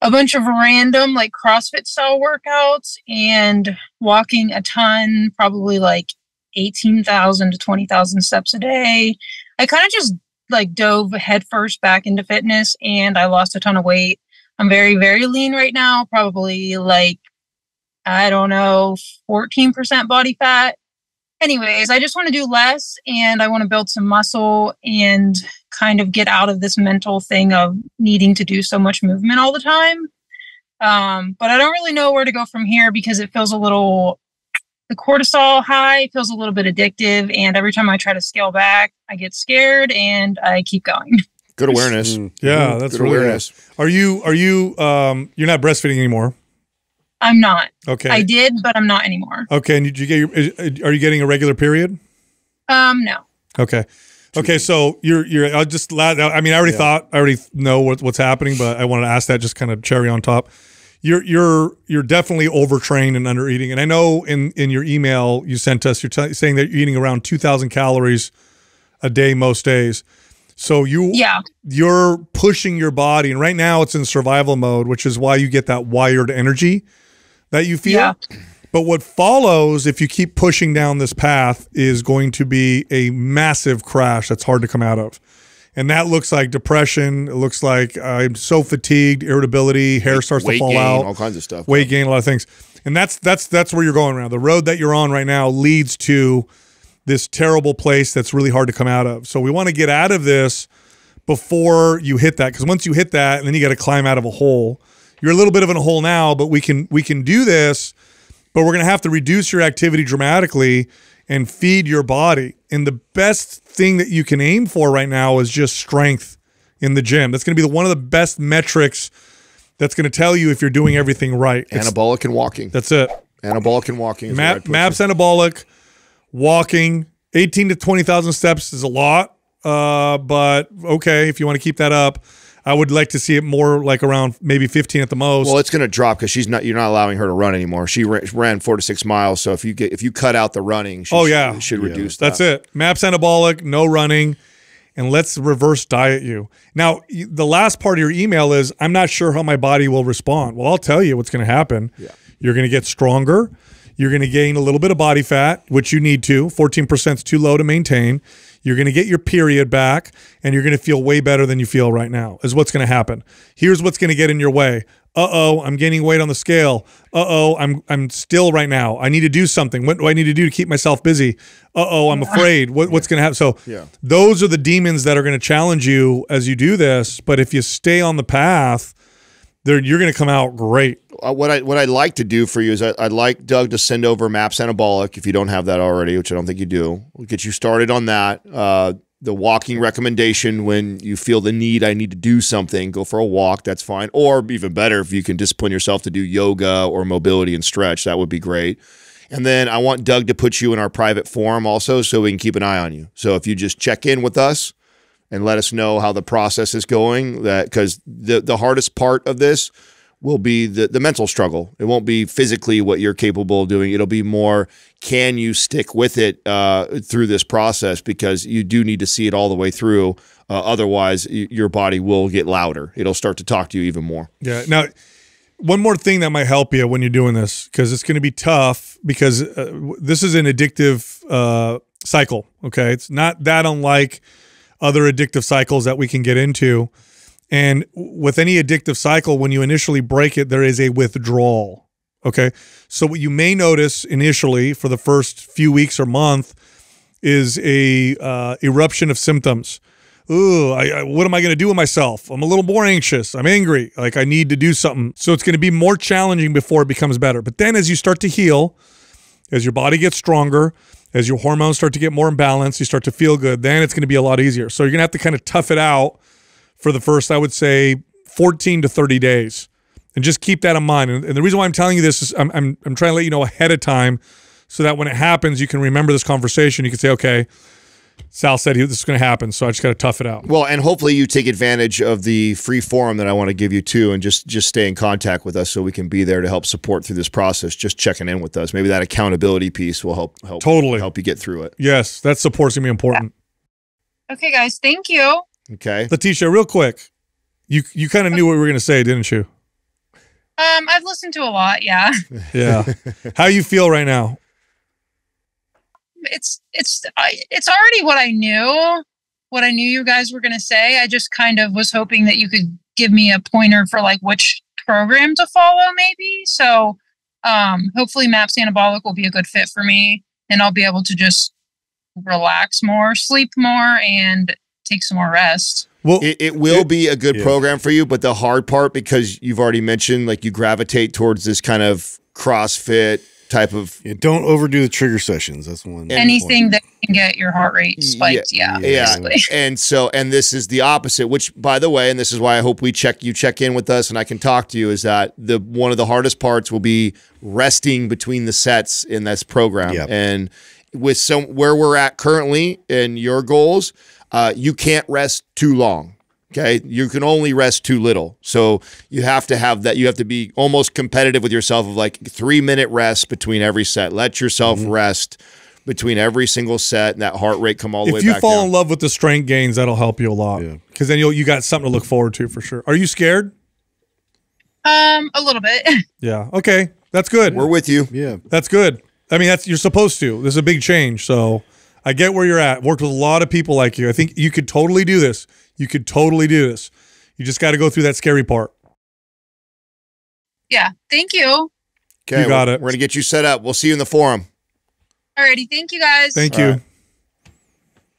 a bunch of random like CrossFit style workouts and walking a ton, probably like eighteen thousand to twenty thousand steps a day. I kind of just like dove headfirst back into fitness, and I lost a ton of weight. I'm very, very lean right now, probably like, I don't know, fourteen percent body fat. Anyways, I just want to do less, and I want to build some muscle and kind of get out of this mental thing of needing to do so much movement all the time. Um, but I don't really know where to go from here because it feels a little, the cortisol high feels a little bit addictive, and every time I try to scale back, I get scared and I keep going. Good awareness. Yeah, that's good really awareness. Nice. Are you, are you, um, you're not breastfeeding anymore? I'm not. Okay. I did, but I'm not anymore. Okay. And did you get your, are you getting a regular period? Um, no. Okay. Okay. So you're, you're, I'll just, I mean, I already yeah. thought, I already know what, what's happening, but I wanted to ask that just kind of cherry on top. You're, you're, you're definitely overtrained and under eating. And I know in, in your email you sent us, you're t saying that you're eating around two thousand calories a day, most days. So you, yeah. you're pushing your body, and right now it's in survival mode, which is why you get that wired energy that you feel. Yeah. But what follows, if you keep pushing down this path, is going to be a massive crash that's hard to come out of. And that looks like depression. It looks like uh, I'm so fatigued, irritability, hair weight, starts to fall gain, out. All kinds of stuff. Weight gain, a lot of things. And that's, that's, that's where you're going around. The road that you're on right now leads to this terrible place that's really hard to come out of. So we want to get out of this before you hit that, because once you hit that, and then you got to climb out of a hole. You're a little bit of in a hole now, but we can we can do this, but we're going to have to reduce your activity dramatically and feed your body. And the best thing that you can aim for right now is just strength in the gym. That's going to be the, one of the best metrics that's going to tell you if you're doing everything right. Anabolic it's, and walking. That's it. Anabolic and walking. Is Map, MAP's anabolic. Walking eighteen to twenty thousand steps is a lot, uh, but okay, if you want to keep that up, I would like to see it more like around maybe fifteen at the most. Well, it's going to drop because she's not. You're not allowing her to run anymore. She ran four to six miles, so if you get if you cut out the running, she oh yeah, should, should yeah. reduce. That's that. It. MAP's anabolic, no running, and let's reverse diet you. Now, the last part of your email is I'm not sure how my body will respond. Well, I'll tell you what's going to happen. Yeah. You're going to get stronger. You're going to gain a little bit of body fat, which you need to. fourteen percent is too low to maintain. You're going to get your period back, and you're going to feel way better than you feel right now is what's going to happen. Here's what's going to get in your way. Uh-oh, I'm gaining weight on the scale. Uh-oh, I'm I'm still right now. I need to do something. What do I need to do to keep myself busy? Uh-oh, I'm afraid. What, what's going to happen? So yeah. those are the demons that are going to challenge you as you do this, but if you stay on the path, They're, you're going to come out great. Uh, what I what I'd like to do for you is I, I'd like Doug to send over MAP's Anabolic if you don't have that already, which I don't think you do. We'll get you started on that. Uh, the walking recommendation when you feel the need, I need to do something, go for a walk. That's fine. Or even better, if you can discipline yourself to do yoga or mobility and stretch, that would be great. And then I want Doug to put you in our private forum also so we can keep an eye on you. So if you just check in with us, and let us know how the process is going, that because the, the hardest part of this will be the, the mental struggle. It won't be physically what you're capable of doing. It'll be more, can you stick with it uh, through this process? Because you do need to see it all the way through. Uh, otherwise, your body will get louder. It'll start to talk to you even more. Yeah. Now, one more thing that might help you when you're doing this, because it's going to be tough, because uh, this is an addictive uh, cycle, okay? It's not that unlike other addictive cycles that we can get into. And with any addictive cycle, when you initially break it, there is a withdrawal, okay? So what you may notice initially for the first few weeks or month is a uh, eruption of symptoms. Ooh, I, I, what am I gonna do with myself? I'm a little more anxious, I'm angry, like I need to do something. So it's gonna be more challenging before it becomes better. But then as you start to heal, as your body gets stronger, as your hormones start to get more in balance, you start to feel good, then it's going to be a lot easier. So you're going to have to kind of tough it out for the first, I would say, fourteen to thirty days. And just keep that in mind. And, and the reason why I'm telling you this is I'm, I'm, I'm trying to let you know ahead of time so that when it happens, you can remember this conversation. You can say, okay, Sal said this is going to happen, so I just got to tough it out. Well, and hopefully you take advantage of the free forum that I want to give you too, and just just stay in contact with us so we can be there to help support through this process. Just checking in with us, maybe that accountability piece will help help totally help you get through it. Yes, that support's gonna be important. Okay, guys, thank you. Okay, Letitia, real quick, you you kind of knew what we were gonna say, didn't you? Um, I've listened to a lot. Yeah. Yeah. How you feel right now? It's it's it's already what I knew, what I knew you guys were going to say. I just kind of was hoping that you could give me a pointer for like which program to follow maybe. So um, hopefully MAP's Anabolic will be a good fit for me, and I'll be able to just relax more, sleep more, and take some more rest. Well, it, it will be a good yeah. program for you, but the hard part, because you've already mentioned like you gravitate towards this kind of CrossFit type of. Yeah, don't overdo the trigger sessions. That's one. Anything that can get your heart rate spiked. Yeah. Yeah. yeah. And so, and this is the opposite, which by the way, and this is why I hope we check, you check in with us and I can talk to you, is that the, one of the hardest parts will be resting between the sets in this program. Yep. And with some, where we're at currently and your goals, uh, you can't rest too long. Okay, you can only rest too little. So you have to have that. You have to be almost competitive with yourself of like three minute rest between every set. Let yourself mm-hmm. rest between every single set, and that heart rate come all the if way back. If you fall down. in love with the strength gains, that'll help you a lot. Yeah. Because then you'll you got something to look forward to for sure. Are you scared? Um, a little bit. Yeah. Okay, that's good. We're with you. Yeah, that's good. I mean, that's you're supposed to. This is a big change. So I get where you're at. Worked with a lot of people like you. I think you could totally do this. You could totally do this. You just got to go through that scary part. Yeah. Thank you. Okay. You got we're, it. We're going to get you set up. We'll see you in the forum. Alrighty. Thank you guys. Thank All you. Right.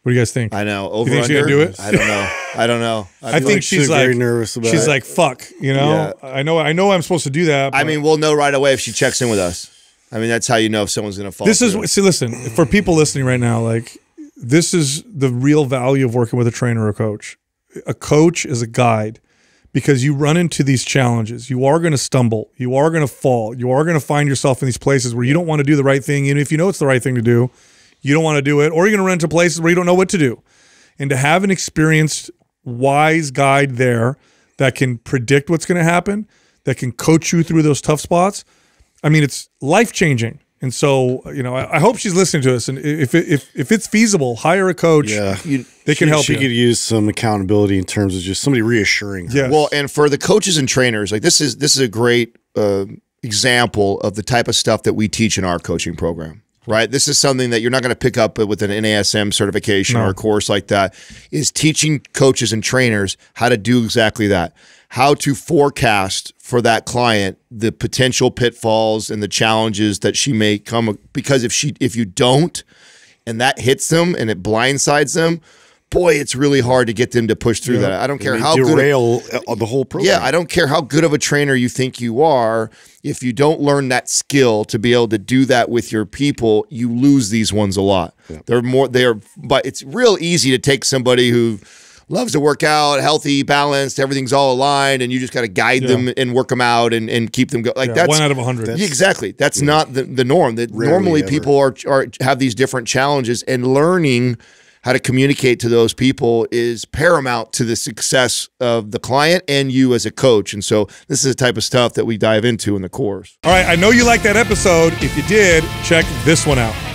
What do you guys think? I know. Over you think she's going to do it? I don't know. I don't know. I, I think like she's, she's like, very nervous about she's it. like, fuck, you know, yeah. I know, I know I'm supposed to do that. But I mean, we'll know right away if she checks in with us. I mean, that's how you know if someone's going to fall. This through. is, see, listen, for people listening right now, like, this is the real value of working with a trainer or a coach. A coach is a guide because you run into these challenges. You are going to stumble. You are going to fall. You are going to find yourself in these places where you don't want to do the right thing. And if you know it's the right thing to do, you don't want to do it. Or you're going to run into places where you don't know what to do. And to have an experienced, wise guide there that can predict what's going to happen, that can coach you through those tough spots, I mean, it's life-changing. And so, you know, I, I hope she's listening to us. And if if if it's feasible, hire a coach. Yeah, you, they can she, help. She you. could use some accountability in terms of just somebody reassuring her. Yes. Well, and for the coaches and trainers, like this is this is a great uh, example of the type of stuff that we teach in our coaching program. Right, this is something that you're not going to pick up with an N A S M certification no. or a course like that. Is teaching coaches and trainers how to do exactly that. How to forecast for that client the potential pitfalls and the challenges that she may come, because if she if you don't and that hits them and it blindsides them, boy, it's really hard to get them to push through yeah. that. I don't care how derail good of, the whole program. Yeah, I don't care how good of a trainer you think you are. If you don't learn that skill to be able to do that with your people, you lose these ones a lot. Yeah. They're more they're but it's real easy to take somebody who loves to work out, healthy, balanced, everything's all aligned, and you just got to guide yeah. them and work them out and, and keep them going. Like yeah, that's one out of a hundred. Exactly. That's yeah. not the, the norm. That normally ever. people are, are have these different challenges, and learning how to communicate to those people is paramount to the success of the client and you as a coach. And so this is the type of stuff that we dive into in the course. All right. I know you liked that episode. If you did, check this one out.